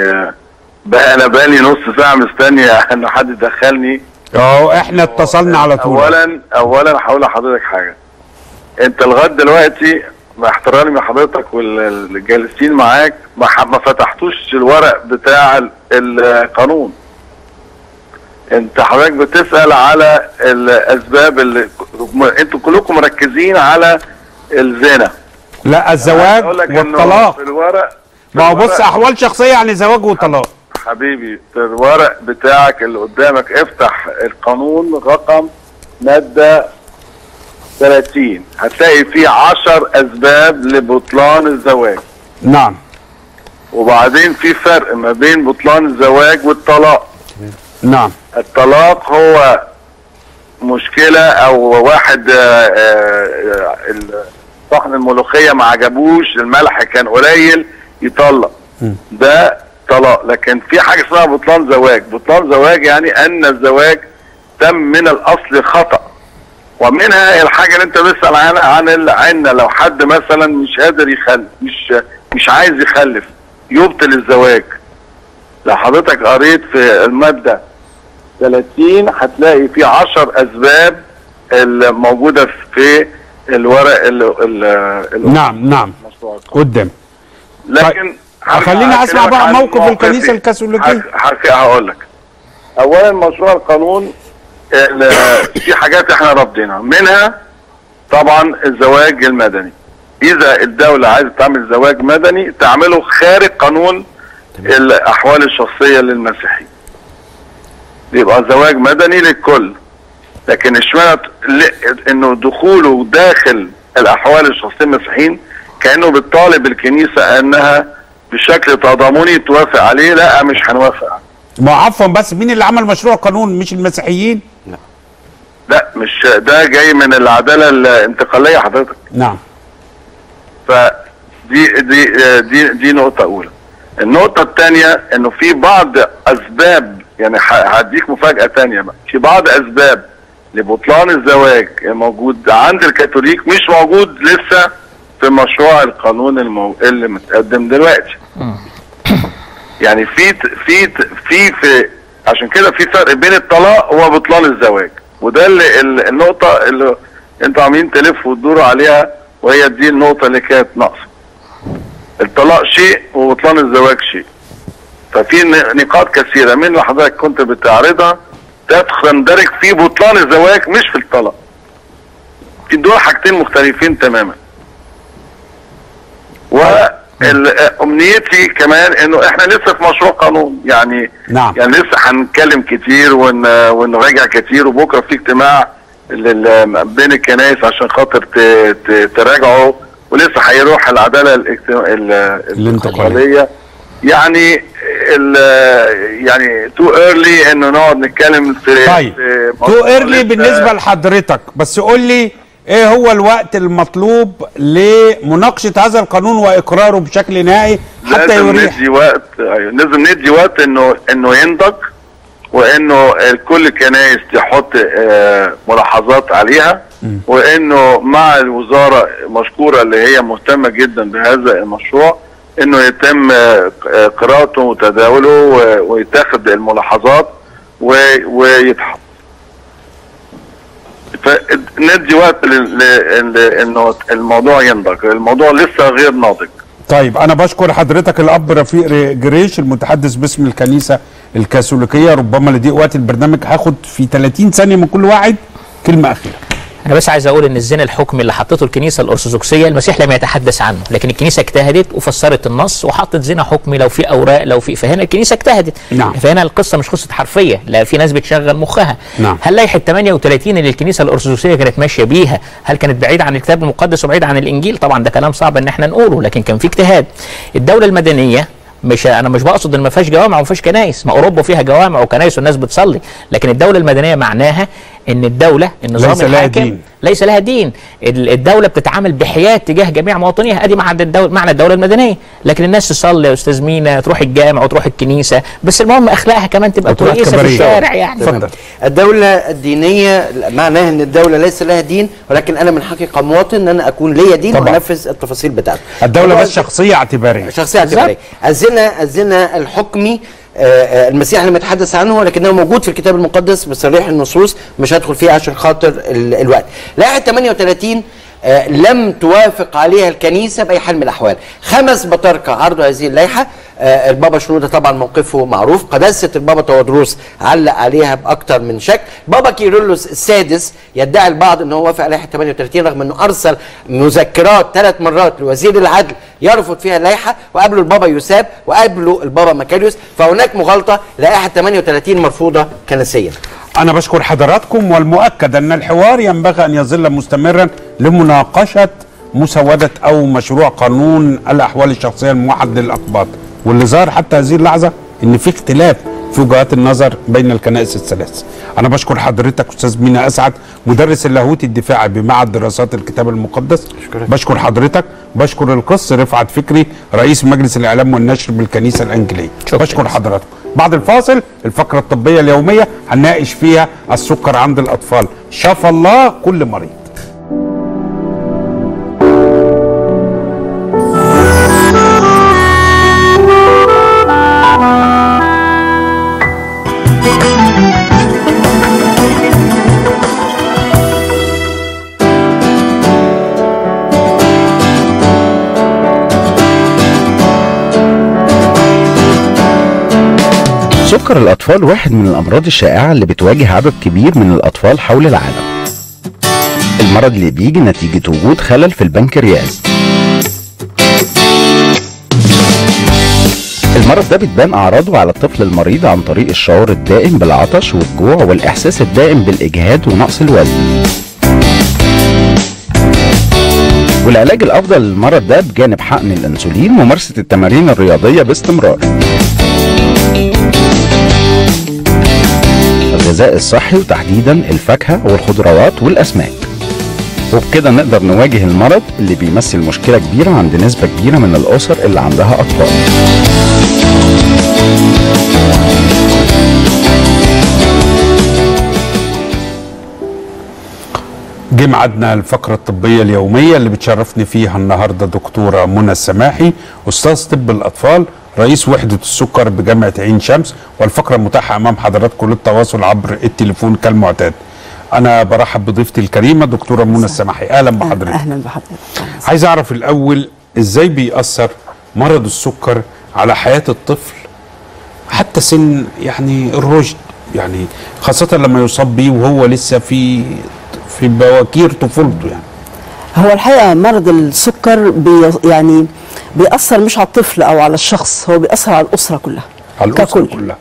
بقى أنا بقالي نص ساعة مستني إن حد يدخلني. أه إحنا اتصلنا على طول. أولاً أولاً هقول لحضرتك حاجة. أنت لغاية دلوقتي مع احترامي لحضرتك والجالسين معاك ما فتحتوش الورق بتاع القانون. انت حضرتك بتسال على الاسباب اللي انتوا كلكم مركزين على الزنا، لا الزواج والطلاق. في الورق في ما هو بص احوال شخصيه يعني زواج وطلاق حبيبي. في الورق بتاعك اللي قدامك افتح القانون رقم ماده ثلاثين هتلاقي فيه عشر اسباب لبطلان الزواج. نعم. وبعدين في فرق ما بين بطلان الزواج والطلاق. نعم. الطلاق هو مشكلة او واحد صحن الملوخية ما عجبوش الملح كان قليل يطلق، ده طلاق. لكن في حاجة اسمها بطلان زواج. بطلان زواج يعني ان الزواج تم من الاصل خطأ، ومنها الحاجة اللي انت بتسأل عنها عن العنة. لو حد مثلا مش قادر يخلف، مش مش عايز يخلف، يبطل الزواج. لو حضرتك قريت في المادة ثلاثين هتلاقي في عشر اسباب الموجوده في الورق ال ال ال نعم نعم قدام. لكن خلينا اسمع بقى موقف الكنيسه الكاثوليكيه. هقول لك اولا مشروع القانون في حاجات احنا رافضينها، منها طبعا الزواج المدني. اذا الدوله عايزه تعمل زواج مدني تعمله خارج قانون الاحوال الشخصيه للمسيحيين، يبقى زواج مدني للكل. لكن اشمعنى انه دخوله داخل الاحوال الشخصيه المسيحيين كانه بتطالب الكنيسه انها بشكل تضامني توافق عليه. لا مش هنوافق. ما عفوا بس مين اللي عمل مشروع قانون؟ مش المسيحيين؟ لا لا مش ده جاي من العداله الانتقاليه حضرتك. نعم. فدي دي دي دي نقطه اولى. النقطه الثانيه انه في بعض اسباب، يعني هديك مفاجأة تانية بقى، في بعض أسباب لبطلان الزواج موجود عند الكاثوليك مش موجود لسه في مشروع القانون المو... اللي متقدم دلوقتي. يعني في في في في عشان كده في فرق بين الطلاق وبطلان الزواج، وده اللي النقطة اللي أنتوا عاملين تلف وتدوروا عليها، وهي دي النقطة اللي كانت ناقصة. الطلاق شيء وبطلان الزواج شيء. ففي نقاط كثيرة من اللي حضرتك كنت بتعرضها تندرج في بطلان الزواج مش في الطلاق. في دول حاجتين مختلفين تماما. وامنيتي كمان انه احنا لسه في مشروع قانون، يعني نعم. يعني لسه هنتكلم كتير ون ونراجع كتير، وبكره في اجتماع بين الكنائس عشان خاطر تراجعه، ولسه هيروح العدالة الانتقالية. يعني ال يعني تو ايرلي انه نقعد نتكلم في. طيب تو ايرلي بالنسبه لحضرتك، بس قول لي ايه هو الوقت المطلوب لمناقشه هذا القانون واقراره بشكل نهائي حتى يريح؟ لازم ندي وقت. ايوه لازم ندي وقت انه انه ينضج، وانه كل الكنائس تحط ملاحظات عليها، وانه مع الوزاره مشكوره اللي هي مهتمه جدا بهذا المشروع انه يتم قراءته وتداوله ويتاخد الملاحظات ويتحط. فندي وقت انه الموضوع ينضج، الموضوع لسه غير ناضج. طيب انا بشكر حضرتك الاب رفيق جريش المتحدث باسم الكنيسه الكاثوليكيه. ربما لضيق وقت البرنامج هاخد في ثلاثين ثانيه من كل واحد كلمه اخيره. أنا بس عايز أقول إن الزنا الحكم اللي حطته الكنيسة الأرثوذكسية المسيح لم يتحدث عنه، لكن الكنيسة اجتهدت وفسرت النص وحطت زنا حكمي. لو في أوراق لو في، فهنا الكنيسة اجتهدت. نعم. فهنا القصة مش قصة حرفية، لا في ناس بتشغل مخها. نعم. هل لائحة ثمانية وثلاثين اللي الكنيسة الأرثوذكسية كانت ماشية بيها هل كانت بعيدة عن الكتاب المقدس وبعيدة عن الإنجيل؟ طبعًا ده كلام صعب إن إحنا نقوله، لكن كان في اجتهاد. الدولة المدنية مش انا مش بقصد ان ما فيهاش جوامع وما فيهاش كنايس، ما اوروبا فيها جوامع وكنايس والناس بتصلي، لكن الدوله المدنيه معناها ان الدوله النظام ليس الحاكم لها دين. ليس لها دين، الدوله بتتعامل بحياد تجاه جميع مواطنيها، ادي معنى الدوله معنى الدوله المدنيه، لكن الناس تصلي يا استاذ مينا، تروح الجامع وتروح الكنيسه، بس المهم اخلاقها كمان تبقى كويسه في الشارع يعني. تفضل. الدوله الدينيه معناها ان الدوله ليس لها دين، ولكن انا من حقيقه مواطن ان انا اكون ليا دين وانفذ التفاصيل بتاعته. الدوله بس شخصيه اعتباريه. شخصيه اعتباريه. الزنا الزنا الحكمي المسيح لم يتحدث عنه، ولكنه موجود في الكتاب المقدس بصريح النصوص، مش هدخل فيه عشان خاطر الوقت. لائحه ثمانية وثلاثين لم توافق عليها الكنيسه باي حال من الاحوال. خمس بطاركه عرضوا هذه اللائحه، البابا شنوده طبعا موقفه معروف، قداسه البابا تودروس علق عليها باكثر من شكل، بابا كيرلس السادس يدعي البعض ان هو وافق على لائحه ثمانية وثلاثين رغم انه ارسل مذكرات ثلاث مرات لوزير العدل يرفض فيها اللائحه، وقابله البابا يوساب وقابله البابا ماكاريوس، فهناك مغالطه، لائحه ثمانية وثلاثين مرفوضه كنسيا. أنا بشكر حضراتكم، والمؤكد أن الحوار ينبغي أن يظل مستمرا لمناقشة مسودة أو مشروع قانون الأحوال الشخصية الموحد للأقباط، واللي ظهر حتى هذه اللحظة أن في اختلاف في وجهات النظر بين الكنائس الثلاث. أنا بشكر حضرتك أستاذ مينا أسعد مدرس اللاهوتي الدفاعي بمعهد دراسات الكتاب المقدس. شكرا. بشكر حضرتك، بشكر القس رفعت فكري رئيس مجلس الإعلام والنشر بالكنيسة الأنجلية. بشكر حضراتكم. بعد الفاصل الفقرة الطبية اليومية هنناقش فيها السكر عند الأطفال، شفى الله كل مريض. سكر الأطفال واحد من الأمراض الشائعة اللي بتواجه عدد كبير من الأطفال حول العالم. المرض اللي بيجي نتيجة وجود خلل في البنكرياس. المرض ده بتبان أعراضه على الطفل المريض عن طريق الشعور الدائم بالعطش والجوع والإحساس الدائم بالإجهاد ونقص الوزن. والعلاج الأفضل للمرض ده بجانب حقن الأنسولين ممارسة التمارين الرياضية باستمرار. الغذاء الصحي وتحديدا الفاكهة والخضروات والأسماك. وبكده نقدر نواجه المرض اللي بيمثل مشكلة كبيرة عند نسبة كبيرة من الأسر اللي عندها أطفال. جه ميعادنا الفقرة الطبية اليومية اللي بتشرفني فيها النهاردة دكتورة منى السماحي أستاذ طب الأطفال رئيس وحدة السكر بجامعة عين شمس، والفقرة متاحة أمام حضراتكم للتواصل عبر التليفون كالمعتاد. أنا برحب بضيفتي الكريمة دكتورة منى السماحي، أهلا بحضرتك. أهلا بحضرتك. عايز أعرف الأول إزاي بيأثر مرض السكر على حياة الطفل حتى سن يعني الرشد، يعني خاصة لما يصاب بيه وهو لسه في في بواكير طفولته يعني. هو الحقيقة مرض السكر بي يعني بيأثر مش على الطفل أو على الشخص، هو بيأثر على الأسرة كلها. على الأسرة كلها.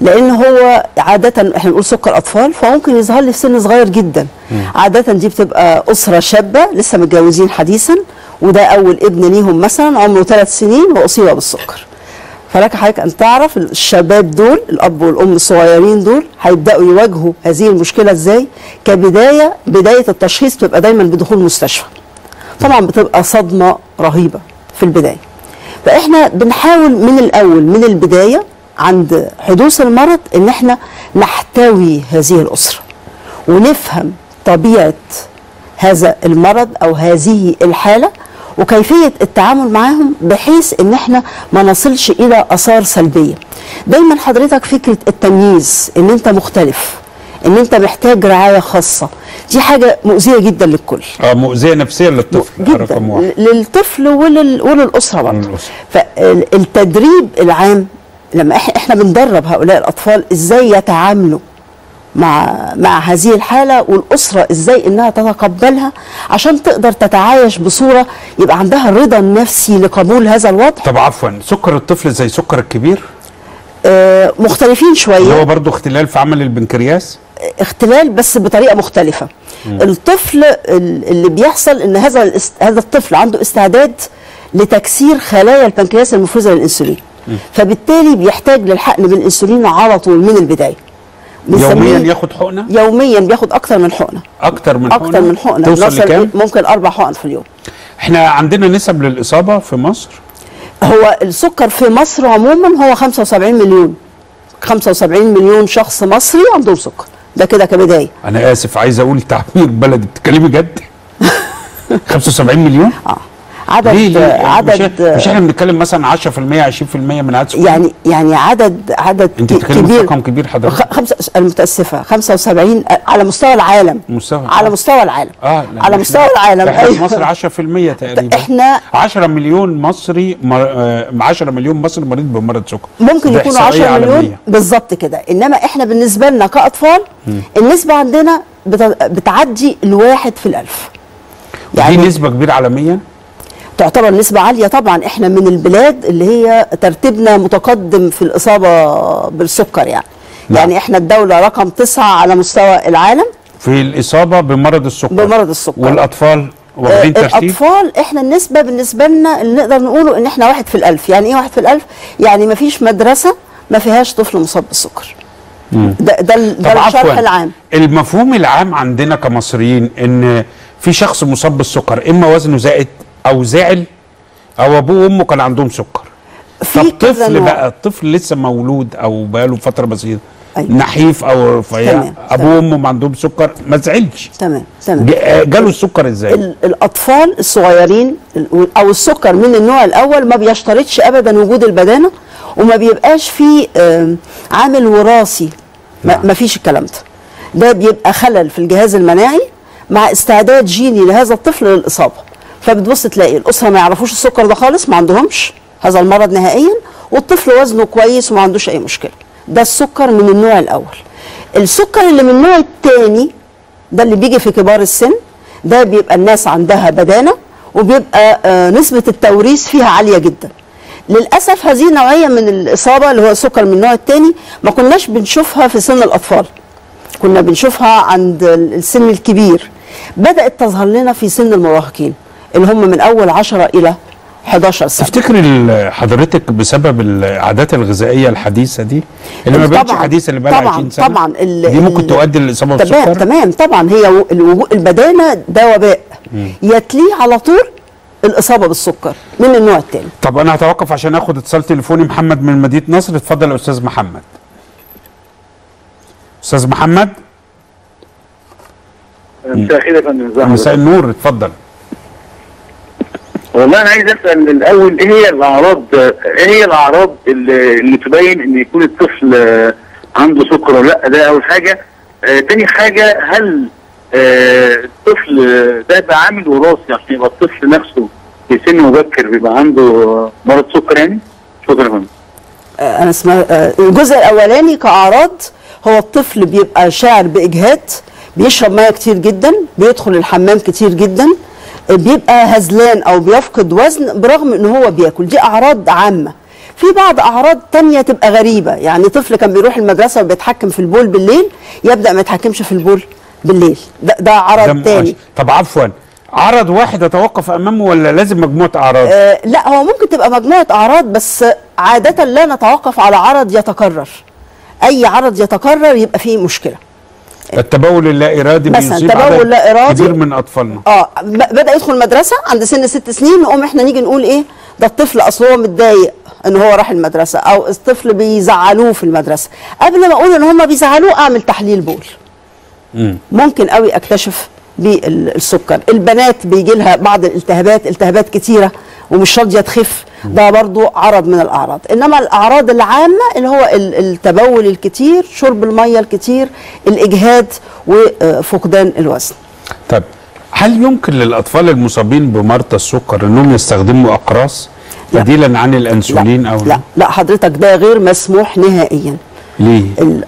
لأن هو عادة إحنا بنقول سكر أطفال، فممكن يظهر لي في سن صغير جدا. مم. عادة دي بتبقى أسرة شابة لسه متجوزين حديثا، وده أول ابن ليهم مثلا عمره ثلاث سنين وأصيب بالسكر. فلك حضرتك أن تعرف الشباب دول الأب والأم الصغيرين دول هيبدأوا يواجهوا هذه المشكلة إزاي؟ كبداية بداية التشخيص بتبقى دايما بدخول مستشفى. طبعا بتبقى صدمة رهيبة في البداية. فإحنا بنحاول من الأول من البداية عند حدوث المرض إن إحنا نحتوي هذه الأسرة ونفهم طبيعة هذا المرض أو هذه الحالة وكيفية التعامل معاهم بحيث ان احنا ما نصلش الى اثار سلبية. دايما حضرتك فكرة التمييز ان انت مختلف، ان انت محتاج رعاية خاصة، دي حاجة مؤذية جدا للكل. اه مؤذية نفسيا للطفل جدا، للطفل ولل... وللأسرة برضه. فالتدريب العام لما احنا بندرب هؤلاء الاطفال ازاي يتعاملوا مع مع هذه الحالة، والأسرة إزاي إنها تتقبلها عشان تقدر تتعايش بصورة يبقى عندها الرضا النفسي لقبول هذا الوضع. طب عفوا، سكر الطفل زي سكر الكبير؟ آه مختلفين شوية. هو برضه اختلال في عمل البنكرياس؟ اختلال بس بطريقة مختلفة. م. الطفل اللي بيحصل إن هذا هذا الطفل عنده استعداد لتكسير خلايا البنكرياس المفرزة للأنسولين. فبالتالي بيحتاج للحقن بالانسولين على طول من البدايه. يوميا ياخد حقنه؟ يوميا بياخد اكتر من حقنه. اكتر من حقنه؟ اكتر من حقنه. توصل لكام؟ ممكن اربع حقن في اليوم. احنا عندنا نسب للاصابه في مصر؟ هو السكر في مصر عموما هو خمسة وسبعين مليون. خمسة وسبعين مليون شخص مصري عندهم سكر، ده كده كبدايه. انا اسف، عايز اقول تعبير بلدي، بتتكلمي جد؟ خمسة وسبعين مليون؟ اه عدد ليه ليه؟ عدد مش احنا بنتكلم مثلا عشرة في المية عشرين في المية من عدد سكان؟ يعني يعني عدد عدد انت بتتكلمي في رقم كبير حضرتك. خمسة، انا متاسفه، خمسة وسبعين على مستوى العالم. مستوى على مستوى العالم اه على مستوى العالم. احنا في مصر عشرة في المية تقريبا. احنا عشرة مليون مصري مر... عشرة مليون مصري مريض بمرض سكر، ممكن يكونوا عشرة مليون بالظبط كده. انما احنا بالنسبه لنا كاطفال م. النسبه عندنا بت... بتعدي الواحد في الالف. يعني دي نسبه كبيره عالميا، تعتبر نسبة عالية. طبعا احنا من البلاد اللي هي ترتيبنا متقدم في الإصابة بالسكر، يعني نعم. يعني احنا الدولة رقم تسعة على مستوى العالم في الإصابة بمرض السكر. بمرض السكر والأطفال واخدين ترتيب. الأطفال احنا النسبة بالنسبة لنا اللي نقدر نقوله ان احنا واحد في الألف. يعني ايه واحد في الألف؟ يعني ما فيش مدرسة ما فيهاش طفل مصاب بالسكر. مم. ده ده, ده الشرح العام. المفهوم العام عندنا كمصريين ان في شخص مصاب بالسكر اما وزنه زائد او زعل او ابوه وامه كان عندهم سكر. طب طفل بقى، الطفل لسه مولود او بقاله فتره بسيطه، أيوة. نحيف او رفيع، ابوه وامه ما عندهم سكر، ما زعلش. تمام تمام. جاله السكر ازاي؟ الاطفال الصغيرين او السكر من النوع الاول ما بيشترطش ابدا وجود البدانه، وما بيبقاش فيه عامل وراثي، ما فيش الكلام ده. ده بيبقى خلل في الجهاز المناعي مع استعداد جيني لهذا الطفل للاصابه. فبتبص تلاقي الاسره ما يعرفوش السكر ده خالص، ما عندهمش هذا المرض نهائيا، والطفل وزنه كويس وما عندوش اي مشكله. ده السكر من النوع الاول. السكر اللي من النوع الثاني ده اللي بيجي في كبار السن، ده بيبقى الناس عندها بدانه وبيبقى آه نسبه التوريث فيها عاليه جدا. للاسف هذه نوعيه من الاصابه اللي هو السكر من النوع الثاني ما كناش بنشوفها في سن الاطفال، كنا بنشوفها عند السن الكبير. بدات تظهر لنا في سن المراهقين اللي هم من اول عشرة الى حداشر سنه. تفتكري حضرتك بسبب العادات الغذائيه الحديثه دي اللي ما بقتش حديثه اللي بقى لها عشرين سنه طبعا دي ممكن تؤدي للاصابه بالسكر؟ تمام تمام طبعا. هي البدانه ده وباء يتليه على طول الاصابه بالسكر من النوع الثاني. طب انا هتوقف عشان اخد اتصال تليفوني. محمد من مدينه نصر، اتفضل يا استاذ محمد. استاذ محمد مساء الخير يا فندم. مساء النور، اتفضل. والله انا عايز اسال الاول ايه هي الاعراض، ايه هي الاعراض اللي, اللي تبين ان يكون الطفل عنده سكر ولا لا؟ ده اول حاجه. آه تاني حاجه، هل آه الطفل ده بقى عامل وراثي عشان يعني يبقى الطفل نفسه في سن مبكر بيبقى عنده مرض سكر يعني؟ شكرا يا فندم. انا اسمع آه الجزء الاولاني كاعراض، هو الطفل بيبقى شاعر باجهاد، بيشرب ميه كتير جدا، بيدخل الحمام كتير جدا، بيبقى هزلان او بيفقد وزن برغم ان هو بياكل. دي اعراض عامه. في بعض اعراض تانية تبقى غريبه، يعني طفل كان بيروح المدرسه وبيتحكم في البول بالليل يبدا ما يتحكمش في البول بالليل، ده ده عرض تاني. طب عفوا، عرض واحد اتوقف امامه ولا لازم مجموعه اعراض؟ آه لا، هو ممكن تبقى مجموعه اعراض، بس عاده لا نتوقف على عرض يتكرر. اي عرض يتكرر يبقى فيه مشكله. التبول اللا ارادي بيصيب التبول لا ارادي كتير من اطفالنا. اه بدا يدخل المدرسه عند سن ست سنين نقوم احنا نيجي نقول ايه ده الطفل اصل هو متضايق ان هو راح المدرسه، او الطفل بيزعلوه في المدرسه. قبل ما اقول ان هم بيزعلوه اعمل تحليل بول. مم. ممكن قوي اكتشف بيه السكر. البنات بيجي لها بعض الالتهابات، التهابات كتيره ومش راضيه تخف، ده برضو عرض من الاعراض. انما الاعراض العامه اللي هو التبول الكتير، شرب الميه الكتير، الاجهاد، وفقدان الوزن. طب هل يمكن للاطفال المصابين بمرض السكر انهم يستخدموا اقراص بديلا عن الانسولين او لا؟ لا حضرتك، ده غير مسموح نهائيا. ليه؟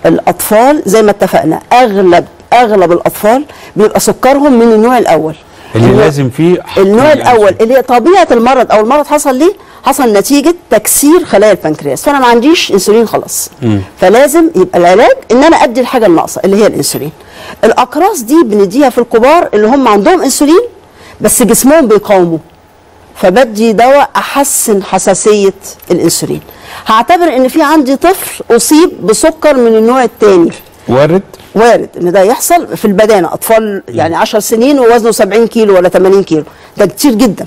الاطفال زي ما اتفقنا اغلب اغلب الاطفال بيبقى سكرهم من النوع الاول اللي لازم فيه النوع الاول اللي طبيعه المرض، او المرض حصل ليه؟ حصل نتيجه تكسير خلايا البنكرياس، فانا ما عنديش انسولين خلاص. م. فلازم يبقى العلاج ان انا ادي الحاجه الناقصه اللي هي الانسولين. الاقراص دي بنديها في الكبار اللي هم عندهم انسولين بس جسمهم بيقاومه، فبدي دواء احسن حساسيه الانسولين. هعتبر ان في عندي طفل اصيب بسكر من النوع الثاني. وارد؟ وارد ان ده يحصل في البدانه، اطفال يعني عشر سنين ووزنه سبعين كيلو ولا ثمانين كيلو، ده كتير جدا.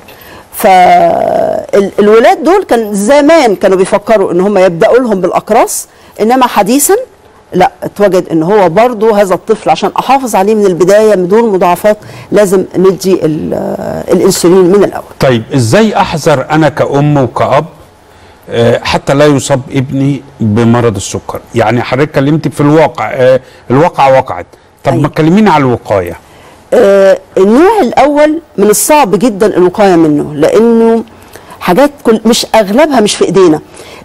فالولاد دول كان زمان كانوا بيفكروا ان هم يبداوا لهم بالاقراص، انما حديثا لا، اتوجد ان هو برضه هذا الطفل عشان احافظ عليه من البدايه بدون مضاعفات لازم ندي الانسولين من الاول. طيب ازاي احذر انا كأم وكأب حتى لا يصاب ابني بمرض السكر؟ يعني حضرتك اتكلمتي في الواقع، الواقع وقعت، طب أيه. ما تكلميني على الوقايه. آه النوع الاول من الصعب جدا الوقايه منه، لانه حاجات كل مش اغلبها مش في ايدينا،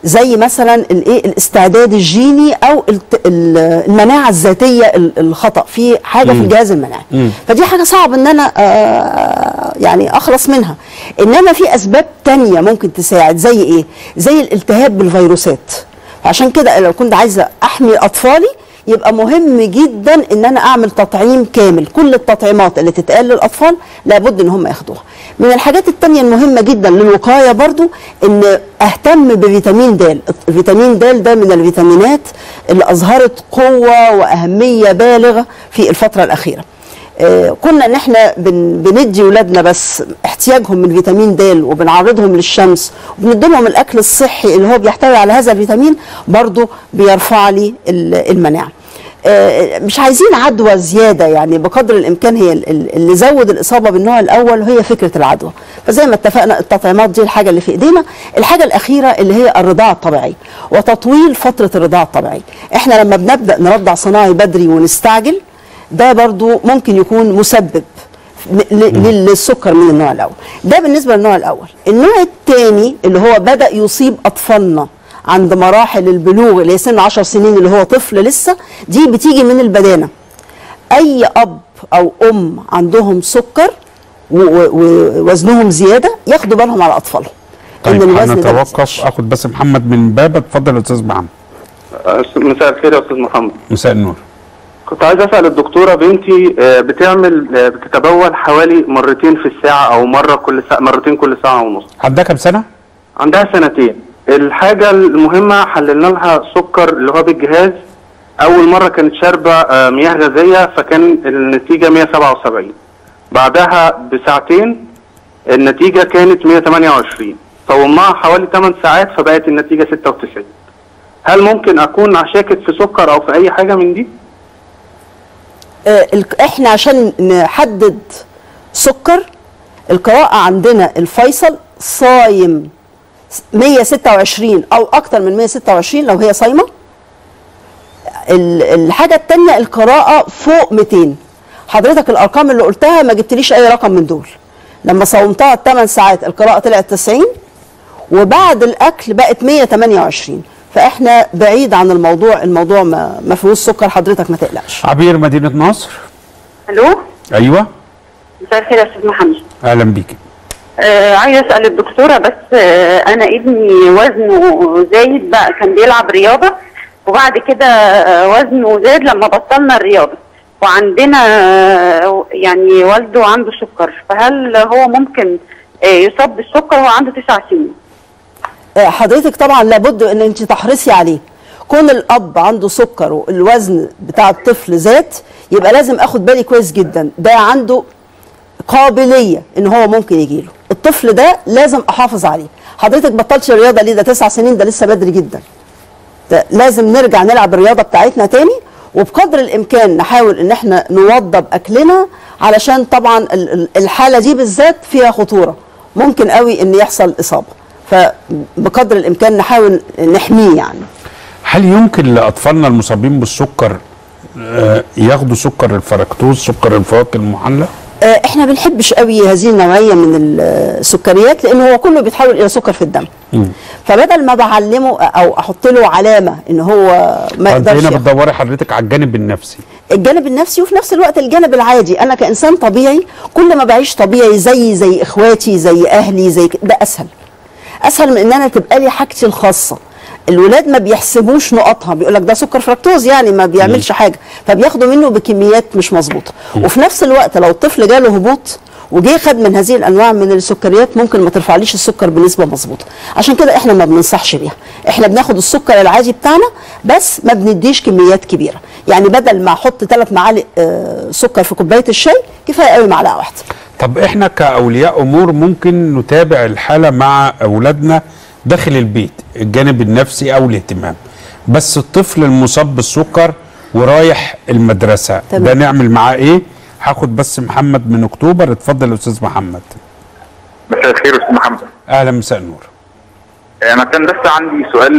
زي مثلا الايه الاستعداد الجيني او المناعه الذاتيه الخطا في حاجه مم. في الجهاز المناعي، مم. فدي حاجه صعب ان انا آه يعني اخلص منها. انما في اسباب تانية ممكن تساعد، زي ايه؟ زي الالتهاب بالفيروسات. عشان كده لو كنت عايزه احمي اطفالي يبقى مهم جدا ان انا اعمل تطعيم كامل، كل التطعيمات اللي تتقال للاطفال لابد ان هم ياخدوها. من الحاجات التانية المهمة جدا للوقاية برضو ان اهتم بفيتامين د، الفيتامين د ده من الفيتامينات اللي اظهرت قوة واهمية بالغة في الفترة الاخيرة. آه كنا ان احنا بن بندي ولادنا بس احتياجهم من فيتامين د وبنعرضهم للشمس وبنديلهم الاكل الصحي اللي هو بيحتوي على هذا الفيتامين، برضو بيرفع لي المناعة. مش عايزين عدوى زياده، يعني بقدر الامكان هي اللي زود الاصابه بالنوع الاول هي فكره العدوى. فزي ما اتفقنا التطعيمات دي الحاجه اللي في ايدينا. الحاجه الاخيره اللي هي الرضاعه الطبيعيه وتطويل فتره الرضاعه الطبيعيه. احنا لما بنبدا نرضع صناعي بدري ونستعجل ده برضو ممكن يكون مسبب للسكر من النوع الاول. ده بالنسبه للنوع الاول. النوع الثاني اللي هو بدا يصيب اطفالنا عند مراحل البلوغ اللي هي سن عشر سنين اللي هو طفل لسه، دي بتيجي من البدانه. اي اب او ام عندهم سكر ووزنهم زياده ياخدوا بالهم على اطفالهم. طيب هنتوقف، اخد بس محمد من بابا. اتفضل استاذ محمد. مساء الخير يا استاذ محمد. مساء النور. كنت عايز اسال الدكتوره، بنتي بتعمل بتتبول حوالي مرتين في الساعه او مره كل ساعه، مرتين كل ساعه ونص. عندها كام سنه؟ عندها سنتين. الحاجة المهمة حللنا لها سكر اللي هو بالجهاز. أول مرة كانت شاربة مياه غازية فكان النتيجة مية سبعة وسبعين، بعدها بساعتين النتيجة كانت مية تمانية وعشرين، فومناها حوالي تمن ساعات فبقت النتيجة ستة وتسعين. هل ممكن أكون عشاكت في سكر أو في أي حاجة من دي؟ إحنا عشان نحدد سكر القراءة عندنا الفيصل صايم مية ستة وعشرين او اكتر من مية ستة وعشرين لو هي صايمه. الحاجه الثانيه القراءه فوق ميتين. حضرتك الارقام اللي قلتها ما جبتليش اي رقم من دول. لما صومتها تمن ساعات القراءه طلعت تسعين وبعد الاكل بقت مية تمانية وعشرين، فاحنا بعيد عن الموضوع، الموضوع ما فيهوش سكر، حضرتك ما تقلقش. عبير مدينه نصر. الو. ايوه. مساء الخير يا استاذ محمد. اهلا بيكي. آه عايز اسال الدكتوره بس، آه انا ابني وزنه زايد بقى، كان بيلعب رياضه وبعد كده آه وزنه زاد لما بطلنا الرياضه، وعندنا آه يعني والده عنده سكر، فهل هو ممكن آه يصاب بالسكر وهو عنده تسع سنين؟ آه حضرتك طبعا لابد ان انت تحرصي عليه. كون الاب عنده سكر والوزن بتاع الطفل زاد يبقى لازم اخد بالي كويس جدا، ده عنده قابليه ان هو ممكن يجيله. الطفل ده لازم احافظ عليه. حضرتك بطلتش الرياضه ليه؟ ده تسع سنين، ده لسه بدري جدا. ده لازم نرجع نلعب الرياضه بتاعتنا تاني، وبقدر الامكان نحاول ان احنا نوضب اكلنا، علشان طبعا الحاله دي بالذات فيها خطوره، ممكن قوي ان يحصل اصابه، فبقدر الامكان نحاول نحميه. يعني هل يمكن لاطفالنا المصابين بالسكر ياخدوا سكر الفركتوز، سكر الفواكه المحلى؟ احنا ما بنحبش قوي هذه النوعيه من السكريات، لان هو كله بيتحول الى سكر في الدم. مم. فبدل ما بعلمه او احط له علامه ان هو ما يقدرش. هنا بتدوري حضرتك على الجانب النفسي. الجانب النفسي وفي نفس الوقت الجانب العادي. انا كانسان طبيعي كل ما بعيش طبيعي زي زي اخواتي زي اهلي زي ك... ده اسهل. اسهل من ان انا تبقى لي حاجتي الخاصه. الولاد ما بيحسبوش نقطها، بيقول لك ده سكر فركتوز يعني ما بيعملش حاجه، فبياخدوا منه بكميات مش مظبوطه. وفي نفس الوقت لو الطفل جاله هبوط وجي خد من هذه الانواع من السكريات ممكن ما ترفعليش السكر بنسبه مظبوطه، عشان كده احنا ما بننصحش بيها. احنا بناخد السكر العادي بتاعنا بس ما بنديش كميات كبيره، يعني بدل ما احط ثلاث معالق سكر في كوبايه الشاي كفايه قوي معلقه واحده. طب احنا كاولياء امور ممكن نتابع الحاله مع اولادنا داخل البيت، الجانب النفسي او الاهتمام، بس الطفل المصاب بالسكر ورايح المدرسه طبعا. ده نعمل معاه ايه؟ هاخد بس محمد من اكتوبر. اتفضل يا استاذ محمد. مساء الخير يا استاذ محمد. اهلا مساء النور. انا كان بس عندي سؤال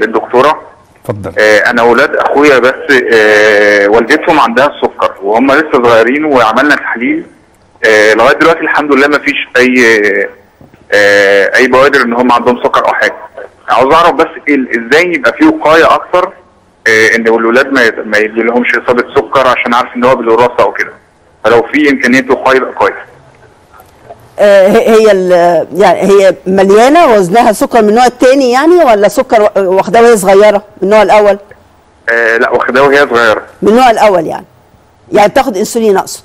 للدكتوره. اتفضل. انا اولاد اخويا بس والدتهم عندها السكر وهم لسه صغيرين وعملنا تحليل لغايه دلوقتي الحمد لله ما فيش اي اي بوادر ان هم عندهم سكر او حاجه. عاوز اعرف بس ازاي يبقى في وقايه اكثر ان الاولاد ما يجيلهمش اصابه سكر، عشان عارف ان هو بالوراثه او كده، فلو في امكانيه وقايه يبقى كويس. هي يعني هي مليانه وزنها سكر من النوع الثاني يعني، ولا سكر واخداه وهي صغيره من النوع الاول؟ آه لا، واخداه وهي صغيره من النوع الاول يعني. يعني بتاخد انسولين اقصد.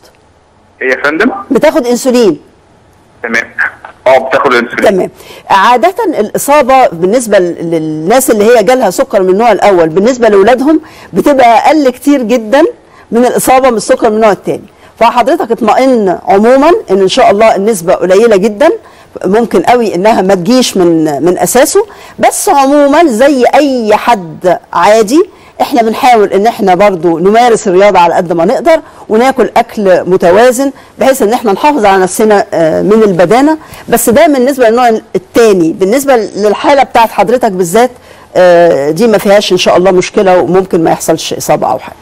ايه يا فندم؟ بتاخد انسولين. تمام. اه بتاخد انسولين. تمام. عادة الإصابة بالنسبة للناس اللي هي جالها سكر من النوع الأول بالنسبة لأولادهم بتبقى أقل كتير جدا من الإصابة من السكر من النوع الثاني. فحضرتك اطمئن عموما إن إن شاء الله النسبة قليلة جدا، ممكن قوي إنها ما تجيش من من أساسه، بس عموما زي أي حد عادي احنا بنحاول ان احنا برضو نمارس الرياضه على قد ما نقدر وناكل اكل متوازن بحيث ان احنا نحافظ على نفسنا من البدانه، بس ده بالنسبه للنوع الثاني. بالنسبه للحاله بتاعت حضرتك بالذات دي ما فيهاش ان شاء الله مشكله وممكن ما يحصلش اصابه او حاجه.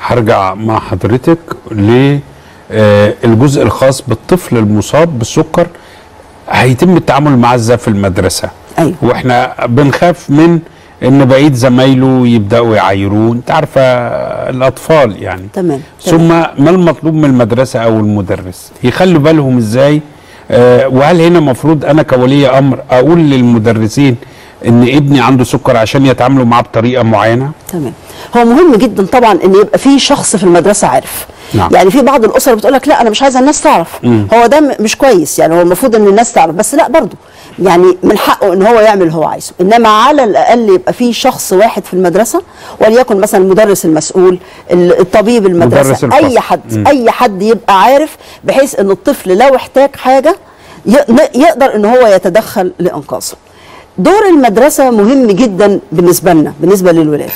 هرجع مع حضرتك للجزء الخاص بالطفل المصاب بالسكر هيتم التعامل معاه ازاي في المدرسه؟ ايوه، واحنا بنخاف من ان بقيت زمايله يبداوا يعايروه، انت عارفه الاطفال يعني. تمام. ثم ما المطلوب من المدرسه او المدرس؟ يخلوا بالهم ازاي؟ آه وهل هنا المفروض انا كولي امر اقول للمدرسين ان ابني عنده سكر عشان يتعاملوا معاه بطريقه معينه؟ تمام. هو مهم جدا طبعا ان يبقى في شخص في المدرسه عارف. نعم. يعني في بعض الاسر بتقول لك لا انا مش عايزه الناس تعرف. مم. هو ده مش كويس يعني، هو المفروض ان الناس تعرف، بس لا برضه يعني من حقه ان هو يعمل اللي هو عايزه، انما على الاقل يبقى في شخص واحد في المدرسه، وليكن مثلا المدرس المسؤول، الطبيب المدرسه، اي حد. مم. اي حد يبقى عارف بحيث ان الطفل لو احتاج حاجه يقدر ان هو يتدخل لانقاذه. دور المدرسه مهم جدا بالنسبه لنا، بالنسبه للولاد.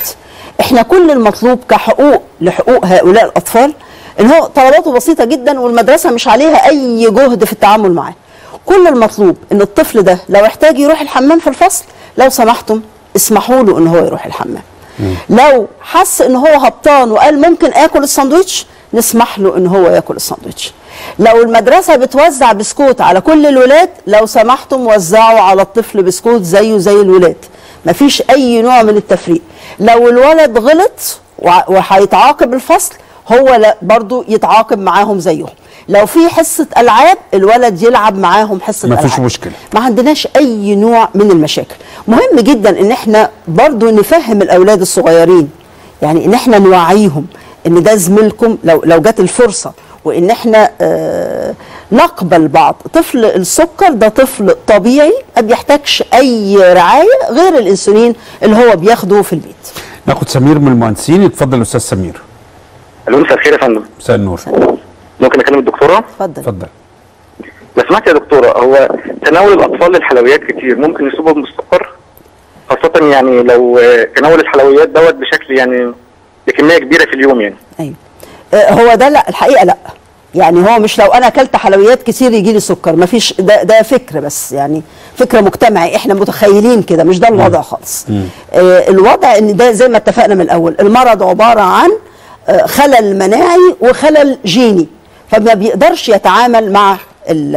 احنا كل المطلوب كحقوق لحقوق هؤلاء الاطفال ان هو طلباته بسيطه جدا والمدرسه مش عليها اي جهد في التعامل معاه. كل المطلوب ان الطفل ده لو احتاج يروح الحمام في الفصل، لو سمحتم اسمحوا له ان هو يروح الحمام. مم. لو حس ان هو هبطان وقال ممكن اكل الساندوتش، نسمح له ان هو ياكل الساندوتش. لو المدرسه بتوزع بسكوت على كل الولاد، لو سمحتم وزعوا على الطفل بسكوت زيه زي الولاد، مفيش اي نوع من التفريق. لو الولد غلط وهيتعاقب الفصل، هو برضه يتعاقب معاهم زيهم. لو في حصه العاب، الولد يلعب معاهم حصه العاب، مفيش مشكله، ما عندناش اي نوع من المشاكل. مهم جدا ان احنا برضو نفهم الاولاد الصغيرين، يعني ان احنا نوعيهم ان ده زميلكم لو لو جت الفرصه، وان احنا آه نقبل بعض. طفل السكر ده طفل طبيعي ما بيحتاجش اي رعايه غير الانسولين اللي هو بياخده في البيت. ناخد سمير من المهندسين. اتفضل استاذ سمير. الو، مساء الخير يا فندم. مساء النور. ممكن اكلم الدكتوره؟ اتفضل. اتفضل. لو سمحت يا دكتوره، هو تناول الاطفال للحلويات كتير ممكن يصيبهم بالسكر؟ خاصه يعني لو تناول الحلويات دوت بشكل يعني بكميه كبيره في اليوم يعني. ايوه. هو ده لا، الحقيقه لا. يعني هو مش لو انا اكلت حلويات كتير يجي لي سكر، مفيش، ده ده فكر بس يعني، فكره مجتمعي احنا متخيلين كده، مش ده الوضع خالص. آه الوضع ان ده زي ما اتفقنا من الاول، المرض عباره عن خلل مناعي وخلل جيني، فما بيقدرش يتعامل مع ال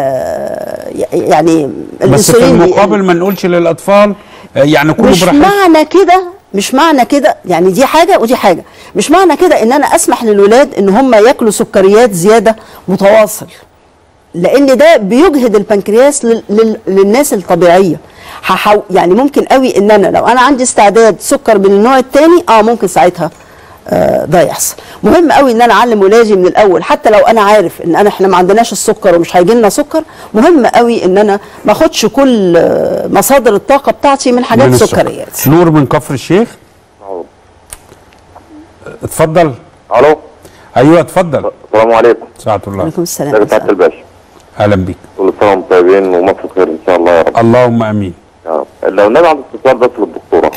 يعني بس في المقابل ما نقولش للاطفال يعني كله براحتهم. مش معنى كده، مش معنى كده يعني دي حاجه ودي حاجه، مش معنى كده ان انا اسمح للولاد ان هم ياكلوا سكريات زياده متواصل، لان ده بيجهد البنكرياس لل لل للناس الطبيعيه. يعني ممكن قوي ان انا لو انا عندي استعداد سكر من النوع الثاني، اه ممكن ساعتها ده يحصل. مهم قوي ان انا اعلم ولادي من الاول، حتى لو انا عارف ان انا احنا ما عندناش السكر ومش هيجي لنا سكر، مهم قوي ان انا ما اخدش كل مصادر الطاقه بتاعتي من حاجات سكريات. نور من كفر الشيخ. أوه. اتفضل. الو. ايوه اتفضل. السلام عليكم. ساعة الله. وعليكم السلام. سعاده الباشا. اهلا بيك. كل سنه وانتم طيبين ومصر خير ان شاء الله يا رب. اللهم امين. يا رب. لو نبعت عندي استفسار بس للدكتوره.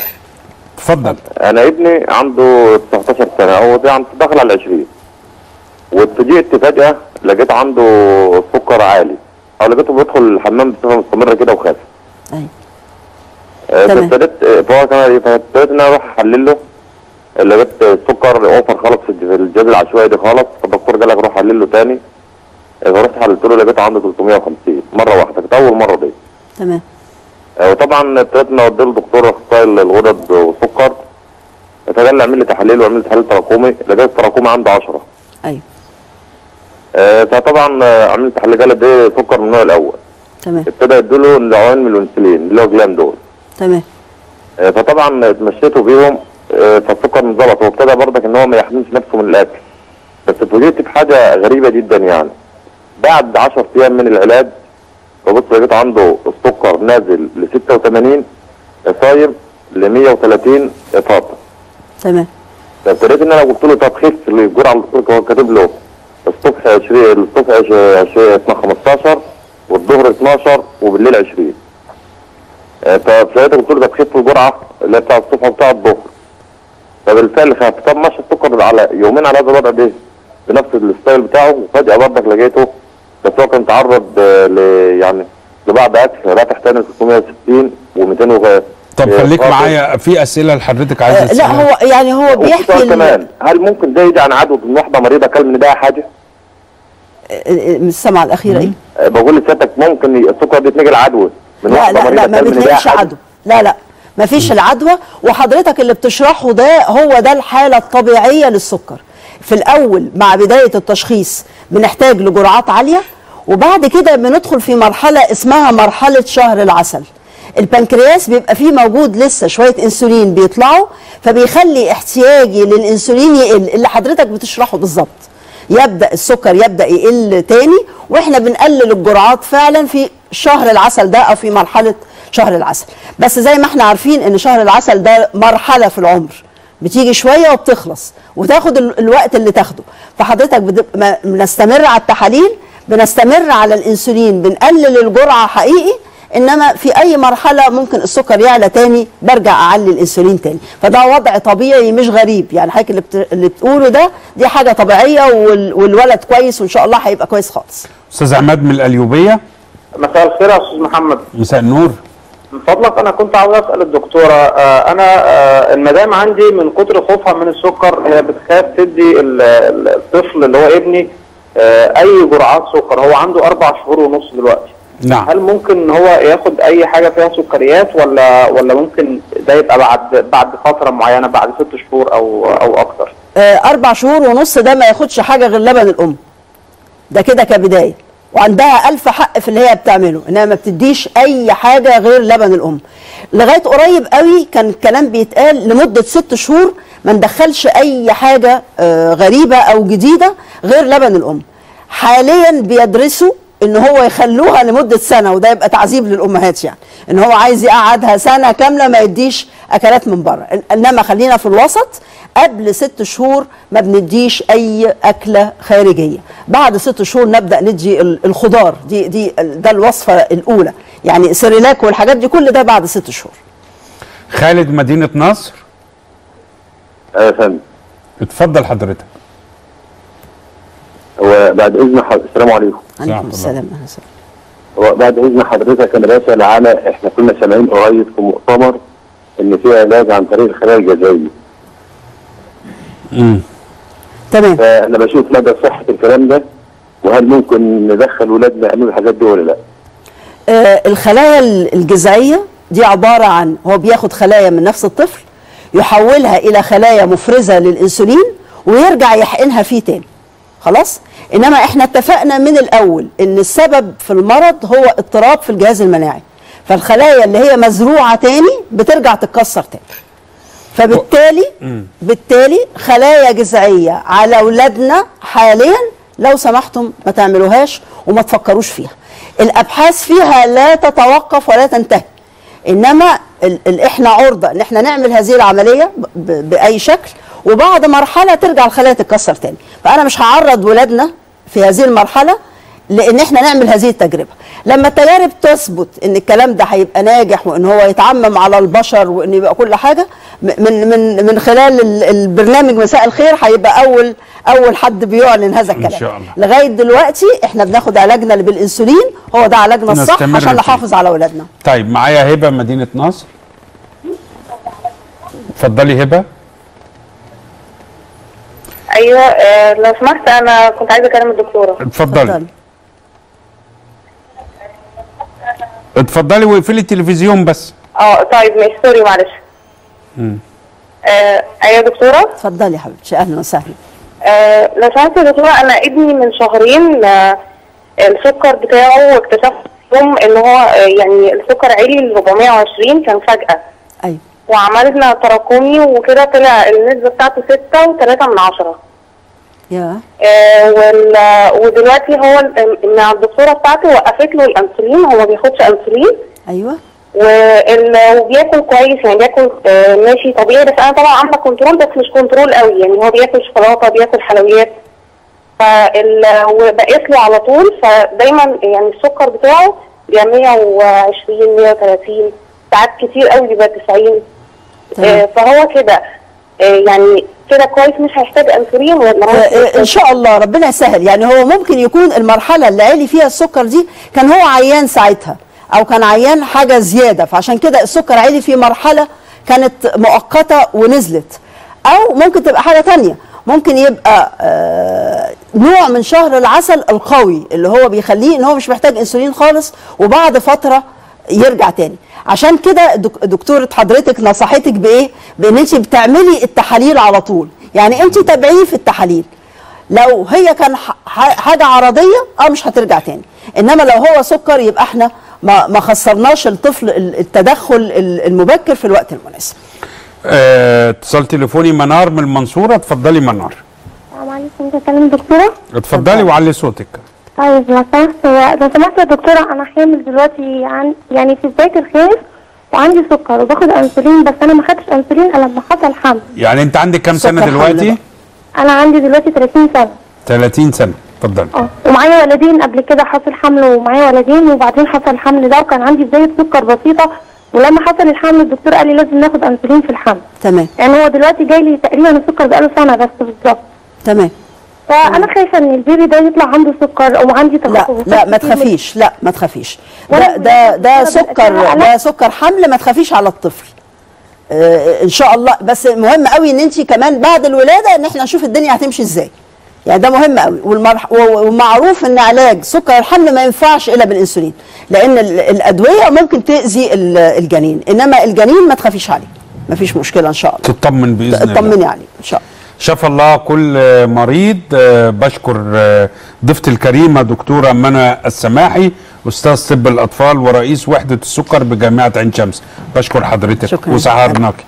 اتفضل. انا ابني عنده تسعتاشر سنه، هو داخل على العشرين، واتفاجئت فجاه لقيت عنده سكر عالي، او لقيته بيدخل الحمام بصفه مستمره كده وخاف. ايوه. فابتديت فهو كمان فابتديت ان انا اروح احلل له، لقيت السكر اوفر خالص في الجهاز العشوائي دي خالص، فالدكتور قال لك روح حلل له تاني، فرحت حللت له لقيت عنده تلتمية وخمسين مره واحده، كانت اول مره دي. تمام. وطبعا ابتديت نوديه لدكتور اخصائي الغدد والسكر، فقال اعمل لي تحاليل وعملت تحليل تراكمي، لقيت التراكمي عنده عشرة. ايوه. آه فطبعا عملت تحليل قال ده سكر من النوع الاول. تمام. ابتدى يديله نوعين من الانسولين اللي هو جلام دول. تمام. آه فطبعا اتمشيته بيهم، آه فالسكر انظبط، وابتدى برضك ان هو ما يحرمش نفسه من الاكل. بس اتفاجئت بحاجه غريبه جدا يعني. بعد عشرة ايام من العلاج فبص لقيت عنده السكر نازل ل ستة وتمانين صايم ل مية وتلاتين فاطر. تمام. فابتديت ان انا قلت له طب خف الجرعه اللي الدكتور هو كاتب له الصبح عشرين، الصبح خمستاشر والظهر اتناشر وبالليل عشرين. فابتديت قلت له طب خف الجرعه اللي هي بتاع الصبح وبتاع الظهر. فبالفعل خف. طب ماشي السكر على يومين على هذا الوضع ده بنفس الستايل بتاعه، وفجاه برضك لقيته بس هو كان تعرض ل يعني لبعض اكل راح تحتاج تلتمية وستين و200. طب خليك معايا في اسئله لحضرتك عايز تسالها. لا هو يعني هو بيحكي كمان هل ممكن ده يجي عن عدوى من واحده مريضه كل من ده حاجه؟ من السمعه الاخيره ايه؟ بقول لسيادتك ممكن السكر دي تنقل عدوى من واحده مريضه كل من ده. لا لا ما بتنقلش عدوى، لا لا ما فيش العدوى، وحضرتك اللي بتشرحه ده هو ده الحاله الطبيعيه للسكر. في الأول مع بداية التشخيص بنحتاج لجرعات عالية، وبعد كده بندخل في مرحلة اسمها مرحلة شهر العسل. البنكرياس بيبقى فيه موجود لسه شوية انسولين بيطلعوا، فبيخلي احتياجي للانسولين يقل، اللي حضرتك بتشرحه بالظبط. يبدأ السكر يبدأ يقل تاني، واحنا بنقلل الجرعات فعلا في شهر العسل ده أو في مرحلة شهر العسل. بس زي ما احنا عارفين ان شهر العسل ده مرحلة في العمر بتيجي شويه وبتخلص وتاخد الوقت اللي تاخده، فحضرتك بنستمر على التحاليل، بنستمر على الانسولين، بنقلل الجرعه حقيقي، انما في اي مرحله ممكن السكر يعلى تاني برجع اعلي الانسولين تاني، فده وضع طبيعي مش غريب، يعني حضرتك اللي, بت... اللي بتقوله ده دي حاجه طبيعيه وال... والولد كويس وان شاء الله هيبقى كويس خالص. استاذ عماد من القليوبيه. مساء الخير يا استاذ محمد. مساء النور. من فضلك انا كنت عاوز اسال الدكتوره، آه انا آه المدام عندي من كتر خوفها من السكر هي بتخاف تدي الطفل اللي هو ابني آه اي جرعات سكر، هو عنده اربع شهور ونص دلوقتي. نعم. هل ممكن ان هو ياخد اي حاجه فيها سكريات ولا ولا ممكن ده يبقى بعد بعد فتره معينه بعد ست شهور او او اكثر؟ آه اربع شهور ونص ده ما ياخدش حاجه غير لبن الام. ده كده كبدايه. وعندها ألف حق في اللي هي بتعمله، إنها ما بتديش أي حاجة غير لبن الأم. لغاية قريب قوي كان الكلام بيتقال لمدة ست شهور ما ندخلش أي حاجة غريبة أو جديدة غير لبن الأم. حاليا بيدرسوا إن هو يخلوها لمدة سنة، وده يبقى تعذيب للأمهات، يعني إن هو عايز يقعدها سنة كاملة ما يديش أكلات من بره، إنما خلينا في الوسط. قبل ست شهور ما بنديش اي اكله خارجيه، بعد ست شهور نبدا ندي الخضار، دي دي ده الوصفه الاولى، يعني سيريلاك والحاجات دي كل ده بعد ست شهور. خالد مدينه نصر. ايوه يا فندم. اتفضل حضرتك. هو بعد اذن حضرتك السلام عليكم. وعليكم السلام. اهلا وسهلا. هو بعد اذن حضرتك انا بسال على احنا كنا سامعين قريب في مؤتمر ان في علاج عن طريق الخلايا الجذعيه. امم تمام. فانا بشوف مدى صحه الكلام ده، وهل ممكن ندخل ولادنا يعملوا الحاجات دي ولا لا؟ آه الخلايا الجذعيه دي عباره عن هو بياخد خلايا من نفس الطفل يحولها الى خلايا مفرزه للانسولين ويرجع يحقنها فيه تاني. خلاص؟ انما احنا اتفقنا من الاول ان السبب في المرض هو اضطراب في الجهاز المناعي، فالخلايا اللي هي مزروعه تاني بترجع تتكسر تاني. فبالتالي بالتالي خلايا جذعيه على اولادنا حاليا لو سمحتم ما تعملوهاش وما تفكروش فيها. الابحاث فيها لا تتوقف ولا تنتهي، انما ال ال احنا عرضه ان احنا نعمل هذه العمليه باي شكل، وبعد مرحله ترجع الخلايا تتكسر تاني. فانا مش هعرض ولادنا في هذه المرحله لان احنا نعمل هذه التجربه. لما التجارب تثبت ان الكلام ده هيبقى ناجح وان هو يتعمم على البشر وان يبقى كل حاجه، من من من خلال البرنامج مساء الخير هيبقى اول اول حد بيعلن هذا الكلام. إن شاء الله. لغايه دلوقتي احنا بناخد علاجنا اللي بالانسولين، هو ده علاجنا الصح عشان نحافظ على اولادنا. طيب معايا هبه مدينه نصر. اتفضلي هبه. ايوه آه لو سمحت انا كنت عايزه اكلم الدكتوره. اتفضلي. اتفضلي واقفلي التلفزيون بس. اه طيب ماشي سوري معلش. امم آه ايوه دكتوره. اتفضلي يا حبيبتي اهلا وسهلا. آه لو سمحت يا دكتوره انا ابني من شهرين آه السكر بتاعه اكتشفت يوم ان هو آه يعني السكر عالي ل أربعمية وعشرين كان فجأه. ايوه. وعملنا تراكمي وكده طلع النسبه بتاعته ستة وتلاتة من عشرة. ياه. آه ودلوقتي هو مع الدكتوره بتاعته وقفت له الانسولين، هو ما بياخدش انسولين. ايوه. وبياكل كويس يعني بياكل آه ماشي طبيعي، بس انا طبعا عامله كنترول بس مش كنترول قوي، يعني هو بياكل شوكولاته بياكل حلويات. فال وبقيت له على طول، فدايما يعني السكر بتاعه بيبقى مية وعشرين مية وتلاتين ساعات كتير قوي بيبقى تسعين. آه فهو كده آه يعني كده كويس مش هيحتاج انسولين ولا ان شاء الله ربنا يسهل. يعني هو ممكن يكون المرحله اللي عالي فيها السكر دي كان هو عيان ساعتها او كان عيان حاجه زياده، فعشان كده السكر عالي في مرحله كانت مؤقته ونزلت، او ممكن تبقى حاجه ثانيه، ممكن يبقى نوع من شهر العسل القوي اللي هو بيخليه ان هو مش محتاج انسولين خالص وبعد فتره يرجع تاني. عشان كده دكتوره حضرتك نصحتك بايه؟ بان انت بتعملي التحاليل على طول، يعني انت تابعيه في التحاليل. لو هي كان حاجه عرضيه اه مش هترجع تاني، انما لو هو سكر يبقى احنا ما ما خسرناش الطفل التدخل المبكر في الوقت المناسب. اتصال اه تليفوني منار من المنصوره. اتفضلي منار. السلام عليكم. بتكلم دكتوره. اتفضلي وعلي صوتك. طيب لو سمحت لو سمحت يا دكتوره انا حامل دلوقتي عن يعني في بدايه الخير وعندي سكر وباخد انسولين، بس انا ما خدتش انسولين الا لما حصل حمل. يعني انت عندك كام سنه دلوقتي؟ انا عندي دلوقتي تلاتين سنة. تلاتين سنة. اتفضلي. اه ومعايا ولدين قبل كده حصل حمل ومعايا ولدين وبعدين حصل الحمل ده وكان عندي بدايه سكر بسيطه، ولما حصل الحمل الدكتور قال لي لازم ناخد انسولين في الحمل. تمام. يعني هو دلوقتي جاي لي تقريبا السكر بقاله سنه بس بالظبط. تمام. فأنا خايفة إن البيبي ده يطلع عنده سكر أو عندي تقلق. لا لا ما تخافيش، لا ما تخافيش. لا ده ده سكر ده سكر حمل، ما تخافيش على الطفل. آه إن شاء الله. بس مهم قوي إن أنت كمان بعد الولادة إن احنا نشوف الدنيا هتمشي إزاي. يعني ده مهم قوي، ومعروف إن علاج سكر الحمل ما ينفعش إلا بالإنسولين، لأن الأدوية ممكن تأذي الجنين، إنما الجنين ما تخافيش عليه. ما فيش مشكلة إن شاء الله. تطمن بإذن الله. تطمني عليه إن شاء الله. شاف الله كل مريض. بشكر ضيفتي الكريمه دكتوره منى السماحي استاذ طب الاطفال ورئيس وحده السكر بجامعه عين شمس. بشكر حضرتك وسهرناكي.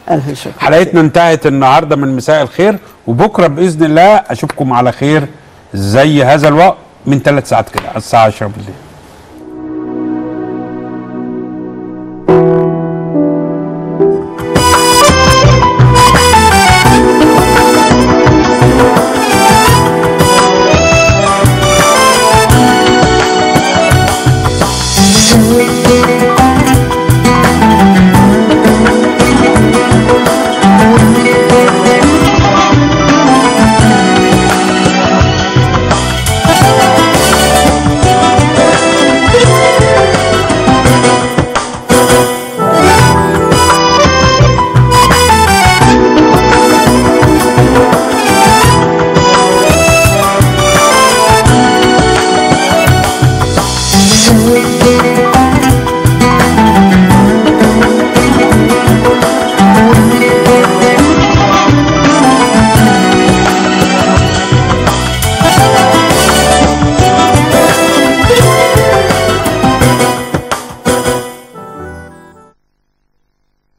حلقتنا انتهت النهارده من مساء الخير، وبكره باذن الله اشوفكم على خير زي هذا الوقت من ثلاث ساعات كده الساعه عشرة بالليل.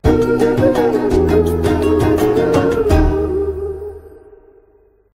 Thank you.